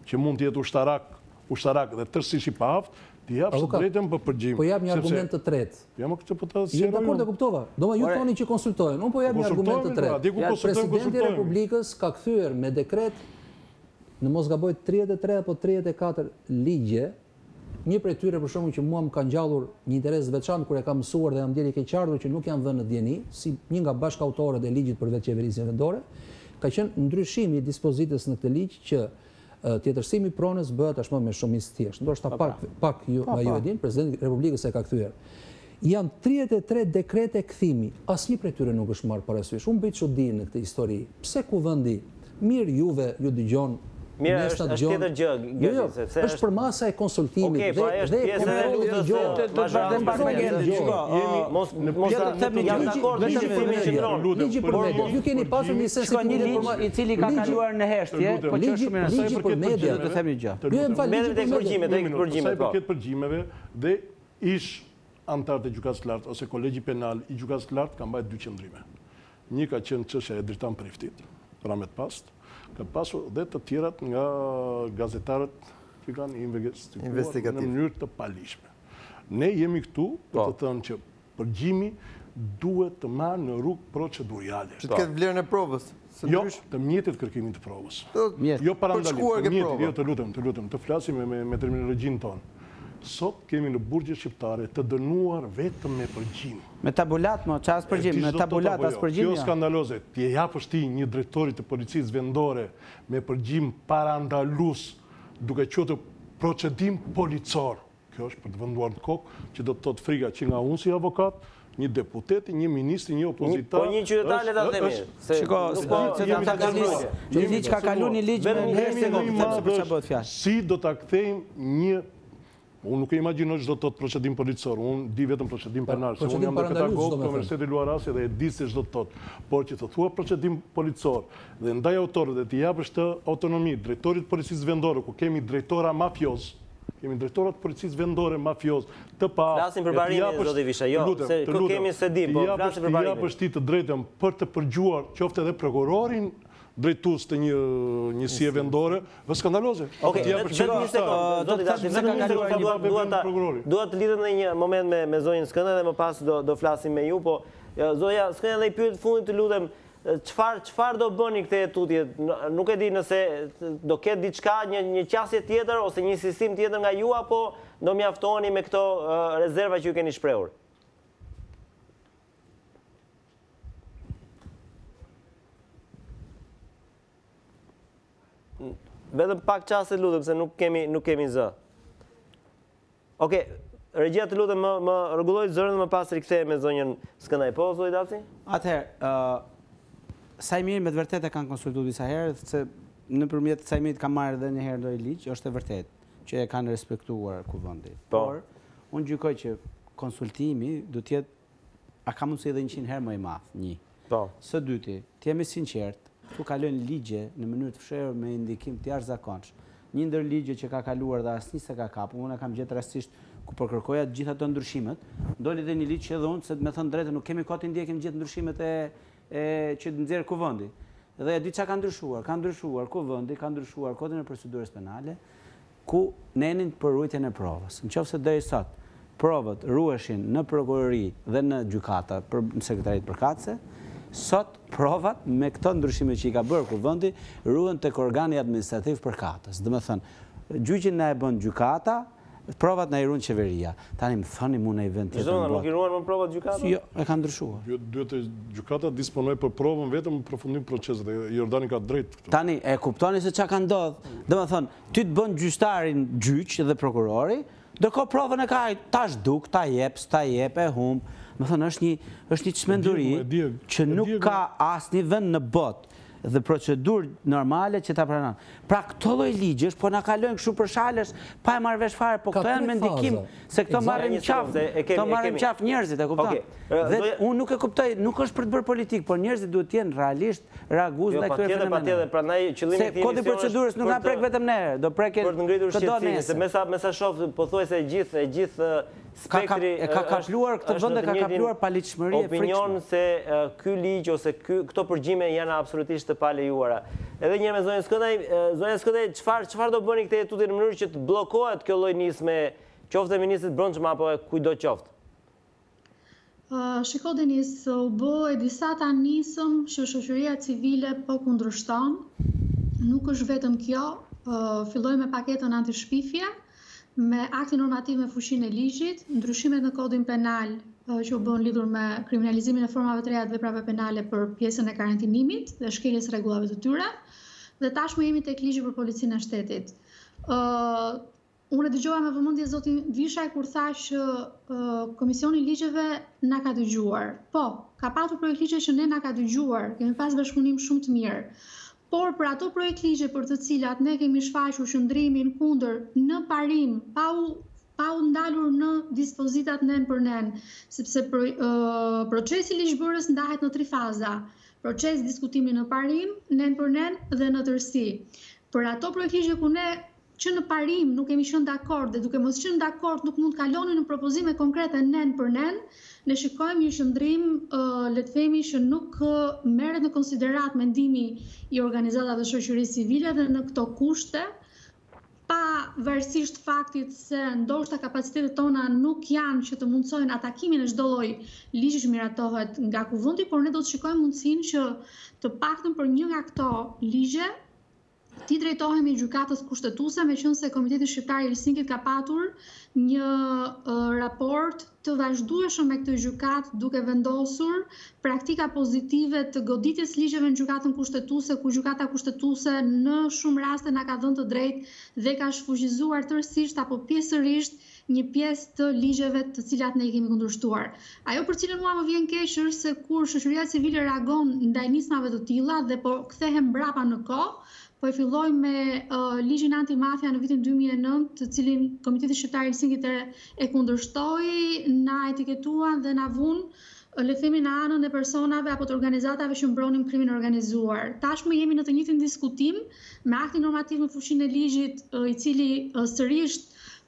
që mund t'jetë ushtarak dhe tërësish i pahaft, t'i japësh të drejtën për përgjim. Po jap një argument të tretë. Jam dakord e kuptova. Doma ju thoni që konsultojnë, unë po jap një argument të tretë. Presidenti i Republikës ka kthyer me dekret, në mos gaboj 33 apo 34 ligje, një prej tyre për shkakun që mua më kanë ngjallur një interes veçantë kur e kam mësuar dhe jam deri keq ardhur që nuk janë vënë në dieni, si një nga bashkautorët e ligjit për vetë qeverisjen vendore, ka qenë ndryshimi i dispozitës në këtë ligj që tjetërsimi i pronës bëhet tashmë me shumicë thjesht. Ndoshta pak ju e dini, presidenti i Republikës e ka kthyer. Janë 33 dekrete kthimi, asnjë prej tyre nuk është marrë parasysh. Unë bëj çudi në këtë histori. Pse kuvendi? Mirë juve ju dëgjon. Mirë, është tjetër gjë, është për masa e konsultimit dhe komentarë të gjë. Ju keni pasur një sensibilitet i cili ka kaluar në heshtje, po që është më saj për media do të them një gjë. Sa i përket përgjimeve dhe ish antar të gjykatës së lartë ose kolegji penal i gjykatës së lartë ka mbajtur dy qendrime. Një ka qenë çështja e drejtan priftit, para me të pastë. Ka pasur dhe të tjerat nga gazetarët që kanë investiguar në mënyrë të palishme. Ne jemi këtu për të thënë që përgjimi duhet të marrë në rrugë procedurale. Që të ketë vlerën e provës? Jo, të mjetit kërkimin të provës. Jo parandalim, të lutem, të flasim me terminologjinë tonë. Sot kemi në burgje shqiptare të dënuar vetëm me përgjim. Me tabulat, mo, që asë përgjim, me tabulat, asë përgjim. Kjo skandaloze, t'i japësh ti një drejtorit të policisë vendore me përgjim parandalus, duke qenë procedim policor. Kjo është për të vënduar në kokë, që do të thotë frika që nga unë si avokat, një deputeti, një ministri, një opozitar... Po një qytetarë letat dhe mirë. Shiko, jemi që ka kalu një ligjë me njëherë si do t'a kthejmë një... Unë nuk e imaginoj çdo të procedim policor, unë di vetëm procedim penal, se unë jam dhe pedagog të Universitetit Luarasi dhe e di se çdo të thotë. Por që të thua procedim policor dhe ndaj autorëve dhe t'i japësh të autonomi, drejtorit policisë vendore, ku kemi drejtora mafioz, kemi drejtorat policisë vendore mafioz, të pa... Flasim për barimin, zoti Visha, jo, se kemi se di, po flasim për barimin. T'i japësh ti të drejtën për të përgjuar qoftë edhe prokurorin, drejtus të një si e vendore, vë skandaloze. Ok, vetë një sekundë, do të dasim se ka kaluar, duat të lidhëm në një moment me Zonjën Skënda dhe më pas do flasim me ju, po Zonja Skënda dhe i pyrit fundit të lutem çfarë do bëni këtë tutje? Nuk e di nëse do ketë diçka, një qasje tjetër ose një insistim tjetër nga ju apo do mjaftoheni me këto rezerva që ju keni shprehur? Vetëm pak çase lutem se nuk kemi zë. Okej, regjia të lutem më rregulloj zërin më pas rikthehem me zonjën Skëndaj. Po, zoti Daci? Atëherë, sa i mirë me të vërtetë kanë konsultuar disa herë se nëpërmjet sa i mirë kanë marrë edhe një herë ndonjë ligj, është e vërtetë që e kanë respektuar kuvendin. Por unë gjykoj që konsultimi do të jetë a ka mundësi edhe 100 herë më i madh, një. Po. Së dyti, të jemi sinqertë. Tu kalojnë ligje në mënyrë të fshehur me ndikim të jashtëzakonshëm. Një ndër ligje që ka kaluar dhe asnjë s'e ka kapur, unë kam gjetur rastisht ku po kërkoja të gjitha ato ndryshimet, doli edhe një ligj që edhe unë, se me thënë drejtë, nuk kemi kohë të ndjekim gjithë ndryshimet që nxjerr kuvendi. Dhe e di çka ka ndryshuar kuvendi, ka ndryshuar kodin e procedurës penale, ku nenin për ruajtjen e provës. Nëse deri sot provat ruheshin në prokurori dhe në gjykata për sekretariat përkatëse, sot provat me këto ndryshime që i ka bërë kuvendi ruhen tek organi administrativ përkatës. Do të thonë, gjyqin na e bën gjykata, provat na i ruan qeveria. Tani më thoni mua në event tjetër. Zona nuk i ruan më provat gjykata? Jo, e kanë ndryshuar. Duhet të gjykata disponoj për provën vetëm në përfundim të procesit dhe Jordani ka drejt këtu. Tani e kuptoni se çka ka ndodhur. Do të thonë, ty të bën gjyqtarin gjyq dhe prokurori, ndërkohë provën e ka ai, tash duk, ta jep, e humb. Më thënë, është një çmenduri që nuk ka asnjë vend në botë dhe procedurë normale që ta pranon. Pra këto lloj ligjesh, po na kalojnë kështu për shalesh, pa e marrë vesh fare, po këto janë me ndikim, se këto marrin qaf njerëzit, e kupton? Dhe unë nuk e kuptoj, nuk është për të bërë politikë, por njerëzit duhet të jenë realisht reagues ndaj këtyre fenomeneve. Se kodi procedurës nuk na prek vetëm ne, do preket çdo nesër. Mesa shoh pothuajse gjithë spektri është në të njëjtin opinion se ky ligj ose këto përgjime janë absolutisht të palejuara. Edhe njëherë me zonjën Skëndaj, çfarë do bëni këtë tutje në mënyrë që të bllokohet kjo lloj nisme, qoftë e ministrit brendshëm apo kujdo qoftë? Shiko Denis, u bë e disa ta nisëm që shoqëria civile po kundërshton. Nuk është vetëm kjo, filloi me paketën antishpifje, me aktin normativ me fuqinë e ligjit, ndryshimet në kodin penal që u bën lidhur me kriminalizimin e formave të reja të veprave penale për pjesën e karantinimit dhe shkeljes rregullave të tyre, dhe tashmë jemi tek ligji për policinë e shtetit. Unë dëgjova me vëmendje zotin Vishaj kur tha që Komisioni i Ligjeve na ka dëgjuar. Po, ka pasur projekt ligje që ne na ka dëgjuar, kemi pas bashkëpunim shumë të mirë. Por për ato projekt ligje për të cilat ne kemi shfaqur qëndrimin kundër në parim, pa u ndalur në dispozitat nen për nen, sepse procesi ligjbërës ndahet në tri faza: proces diskutimi në parim, nen për nen dhe në tërësi. Për ato projekt ligje ku ne që në parim nuk kemi qenë dakord dhe duke mos qenë dakord nuk mund kalonin në propozime konkrete nen për nen, ne shikojmë një shëndrim, le të themi që nuk merret në konsiderat mendimi i organizatave shoqërisë civile dhe në këto kushte, pavarësisht faktit se ndoshta kapacitetet tona nuk janë që të mundsojnë atakimin e çdo lloj ligji që miratohet nga kuvendi, por ne do të shikojmë mundësinë që të paktën për një nga këto ligje ti drejtohemi gjykatës kushtetuese, meqenëse Komiteti Shqiptar i Helsinkit ka patur një raport të vazhdueshëm me këtë gjykatë duke vendosur praktika pozitive të goditjes ligjeve në gjykatën kushtetuese, ku gjykata kushtetuese në shumë raste na ka dhënë të drejtë dhe ka shfuqizuar tërësisht apo pjesërisht një pjesë të ligjeve të cilat ne i kemi kundërshtuar. Ajo për cilën mua më vjen keq është se kur shoqëria civile reagon ndaj nismave të tilla dhe po kthehem mbrapa në kohë, po e filloj me ligjin antimafia në vitin 2009, të cilin Komiteti Shqiptar i Helsinkit e kundërshtoi, na etiketuan dhe na vun, le të themi në anën e personave apo të organizatave që mbronin krimin organizuar. Tashmë jemi në të njëjtin diskutim me aktin normativ në fuqinë e ligjit, i cili sërish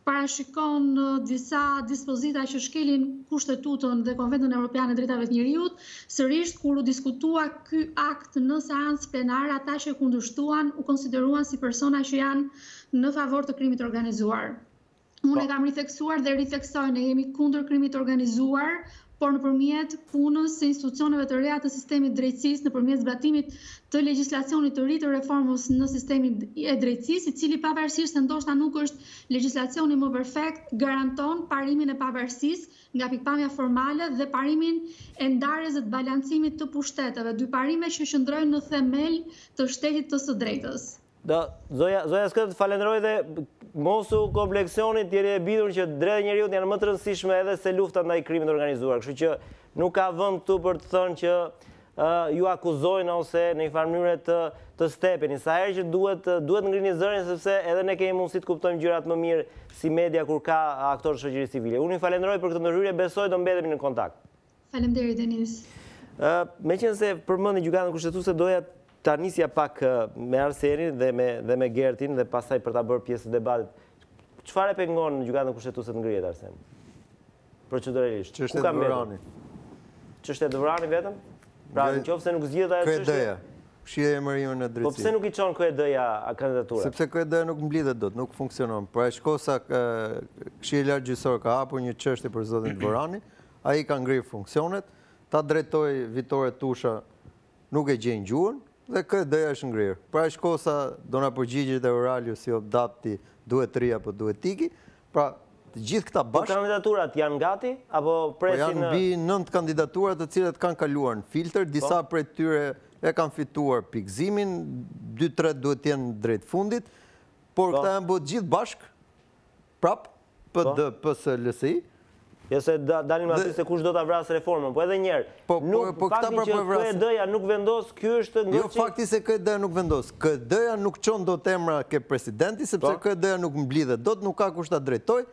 parashikon disa dispozita që shkelin kushtetutën dhe Konventën Evropiane e Drejtave të Njeriut, sërish kur u diskutua ky akt në seancë plenare, ata që e kundërshtuan u konsideruan si persona që janë në favor të krimit organizuar. Unë e kam ritheksuar dhe ritheksoj, ne jemi kundër krimit organizuar, por nëpërmjet punës së institucioneve të reja të sistemit të drejtësisë, nëpërmjet zbatimit të legjislacionit të ri të reformës në sistemin e drejtësisë, I cili pavarësisht se ndoshta nuk është legjislacioni më perfekt, garanton parimin e pavarësisë nga pikpamja formale dhe parimin e ndarjes dhe të balancimit të pushteteve, dy parime që qëndrojnë në themel të shtetit të së drejtës. Zoja Skëtë, falenderoj dhe mosu kompleksionit jeni e bindur që drejtë e njeriut janë më të rëndësishme edhe se lufta ndaj krimit organizuar. Kështu që nuk ka vend këtu për të thënë që ju akuzojnë ose në një farë mënyrë të stepeni. Sa herë që duhet ngrini zërin sepse edhe ne kemi mundësi të kuptojmë gjërat më mirë si media kur ka aktorë të shoqërisë civile. Unë ju falenderoj për këtë ndërhyrje, besoj do mbetemi në kontakt. Faleminderit Denis. Meqense përmendi gjykatën kushtetuese doja ta nisja pak me Arsenin dhe me Gertin dhe pastaj për ta bërë pjesë të debatit. Çfarë pengon në gjykatën kushtetuese të ngrihet Arsen? Proceduralisht. Ç'është Vrani? Ç'është Vrani vetëm? Pra nëse nuk zgjidhet ajo çështje. Këshilla e emërimit në drejtësi. Po pse nuk I çon KD-ja kandidaturën? Sepse KD-ja nuk mblidhet dot, nuk funksionon. Por aqkosa Keshilli I Larte Gjyqesor ka hapur një çështje për zotin Vrani, ai ka ngrirë funksionet, ta drejtoi Vitore Tusha nuk e gjen gjuhën. Dhe KD-ja është ngrirë. Pra shkosa do na përgjigjet e Oraliu si obdapti duhet tri apo duhet tiki. Pra të gjithë këta bashkë... Kandidaturat janë gati? Apo presin... Janë mbi 9 kandidaturat të cilët kanë kaluar në filtr. Disa prej tyre e kanë fituar pikëzimin. 2-3 duhet jenë drejt fundit. Por këta janë bëtë gjithë bashkë. Prap, PD, PS, LSI. Jese dalim aty se kush do ta vrasë reformën, po edhe njerë. Po këta pra po vrasë. KD-ja nuk vendos, ky është ngërçi. Jo fakti se KD-ja nuk vendos. KD-ja nuk çon dot emra ke presidenti sepse KD-ja nuk mblidhet. Dot nuk ka kush ta drejtoj,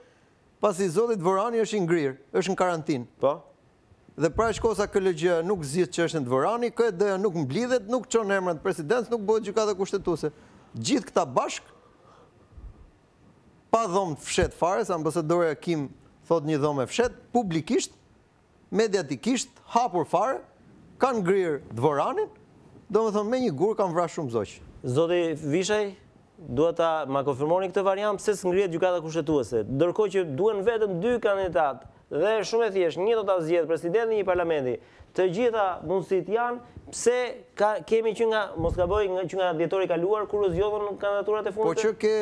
pasi zoti Vorani është I ngrirë, është në karantinë. Po. Dhe pra shkosa KLG nuk zgjidh çështën e Vorani, KD-ja nuk mblidhet, nuk çon emrin e presidentit, nuk bëhet gjykatë kushtetuese. Gjithë këta bashk pa dhom fshet fare, sa ambasadori Kim thot një dhome fshet, publikisht, mediatikisht, hapur fare, kanë ngrirë Dvoranin, do me thonë me një gurë kanë vrarë shumë zoqë. Zoti Visaj, duhet ta ma konfirmoni këtë variant, pse s'ngrihet gjykata kushtetuese, ndërkohë që duhen vetëm 2 kandidatë, dhe shumë e thjesht, një do ta zgjedhë presidenti I parlamenti, të gjitha mundësit janë, pse kemi që nga, mos gaboj, që nga dhjetori kaluar, kur u zgjodhën kandidaturat e fundit? Po që ke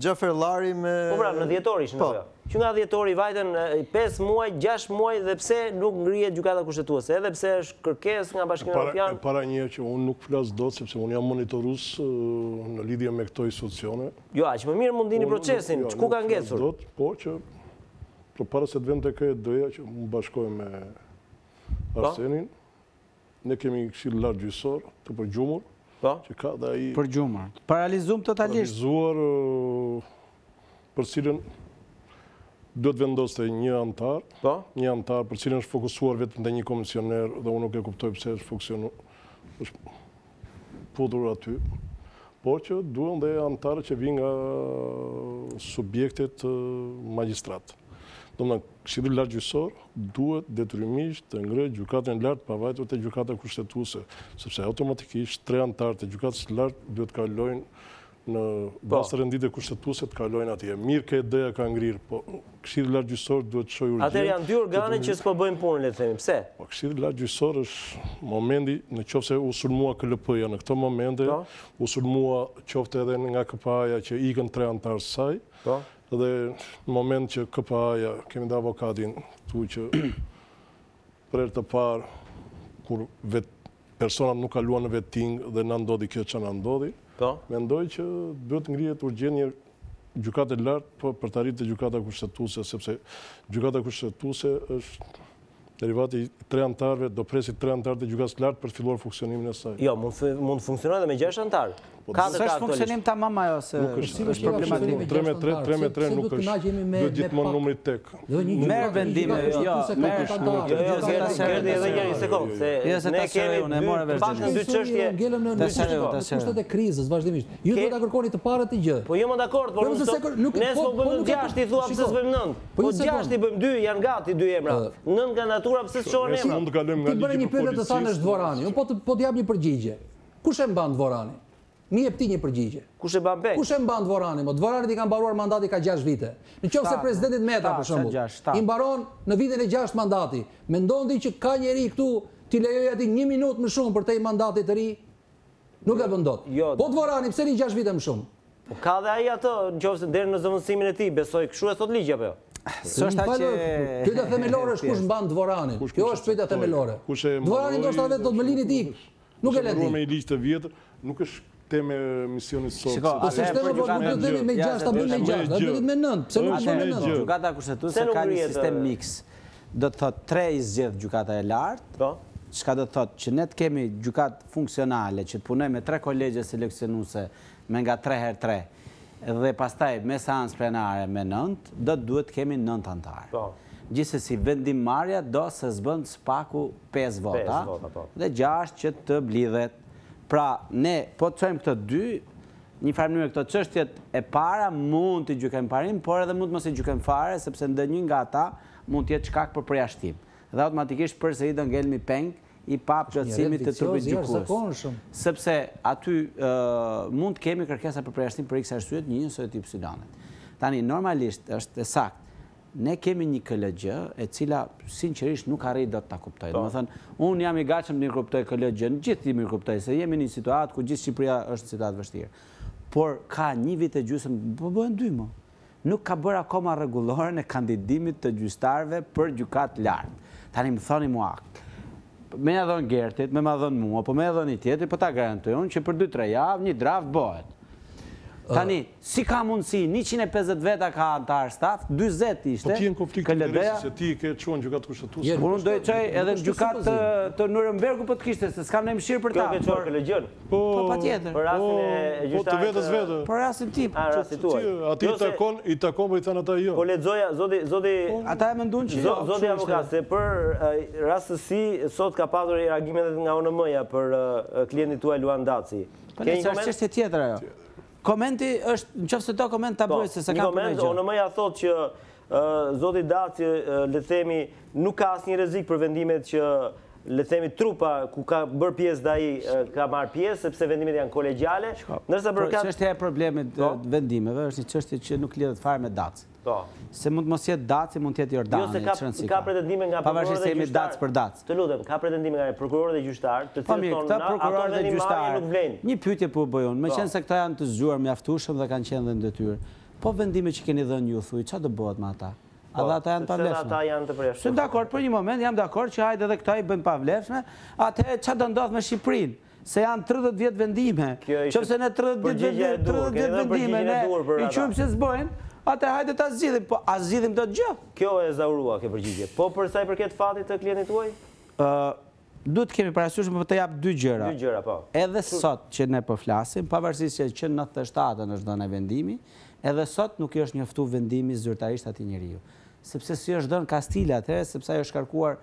Xhaferllari me... Po pra, në dhjetori ishte ajo. Që nga dhjetori vajten 5 muaj, 6 muaj, dhe pse nuk ngrihet gjykata kushtetuese, edhe pse është kërkesë nga Bashkimi Evropian. Para një që unë nuk flas dot, sepse unë jam monitorues në lidhje me këto institucione. Jo, aq më mirë mund dini procesin, ku ka ngecur? Po që para se të vëmë tek KD-ja që më bashkoj me Arsenin, ne kemi Keshillin Larte Gjyqesor të përgjumur, që ka dhe ai... Përgjumur, paralizum totalisht. Paralizuar për cilën duhet vendoste një antar për cilën është fokusuar vetëm te një komisioner dhe unë nuk e kuptoj pse është futur aty. Po që duhen dhe antarë që vijnë nga subjektet magjistratë. Domethënë, Keshilli I Larte Gjyqesor duhet detyrimisht të ngrejë gjykatën e lartë pavarësisht të gjykatës kushtetuese, sepse automatikisht 3 antarë të gjykatës së lartë duhet të kalojnë në bazë rendite kushtetuese të kalojnë atje. Mirë që KD-ja ka ngrirë, po Keshilli I Larte Gjyqesor duhet të shojë urgjë. Atëherë janë 2 organe që s'po bëjnë punën, le të themi. Pse? Po Keshilli I Larte Gjyqesor është momenti nëse u sulmua KLP-ja në këtë moment, u sulmua qoftë edhe nga KPA-ja që ikën 3 antarë saj. Po. Dhe në moment që KPA-ja, kemi dhe avokatin, tu që prerë të parë, kur personat nuk kaluan në vetting dhe në ndodhi kjo që në ndodhi, mendoj që duhet ngrihet urgjent një gjykatë lartë për të arritur gjykata kushtetuese, sepse gjykata kushtetuese është derivati 3 antarëve, do presit 3 antarë të gjykatës lartë për të filluar funksionimin e saj. Jo, mund funksionojë edhe me 6 antarë. Së është funksionim ta mama jo se... është problematik. 3 me 3 nuk është. Dhe gjithmonë numri tek. Merë vendime, jo. Merë shumë. Jo, se ta sërë unë, e morë vërgjënë. Ta sërë unë, ta sërë. Kushtet e krizës, vazhdimisht. Ju do të kërkoni të parë të gjë. Po ju më dakord, por nësë po bëjmë 6, I thua pëse s'bëjmë 9. Po 6 I bëjmë 2, janë gati 2 emra. 9 nga natura pëse s'qonë emra. Ti bërë një përgjë të sa në është Dvorani. Unë po t'jap një përgjigje. Kush e mban Dvorani? Mi e pti një përgjigje. Kushe ban bek? Kushe mban dvorani, mo? Dvoranit i ka mbaruar mandati ka 6 vite. Në qoftë se presidentit Meta, për shembull, i mbaron në vitin e 6 mandati. Mendoni që ka njeri këtu t'i lejoj ati 1 minutë më shumë për të i mandatit të ri? Nuk e bën dot. Po dvorani, pse ni 6 vite më shumë? Po ka dhe ai ato, nëse deri në zëvendësimin e tij, besoj kështu e thot ligji apo jo? Pyetja themelore është kush mban dvoranin. Kjo është pyetja themelore. Dvorani ndoshta vetë do të më lini ti. Nuk e le ti. Me ligj të vjetër, nuk është teme misionit sot. Po sistemi po nuk do të me 6, ta bëjmë me 6, do të bëhet me 9. Pse nuk bëhet me 9? Gjykata kushtetuese ka një sistem miks. Do të thotë 3 i zgjedh gjykata e lartë. Po. Çka do të thotë që ne të kemi gjykatë funksionale, që të punojmë me 3 kolegje seleksionuese, me nga 3x3. Dhe pastaj me seancë plenare me 9, do të duhet kemi 9 antarë. Gjithsesi vendimmarrja do se zbën SPAK-u 5 vota dhe 6 që të blidhet. Pra, ne po të çojmë këto 2, një farëmënyrë këto çështjet e para mund të gjykojmë parim, por edhe mund të mos i gjykojmë fare, sepse ndonjë nga ata mund të jetë shkak për përjashtim. Dhe automatikisht përsëri do ngelmi peng i pa plotësimit të trupit gjykues. Sepse aty mund të kemi kërkesa për përjashtim për x arsye të njëjtës tipi sydanet. Tani normalisht është e saktë. Ne kemi një kolegj e cila sinqerisht nuk arrit dot ta kuptoj. Domethënë, un jam i gatshëm të kuptoj kolegjën, gjithë i kuptoj se jemi në një situatë ku gjithë Shqipëria është në situatë vështirë. Por ka një vit e gjysmë, po bëhen 2 më. Nuk ka bërë akoma rregulloren e kandidimit të gjyqtarëve për gjykat lart. Tani më thoni mua, me ja dhon Gertit, me ma dhon mua, po me ja dhon i tjetri, po ta garantojnë që për 2-3 javë një draft bëhet. Tani, si ka mundësi, 150 veta ka antarë staf, 20 ishte, këllëbeja... Po ti e në konflikt të interesë, se ti ke qënë gjukatë kushtetuese... Por unë do e qoj edhe në gjukatë të Nurembergu, po të kishte, se s'kam në mëshirë për ta... Kjo ke qërë këllëgjën? Po, të vetës vetë... Por rasim ti... Ati i takon për i thënë ata jo... Po ledzoja, zodi... Ata e më ndunë që jo... Zodi Avokat, se për rastësi, sot ka patur i reagimet nga ONN-ja për klientit tuaj Luan Daci... Komenti është, në qëfë se to koment të bëjë, se se kam përmejgjë. Një koment, ONN-ja thot që Zoti Daci, le themi, nuk ka asë një rrezik për vendimet që, le themi, trupa ku ka bërë pjesë da i ka marë pjesë, sepse vendimet janë kolegjale. Qështja e problemet vendimeve është një qështje që nuk lidhet fare me Daci. Se mund të mos jetë Daci, mund të jetë Jordani, qërënësika. Ka pretendime nga prokurorë dhe gjyqtarë. Të lutem, ka pretendime nga prokurorë dhe gjyqtarë, të cilët thonë, ato vendimmarrje nuk vlenë. Një pyetje po bëjon, me qenë se këta janë të zgjuar mjaftueshëm dhe kanë qenë dhe në detyrë. Po vendime që keni dhënë ju, thuaj, çfarë do bëhet me ata? A dhe ata janë të pavlefshme? Se dakord, për një moment jam dakord që hajde edhe këta i bëjnë pavlefshme, atëherë çfarë do ndodh me Shqipërinë? Se janë 30 vjet vendime. Qofse ne 30 vendime ne i qymë që zbojnë. Ate, hajde ta zgjidhim, po a zgjidhim do të gjë? Kjo e zaurua, ke përgjigje. Po përsa i përket fatit të klientit tuaj? Duhet kemi parasysh, po të jap 2 gjëra. 2 gjëra, po. Edhe sot që ne po flasim, pavarësisht që në 97-ën është dhënë vendimi, edhe sot nuk i është njoftuar vendimi zyrtarisht atij njeriu. Sepse si është dhënë Kastila atëherë, sepse ajo është kërkuar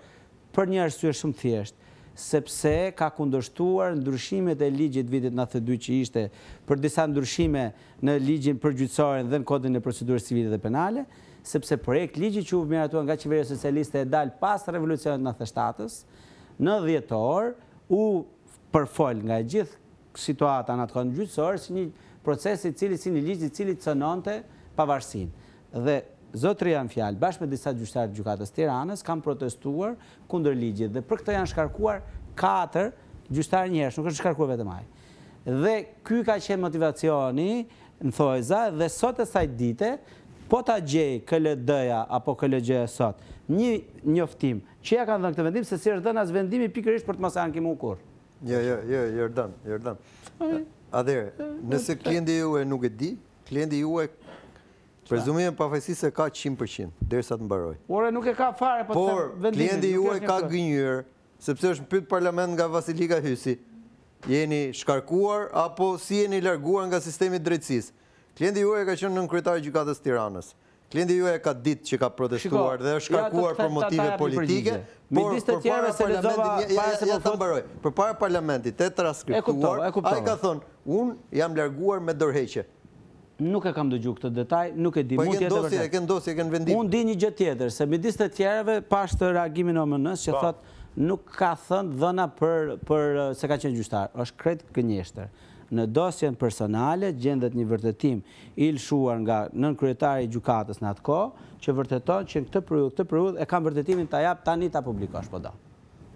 për një arsye shumë thjeshtë, sepse ka kundërshtuar ndryshimet e ligjit vitit 92 që ishte për disa ndryshime në ligjin përgjyqësor dhe në kodin e procedurës civile dhe penale, sepse projekt ligji që u miratuar nga qeveria socialiste e dal pas revolucionit 97-s, në dhjetor u përfol nga gjithë situata në atë kodin gjyqësor si një proces i cili si një ligj i cili cënonte pavarësinë. Dhe zotëri janë fjalë, bashkë me disa gjyqtarë të gjykatës Tiranës, kam protestuar kundër ligjit dhe për këto janë shkarkuar 4 gjyqtarë njerëz, nuk është shkarkuar vetëm ai. Dhe ky ka qenë motivacioni në thojza dhe sot e saj dite, po ta gjej KLD-ja apo KLG-ja sot, një njoftim që ja kanë dhënë këtë vendim, se si është dhënë as vendimi pikërisht për të mos ankimuar kurrë. Jo, Jordan. Atëherë, nëse klienti juaj nuk e di, klienti juaj prezumime pafajsi se ka 100%, derisa të mbaroj. Ore, nuk e ka fare, po të vendimin. Por, klienti juaj ka gënjur, sepse është mbyt parlament nga Vasilika Hysi. Jeni shkarkuar, apo si jeni larguar nga sistemi drejtësisë. Klienti juaj ka qenë nën kryetari gjykatës Tiranës. Klienti juaj ka ditë që ka protestuar dhe është shkarkuar për motive politike, por përpara parlamentit, ja të mbaroj, përpara parlamentit e transkriptuar, a i ka thonë, unë jam larguar me dorëheqje. Nuk e kam dëgju këtë detaj, nuk e di. Po e ke ndosje, e ke në vendim. Unë di një gjë tjetër, se midis të tjereve, pash të reagimin OMN-s, që thot, nuk ka thënë dhëna për se ka qenë gjyqtar, është krejt gënjeshtër. në dosjen personale gjendet një vërtetim i lëshuar nga nën-kryetari i gjykatës në atë kohë, që vërteton që në këtë periudhë e kam vërtetimin ta jap tani ta publikosh, po do.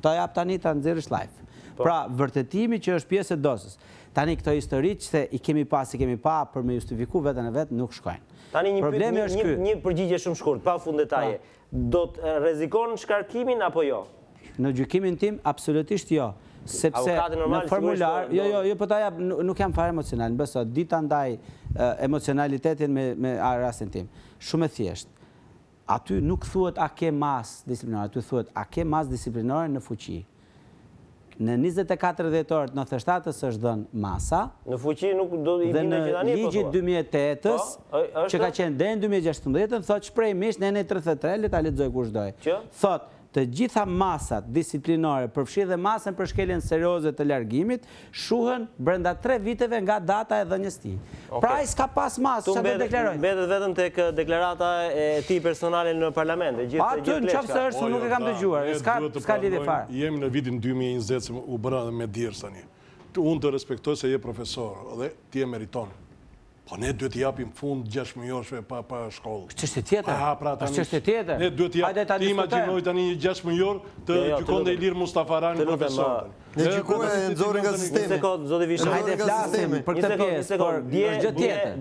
Ta jap tani ta nxjerrësh live. Pra, vërtetimi që është pjesë e dosjes. Tani këto histori që se i kemi pa për me justifiku veten e vet nuk shkojnë. Tani një përgjigje shumë shkurt, pa fund detaje. Do të rrezikon shkarkimin apo jo? Në gjykimin tim absolutisht jo. Sepse në formular, jo, po ta jap, nuk jam fare emocional, beso, dita ndaj emocionalitetin me rastin tim. Shumë e thjesht. Aty nuk thuhet a ke mas disiplinore, aty thuhet a ke mas disiplinore në fuqi. Në 24 dhjetorët 97-s është dhënë masa. Në fuqi nuk do i bindë që tani po. Dhe në ligjin 2008-s, që ka qenë deri në 2016, thotë shprehmisht në 33, le ta lexoj kush doj. Thotë të gjitha masat disiplinore, përfshirë dhe masën për shkeljen serioze të largimit, shuhen brenda 3 viteve nga data e dhënies tij. Pra ai s'ka pas masë, çfarë do deklarojë? Mbetet vetëm tek deklarata e tij personale në parlament, e gjithë gjëja. Atë çfarë është, nuk e kam dëgjuar. S'ka lidhje fare. Jemi në vitin 2020 u bëra me djerë tani. Unë të respektoj se je profesor dhe ti e meriton. Po ne duhet t'i japim fund 6 muajshve pa shkollë. Ç'është tjetër? Është ç'është tjetër. Ne duhet t'i japim, imagjinoj tani një 6 muajor të gjykon Ilir Mustafarani profesor. Ne gjykojmë e nxorrim nga sistemi. Një sekond, zoti Visaj. Hajde flasim për këtë pjesë, por është gjë tjetër.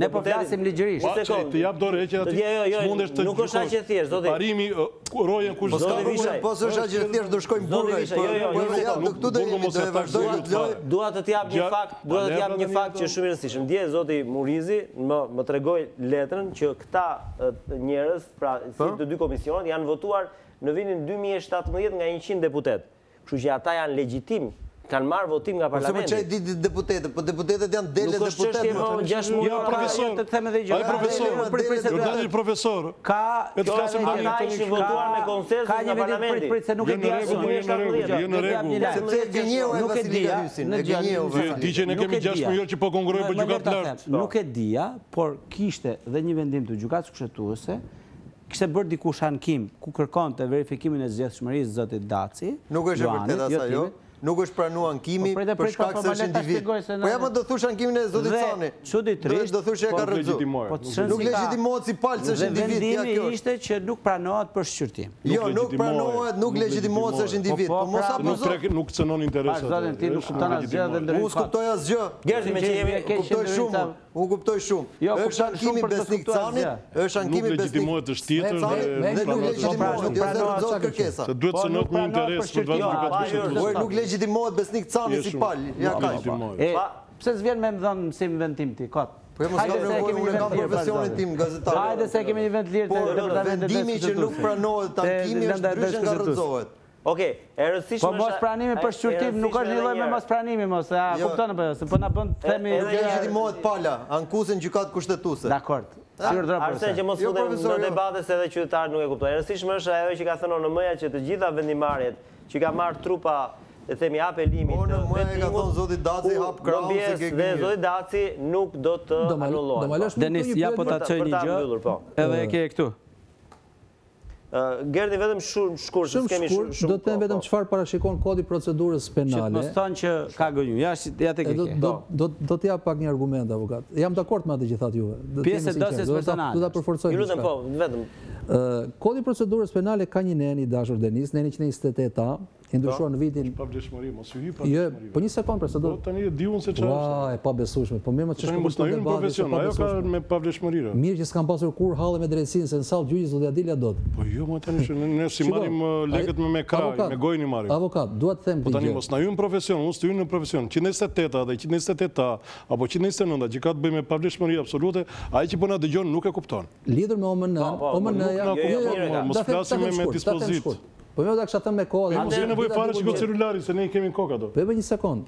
Ne po flasim ligjërisht. Një sekond, ti jap dorë që aty mundesh të. Nuk është aq e thjeshtë, zoti. Parimi rojen kush do. Po s'është aq e thjeshtë, do shkojmë burga. Jo, këtu do të vazhdojmë. Dua të t'jap një fakt, që është shumë i rëndësishëm. Dje zoti Murizi më tregoj letrën që këta njerëz, pra si të dy komisionet, janë votuar në vitin 2017 nga 100 deputet. Kështu që ata janë legjitim, kanë marrë votim nga parlamenti. Ose më çaj ditë deputetet, po deputetet janë dele deputetet. Jo, profesor, Jordan profesor. Ata ishin votuar me konsensus nga parlamenti. Nuk e di se në rregull, sepse gënjeu e Vasilika Hysin, e gënjeu Vasilika. Ti që ne kemi 6 muajor që po konkurrojmë për gjykatë të lartë. Nuk e dija, por kishte edhe një vendim të gjykatës kushtetuese. Kështë e bërë dikush ankim, ku kërkon të verifikimin e zgjedhshmërisë zotit Daci. Nuk është e vërtetë ajo, nuk është pranuar ankimi për shkak se është individ. Po ja më do thush ankimin e zotit Sani. Çuditërisht do thush se e ka rrezikuar. Nuk legjitimohet sipal se është individ ja kjo. Vendimi ishte që nuk pranohet për shqyrtim. Jo, nuk pranohet, nuk legjitimohet se është individ. Po mos apo zot nuk cënon interesat. Zotin ti nuk kupton asgjë dhe ndërkohë. Unë kuptoj asgjë. Gerti me që jemi kuptoj shumë. Unë kuptoj shumë. Është ankimi besnik Canit, është ankimi besnik. Nuk legjitimohet është tjetër dhe nuk legjitimohet ndërsa kërkesa. Se duhet të cënohet një interes për vëllëkat e shëndetshme. Nuk legjitimohet besnik Canit si pal, ja kaq. Pse s'vjen më dhënë mësim vendim ti, kot? Hajde se kemi një vend lirë. Po vendimi që nuk pranohet ankimi është ndryshe nga rrezohet. Okej, e rëndësishme është. Po mos pranimi për shqyrtim nuk është një lloj me mos pranimi mos, a kupton apo jo? Se po na bën të themi legjitimohet pala, ankusin gjykat kushtetuese. Dakor. Arsen që mos futem në debate se edhe qytetarët nuk e kuptojnë. E rëndësishme është ajo që ka thënë ONN-ja që të gjitha vendimarrjet që ka marrë trupa e themi hap elimit të vendimit dhe zoti Daci nuk do të anullohet. Denis, ja po ta çoj një gjë. Edhe e ke këtu. Gerti, vetëm shumë shkurë, do të them vetëm çfarë parashikon kodi procedurës penale. Mos thonë që ka gënjur. Ja tek e ke. Do t'ja pak një argument, avokat. Jam dakord me atë që thatë juve. Pjesë e dosjes personale. Do ta përforcoj. Ju lutem po, vetëm. Kodi procedurës penale ka një neni i dashur Denis, neni 128A, i ndryshuar në vitin pavleshmëri, mos u hyj pa. Jo, po një sekond procedurë. Po tani diun se çfarë është. Ah, e pabesueshme. Po më ç'është kështu profesional. Ajo ka me pavleshmëri. Mirë që s'kan pasur kur halle me drejtsinë, se në sallë gjyqi do t'ia dilja dot. Po jo, më tani ne si marrim lekët me kraj, me gojën i marrim. Avokat, dua të them ti. Po tani mos na hyj në profesion, mos të hyj në profesion. 128 dhe 128 apo 129 që ka të bëjë me pavleshmëri absolute, ai që po na dëgjon nuk e kupton. Lidhur me OMN-ja, mos flasim me dispozit. Po më do të thëmë me kodin. Mos jeni nevojë fare shiko celularin se ne kemi koka do. Po më një sekond.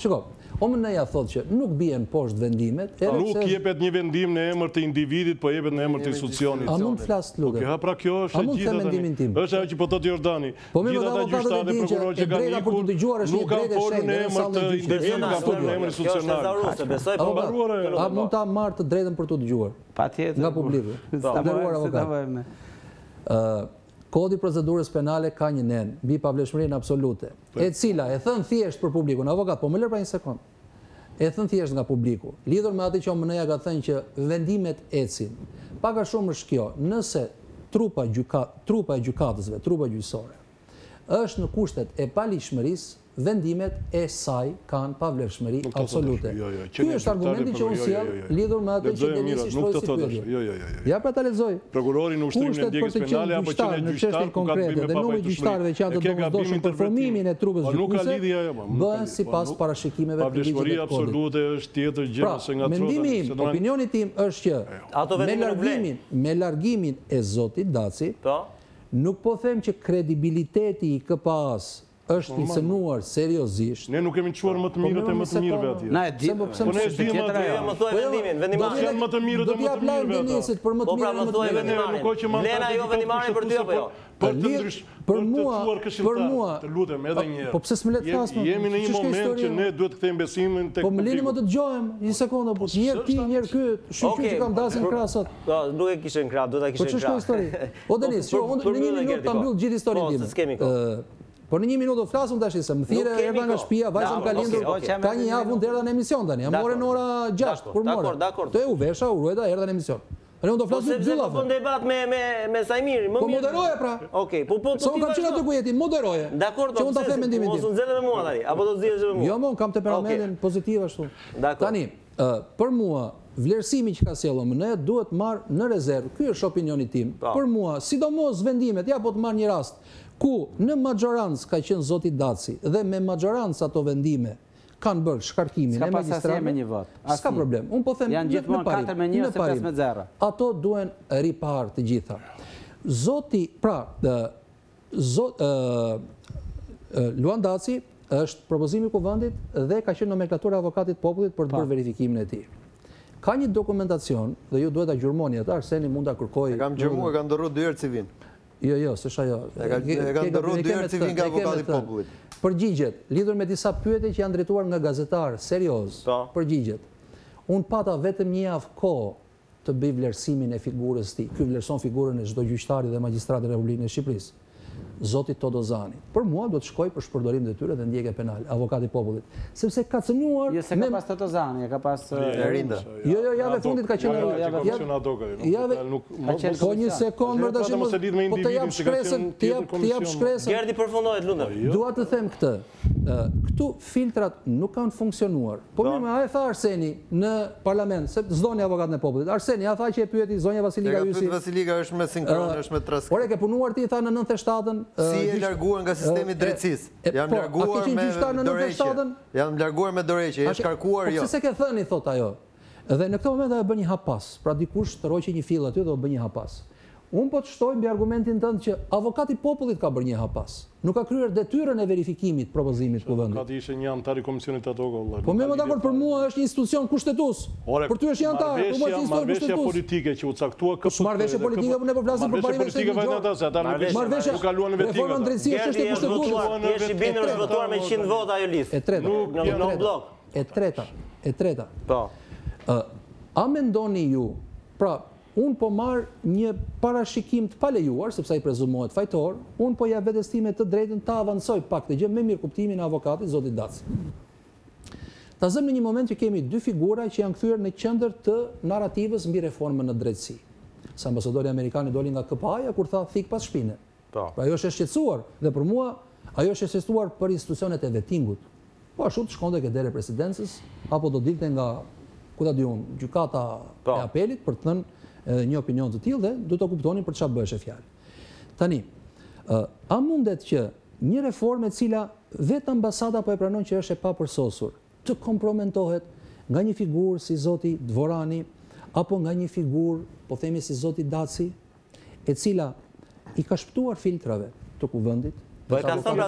Shiko, OMN-ja thotë që nuk bien poshtë vendimet, edhe pse nuk jepet një vendim në emër të individit, po jepet në emër të institucionit. A mund të flas lugë? Okej, pra kjo është e gjithë. Është ajo që po thotë Jordani. Gjithë ata gjyqtarë dhe prokurorë që kanë ikur nuk kanë folur në emër të individit, kanë folur në emër institucional. A mund ta marr të drejtën për të dëgjuar? Patjetër. Nga publiku. Nderuar avokat. Kodi procedurës penale ka një nen, mbi pavleshmërinë absolute, e cila e thën thjesht për publikun. Avokat, po më lër pra një sekond. e thënë thjesht nga publiku. Lidhur me atë që OMN-ja ka thënë që vendimet ecin. Pak a shumë është kjo, nëse trupa e gjykatësve, trupa gjyqësore, është në kushtet e paligjshmërisë, vendimet e saj kanë pavlefshmëri absolute. Ky është argumenti që unë sjell lidhur me atë që Denisi shproi si pyetje. Ja pra ta lexoj. Prokurori në ushtrimin e ndjekjes penale apo që në çështje konkrete dhe numri i gjyqtarëve që janë të domosdoshëm për formimin e trupës gjyqëse bëhen sipas parashikimeve publike të kodit. Pra, mendimi im, opinioni tim është që me largimin e Zotit Daci, nuk po them që kredibiliteti i KPA-s është insinuar seriozisht. Ne nuk kemi çuar më të mirët e më të mirëve atje. Na e dimë, më thuaj vendimin, vendimarrja më të mirë do të jap Denisit për më të mirën e vendimarit. Lena jo vendimarin për dy apo jo? Për mua, të lutem edhe një herë. Po pse s'më le të flas më? Jemi në një moment që ne duhet të kthejmë besimin tek. Po më lini më të dëgjojmë një sekondë apo një herë ti, një herë ky, shqyqy që kam dasin krahasat. Po, nuk e kishin krah, do ta kishin krah. Po ç'është histori? O Denis, unë në një minutë ta mbyll gjithë historinë time. Por në një minutë do flasim tash se më thirrë erdha nga shtëpia, vajza më ka lindur, ka një javë unë erdha në emision tani. Jam morën ora 6 kur morën. Dakor. Do u vesha, u ruajta, erdha në emision. Unë do flas me Bylla. Po debat me Samir, më mirë. Po moderoje pra. Okej, po ti. Son kam çka të kujetin, moderoje. Dakor, do. Çu ta them mendimin tim. Mos u nxjerrë me mua tani, apo do zgjesh me mua. Jo, unë kam temperamentin pozitiv ashtu. Tani, për mua vlerësimi që ka sjellë OMN-ja duhet marr në rezervë. Ky është opinioni tim. Për mua, sidomos vendimet, ja po të marr një rast ku në majorancë ka qenë Zoti Daci dhe me majorancë ato vendime kanë bërë shkarkimin e magistrave. S'ka problem. Unë po them në parim. Ato duhen ripar të gjitha. Zoti, Luan Daci është propozimi kuvendit dhe ka qenë nomenklatura avokatit popullit për të bërë verifikimin e tij. Ka një dokumentacion dhe ju duhet ta gjurmoni atë, Arseni mund ta kërkojë. Kam gjurmuar, kam ndërruar dy herë civil. Jo, se shajo. E ka ndërru dy herë civil nga avokati i popullit. Përgjigjet, lidhur me disa pyetje që janë drejtuar nga gazetarë, serioz, përgjigjet. Unë pata vetëm një javë kohë të bëj vlerësimin e figurës ti. Ky vlerëson figurën e çdo gjyqtari dhe magjistrati në Republikën e Shqipërisë. Zoti Todozani. Për mua do të shkoj për shpërdorim detyre dhe ndjekje penale, avokati i popullit, sepse ka cënuar. Jo, se ka pas Todozani, ka pas Erinda. Jo, javë fundit ka qenë Erinda. Po një sekondë më tash. Po të jap shkresën, të jap shkresën. Gerti përfundohet, lutem. Dua të them këtë. Këtu filtrat nuk kanë funksionuar. Po më ai tha Arseni në parlament, se zdoni avokatin e popullit. Arseni ja tha që e pyeti zonja Vasilika Hysi. Vasilika është me sinkron, është me trask. Ore ke punuar ti tha në 97-ën. Si e larguar nga sistemi drejtësisë? Jam larguar me dorëqe, e shkarkuar jo. Po pse s'e ke thënë, thot ajo. Dhe në këtë moment ajo bën një hapas, pra dikush troqi një fill aty dhe u bën një hapas. Unë po të shtoj mbi argumentin tënd që avokati i popullit ka bërë një hapas. Nuk ka kryer detyrën e verifikimit propozimit kuvendit. Avokati ishte një antar i komisionit ato valla. Po më dakord për mua është një institucion kushtetues. Për ty është një antar, po mos institucion kushtetues. Marrëveshja politike që u caktua KP. Marrëveshja politike unë po flasim për parimin e shtetit. Ata nuk kaluan vetëm. Reforma drejtësisë është kushtetuese. Është i bindur të votuar me 100 vota ajo listë. E treta. Po. A mendoni ju, pra unë po marr një parashikim të palejuar, sepse ai prezumohet fajtor, unë po ja vetestime të drejtën ta avancoj pak të gjë me mirë kuptimin e avokatit Zotit Daci. Ta zëm në një moment që kemi dy figura që janë kthyer në qendër të narrativës mbi reformën në drejtësi. Sa ambasadori amerikan i doli nga KPA-ja kur tha thik pas shpine. Pra ajo është e shqetësuar dhe për mua ajo është e shqetësuar për institucionet e vettingut. Po ashtu të shkonte ke deri presidencës apo do dilte nga ku ta diun, gjykata e apelit për të thënë një opinion të tillë dhe do të kuptonin për çfarë bëhesh fjalë. Tani, a mundet që një reformë e cila vetë ambasada po e pranon që është e papërsosur, të kompromentohet nga një figurë si Zoti Dvorani apo nga një figurë, po themi si Zoti Daci, e cila i ka shpëtuar filtrave të kuvendit? Po e ka thënë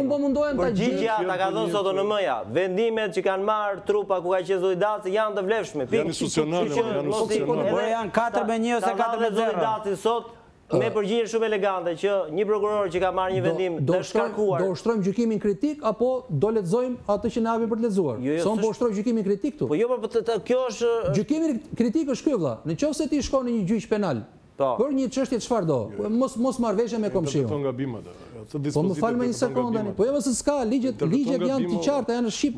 unë po mundohem ta gjej. Përgjigjja ta ka dhënë sot ONN-ja. Vendimet që kanë marrë trupa ku ka qenë Zoti Daci janë të vlefshme. Janë institucionale, janë 4-1 ose 4-0. Zoti Daci sot me përgjigje shumë elegante që një prokuror që ka marrë një vendim të shkarkuar. Do ushtrojmë gjykimin kritik apo do lexojmë atë që na hapi për të lexuar? Son po ushtroj gjykimin kritik këtu. Po jo, po kjo është gjykimi kritik është ky vëlla. Nëse ti shkon në një gjyq penal, për një çështje çfarë do, mos marrveshje me komshiun. Po më fal më një sekondë tani. Po jo se s'ka ligjet janë të qarta, janë në Shqip.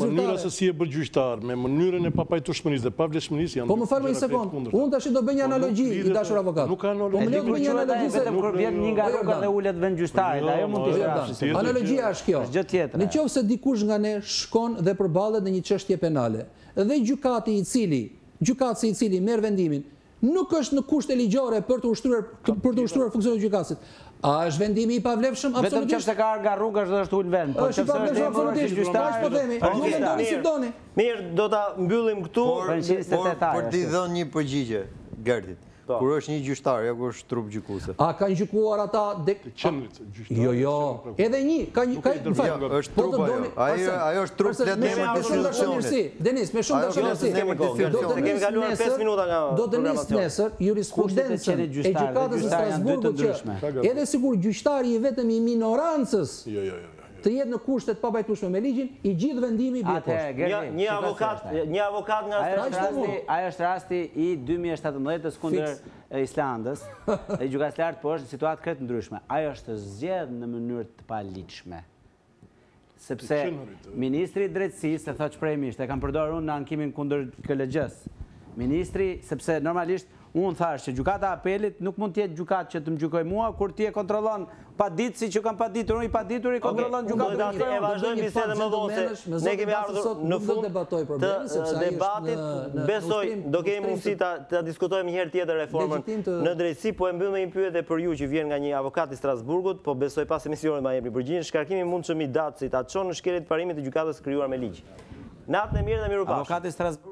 Mënyra se si e bër gjyqtar, me mënyrën e papajtueshmërisë dhe pavlefshmërisë janë. Po më fal më një sekondë. Unë tash do bëj një analogji i dashur avokat. Nuk ka analogji. Po më një analogji se kur vjen një nga rrogat dhe ulet vend gjyqtarit, ajo mund të shkojë. Analogjia është kjo. Gjë tjetër. Nëse dikush nga ne shkon dhe përballet në një çështje penale dhe gjykati i cili merr vendimin nuk është në kushte ligjore për të ushtruar funksionet e gjykatit. A është vendimi i pavlefshëm? Absolutisht. Vetëm çfarë ka nga rruga është të ul vend. Po çfarë pavlefshëm absolutisht. Gjyqtari po themi, ju mendoni si doni. Mirë, do ta mbyllim këtu për t'i dhënë një përgjigje Gertit. Kur është një gjyqtar, ja kur është trup gjykuese. A kanë gjykuar ata qendrit gjyqtarë? Jo. Edhe një, është trup ajo. Ajo është trup le të themi konstitucionale. Denis, me shumë dashuri. Do të kemi kaluar 5 minuta nga programacioni. Do të nis nesër jurisprudenca e gjykatës së Strasburgut që edhe sikur gjyqtari i vetëm i minorancës. Jo. Të jetë në kushtet papajtueshme me ligjin, i gjithë vendimi i bie poshtë. Një avokat nga Strasburgu. Ai është rasti i 2017-s kundër Islandës. Ai gjykatës së lartë po është në situatë krejt ndryshme. Ai është zgjedhur në mënyrë të paligjshme. Sepse ministri i drejtësisë, thotë shprehimisht, e kam përdorur unë në ankimin kundër KLG-s. Ministri, sepse normalisht unë thash që gjykata apelit nuk mund t'jetë gjykatë që të më gjykoj mua, kur ti e kontrollon padit, si që kam paditur, unë i paditur, i kontrollon gjykatë. E vazhdojmë bisedën më vonë, se ne kemi ardhur në fund të debatit, besoj, do kemi mundësi ta diskutojmë njëherë tjetër reformën në drejtësi, po e mbyll me një pyetje për ju që vjen nga një avokat i Strasburgut, po besoj pas emisionit ma jepni përgjigjen, shkarkimi mundshëm i datës ta çon në shkelje të parimit të gjykatës krijuar me ligj. Natën e mirë dhe miru pafshim.